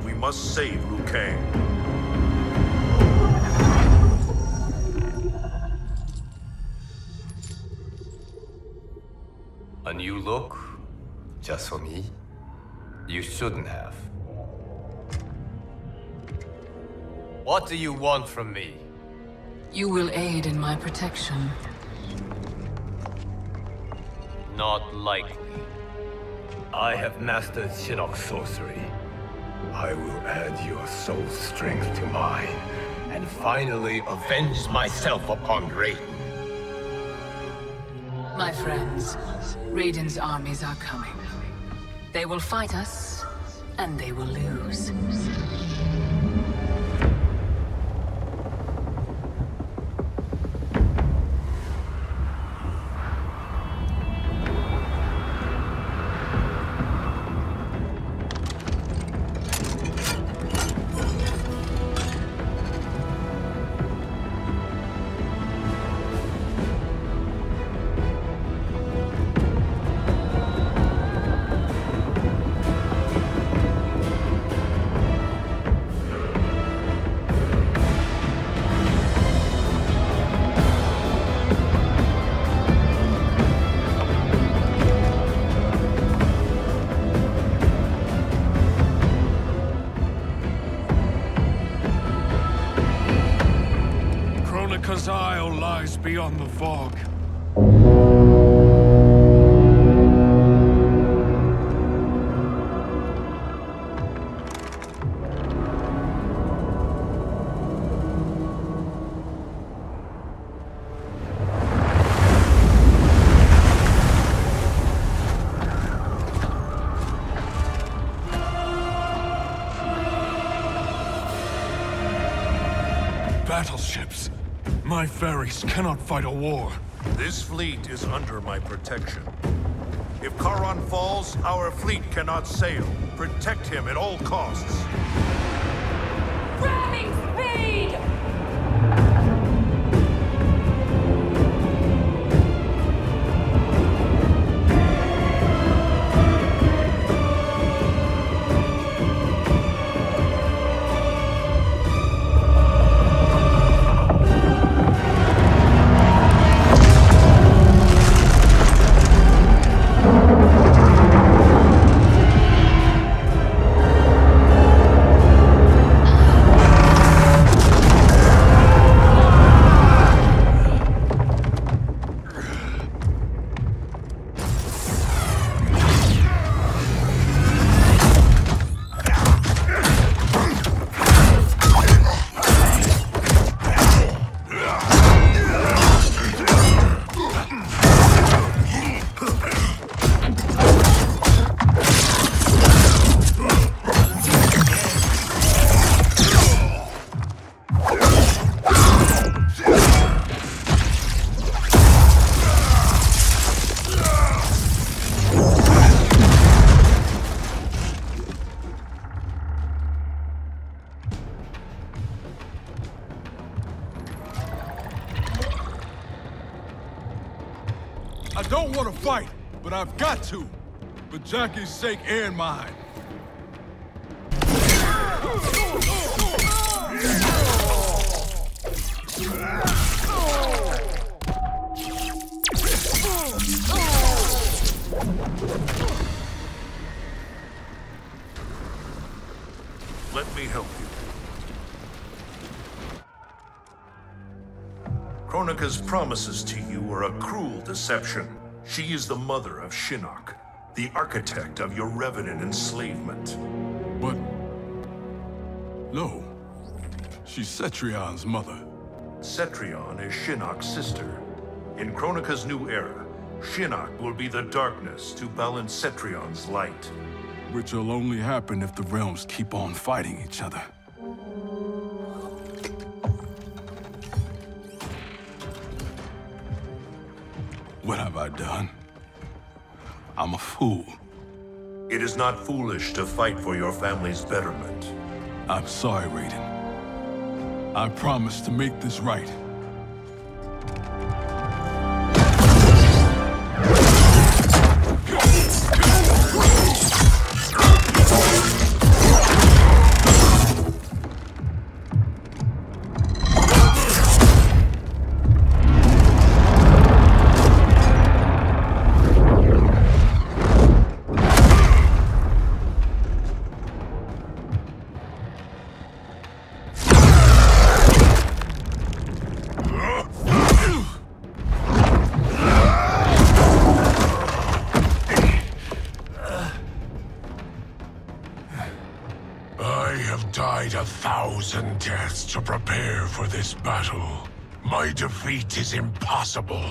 We must save Liu Kang. new look, just for me. You shouldn't have. What do you want from me? You will aid in my protection. Not likely. I have mastered Shinnok's sorcery. I will add your soul's strength to mine, and finally avenge myself upon Raiden. My friends, Raiden's armies are coming. They will fight us, and they will lose. Kronika's isle lies beyond the fog. Battleships. My ferries cannot fight a war. This fleet is under my protection. If Charon falls, our fleet cannot sail. Protect him at all costs. Ramming speed! I don't want to fight, but I've got to, for Jackie's sake and mine. Let me help you. Kronika's promises to you were a cruel deception. She is the mother of Shinnok, the architect of your revenant enslavement. But... no. She's Cetrion's mother. Cetrion is Shinnok's sister. In Kronika's new era, Shinnok will be the darkness to balance Cetrion's light. Which will only happen if the realms keep on fighting each other. What have I done? I'm a fool. It is not foolish to fight for your family's betterment. I'm sorry, Raiden. I promise to make this right. I have died 1,000 deaths to prepare for this battle. My defeat is impossible.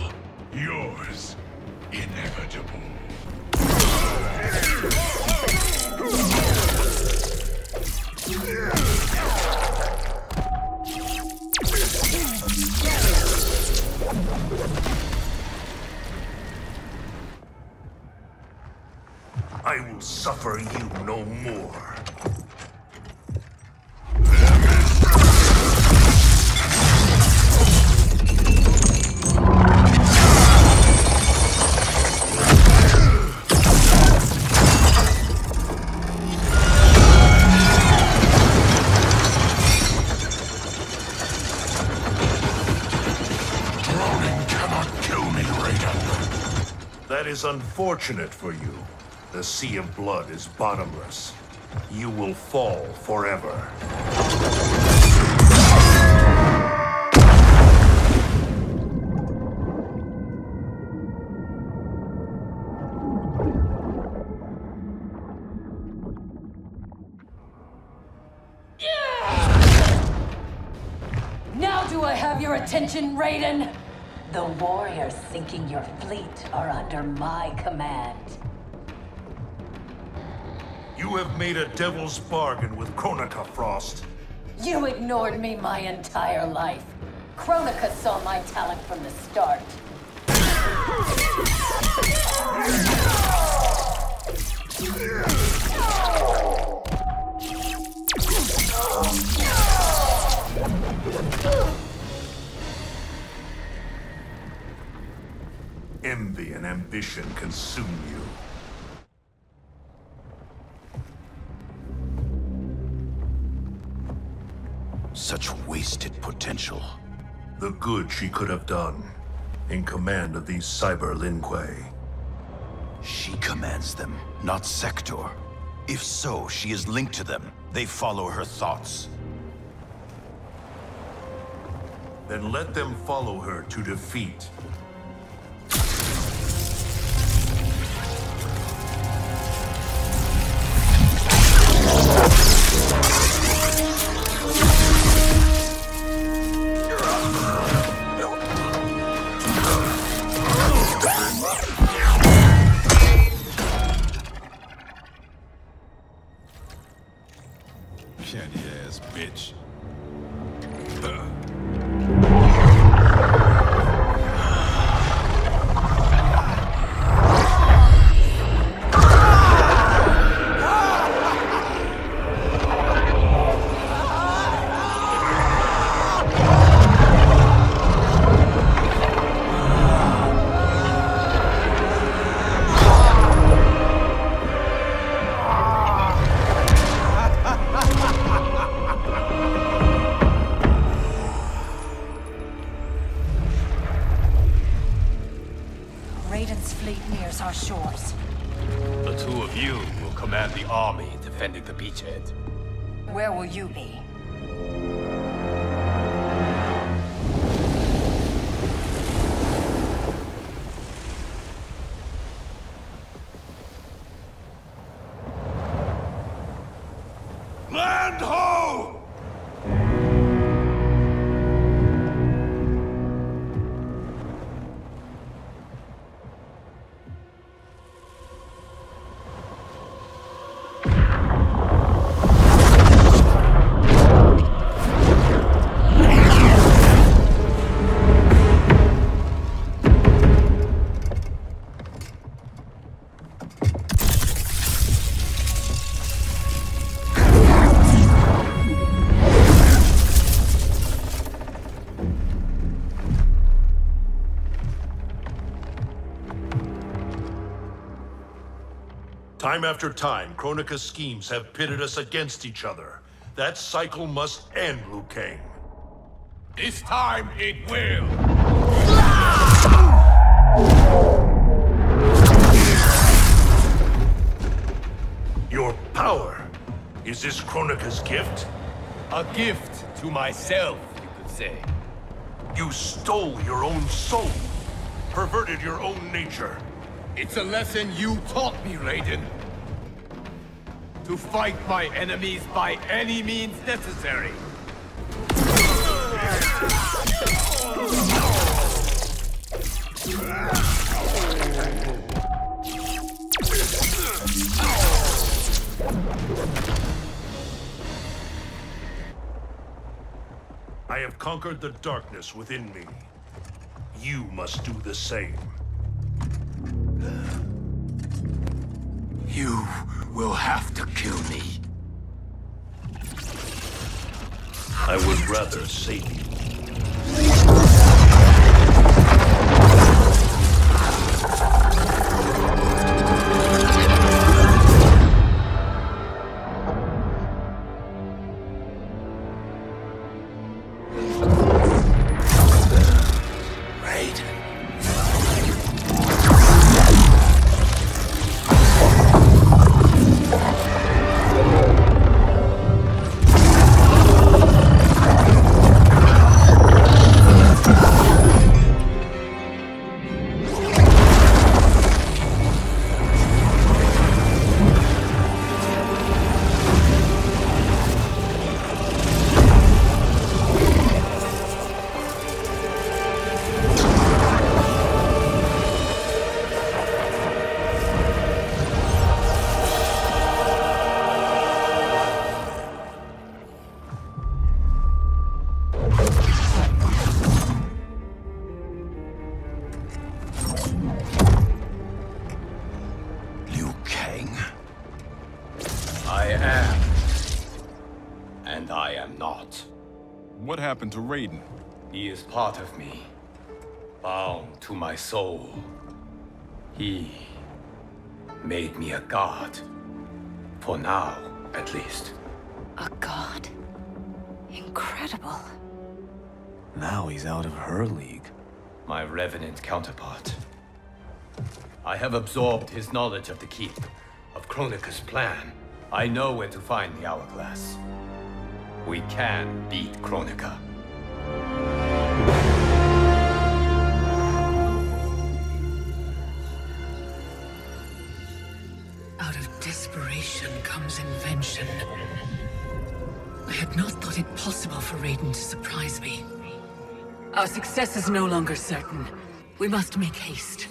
Yours, inevitable. I will suffer you no more. It is unfortunate for you. The sea of blood is bottomless. You will fall forever. Now do I have your attention, Raiden? The warriors sinking your fleet are under my command. You have made a devil's bargain with Kronika, Frost. You ignored me my entire life. Kronika saw my talent from the start. Envy and ambition consume you. Such wasted potential. The good she could have done, in command of these cyber Lin Kuei. She commands them, not Sektor. If so, she is linked to them. They follow her thoughts. Then let them follow her to defeat. Where will you be? Land ho! Time after time, Kronika's schemes have pitted us against each other. That cycle must end, Liu Kang. This time it will! Your power! Is this Kronika's gift? A gift to myself, you could say. You stole your own soul, perverted your own nature. It's a lesson you taught me, Raiden. to fight my enemies by any means necessary. I have conquered the darkness within me. You must do the same. You will have to kill me. I would rather save you. Happened to Raiden? He is part of me, bound to my soul. He made me a god, for now, at least. A god? Incredible. Now he's out of her league. My revenant counterpart. I have absorbed his knowledge of the keep, of Kronika's plan. I know where to find the hourglass. We can beat Kronika. Out of desperation comes invention. I had not thought it possible for Raiden to surprise me. Our success is no longer certain. We must make haste.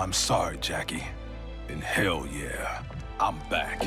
I'm sorry, Jackie. And hell yeah, I'm back.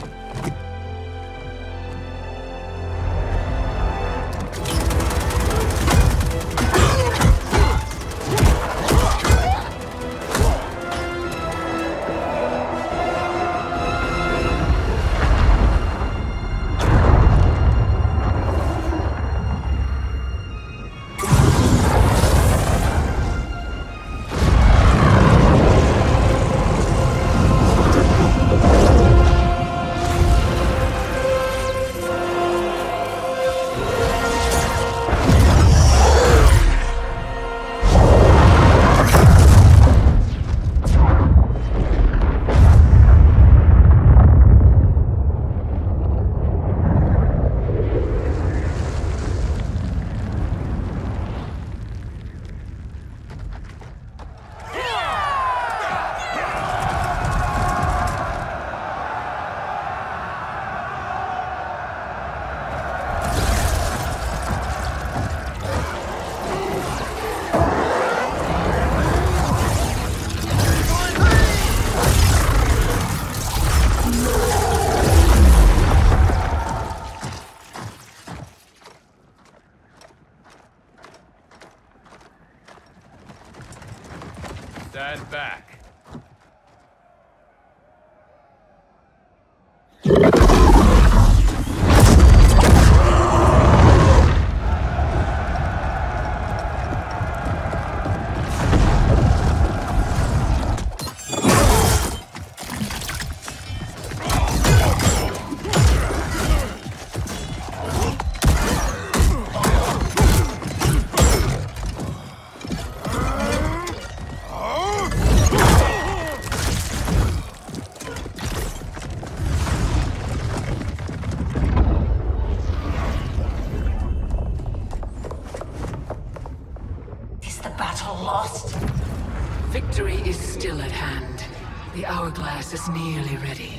Nearly ready.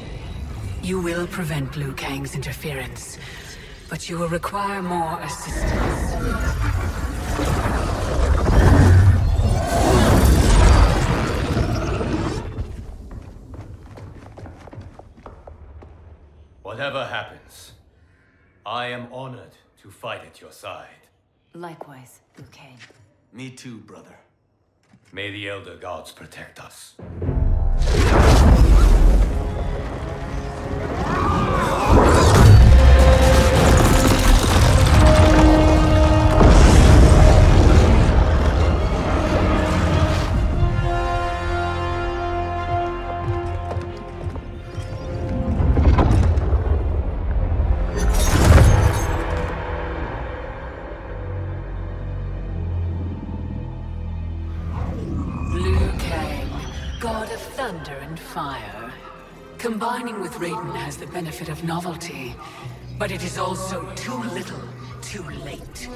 You will prevent Liu Kang's interference, but you will require more assistance. Whatever happens, I am honored to fight at your side. Likewise, Liu Kang. Me too, brother. May the Elder Gods protect us. Combining with Raiden has the benefit of novelty, but it is also too little, too late.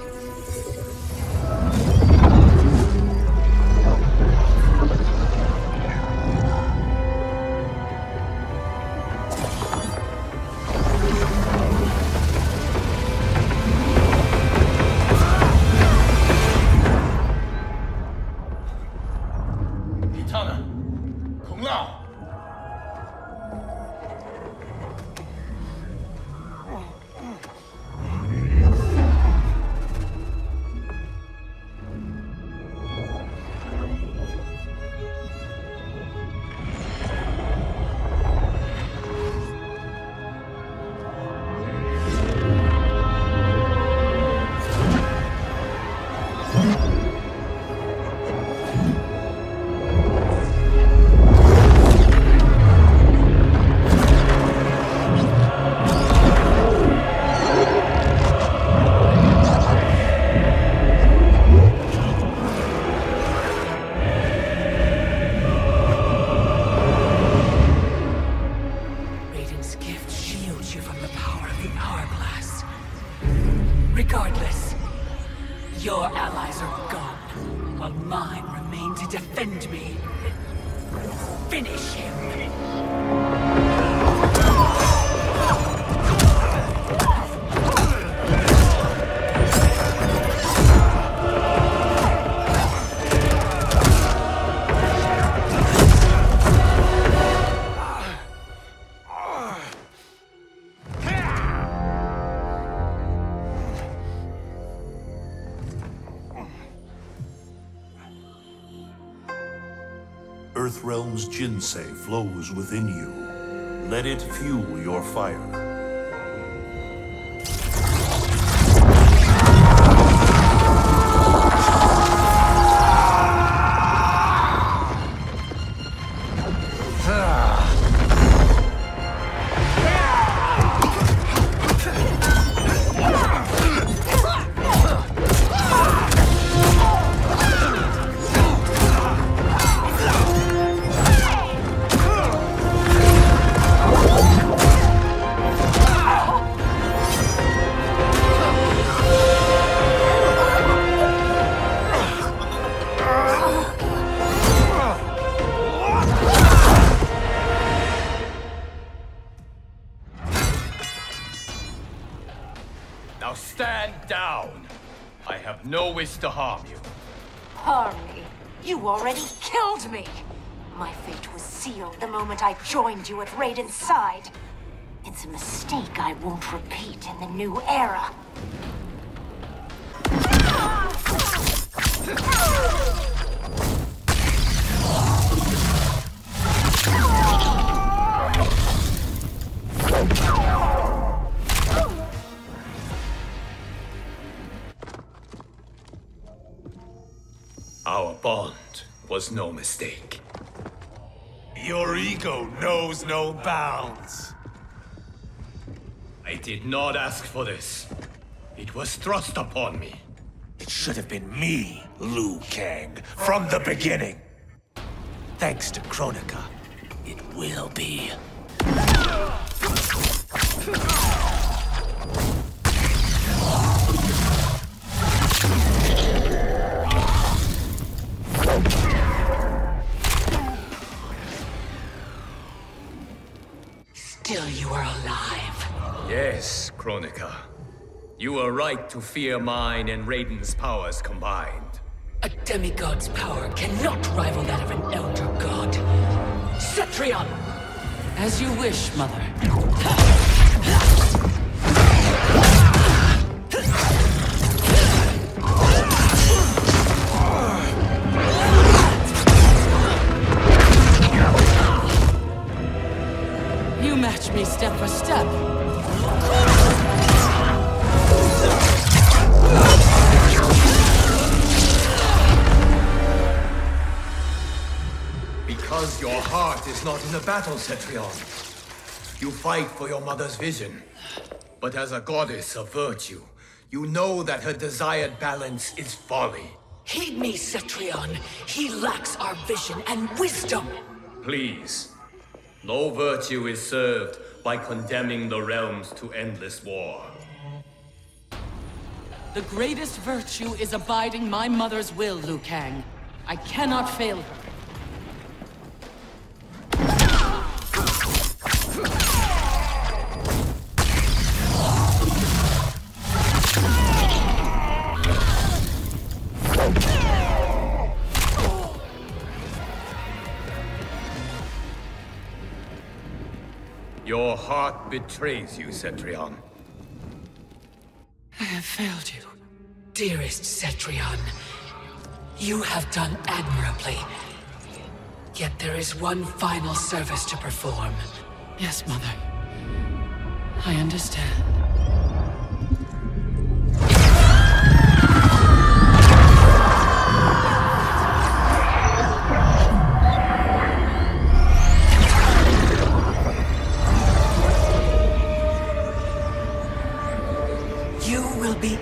Earthrealm's Jinsei flows within you. Let it fuel your fire. To harm you. Harm me? You already killed me! My fate was sealed the moment I joined you at Raiden's side. It's a mistake I won't repeat in the new era. Our bond was no mistake. Your ego knows no bounds. I did not ask for this. It was thrust upon me. It should have been me, Liu Kang, from the beginning. Thanks to Kronika, it will be. Still you are alive. Yes, Kronika. You were right to fear mine and Raiden's powers combined. A demigod's power cannot rival that of an elder god. Cetrion! As you wish, Mother. Match me step for step. Because your heart is not in the battle, Cetrion. You fight for your mother's vision. But as a goddess of virtue, you know that her desired balance is folly. Heed me, Cetrion. He lacks our vision and wisdom. Please. No virtue is served by condemning the realms to endless war. The greatest virtue is abiding my mother's will, Liu Kang. I cannot fail her. Your heart betrays you, Cetrion. I have failed you. Dearest Cetrion, you have done admirably. Yet there is one final service to perform. Yes, Mother. I understand.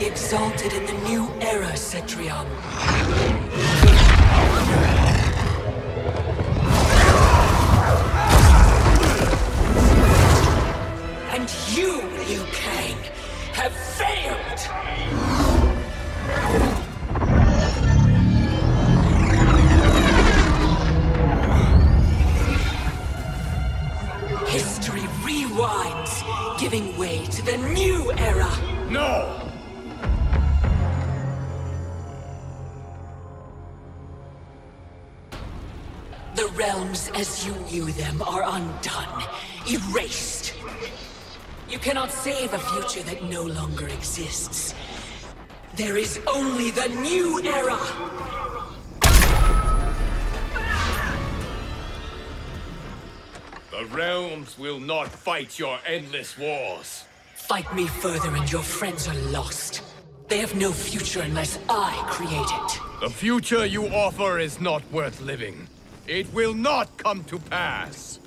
Exalted in the new era, Cetrion. And you, Liu Kang, have failed! History rewinds, giving way to the new era. No! The realms as you knew them are undone, erased. You cannot save a future that no longer exists. There is only the new era! The realms will not fight your endless wars. Fight me further and your friends are lost. They have no future unless I create it. The future you offer is not worth living. It will not come to pass.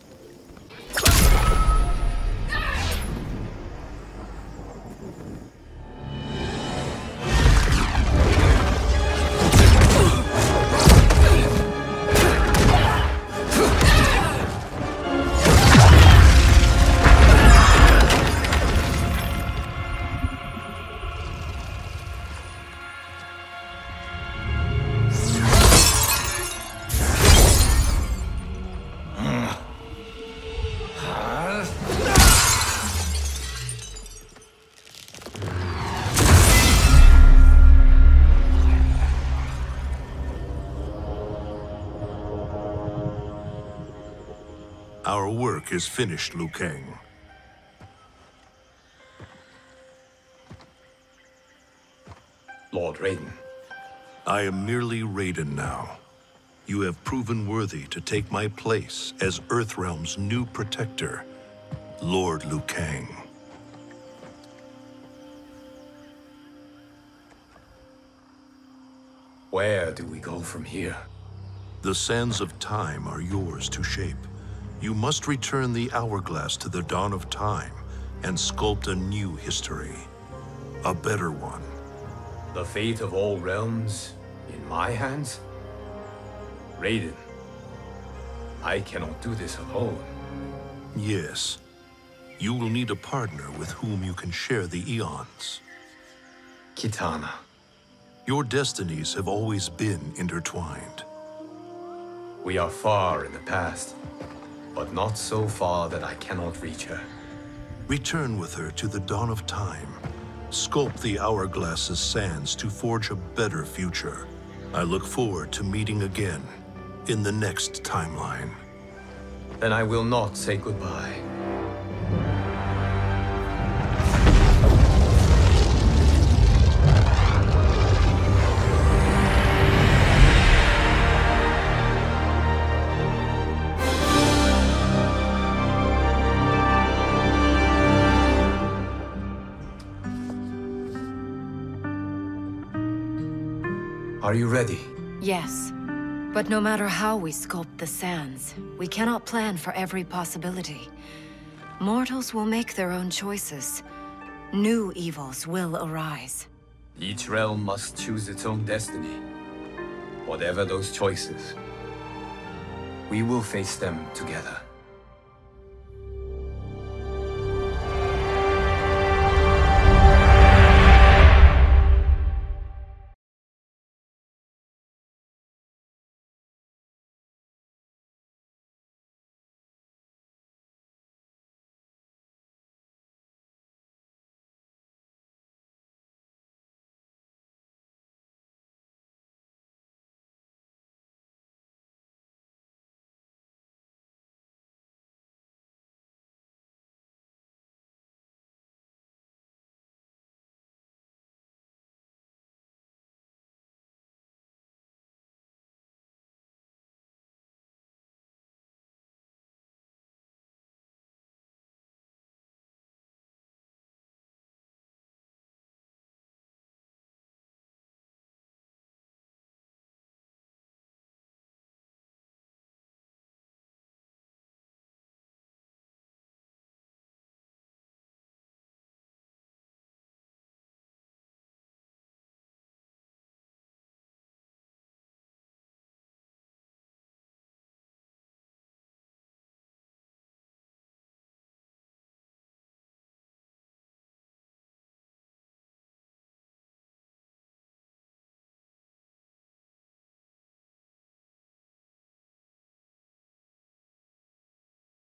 Our work is finished, Liu Kang. Lord Raiden. I am merely Raiden now. You have proven worthy to take my place as Earthrealm's new protector, Lord Liu Kang. Where do we go from here? The sands of time are yours to shape. You must return the hourglass to the dawn of time and sculpt a new history, a better one. The fate of all realms in my hands? Raiden, I cannot do this alone. Yes, you will need a partner with whom you can share the eons. Kitana. Your destinies have always been intertwined. We are far in the past. But not so far that I cannot reach her. Return with her to the dawn of time. Sculpt the hourglass's sands to forge a better future. I look forward to meeting again in the next timeline. Then I will not say goodbye. Are you ready? Yes. But no matter how we sculpt the sands, we cannot plan for every possibility. Mortals will make their own choices. New evils will arise. Each realm must choose its own destiny. Whatever those choices, we will face them together.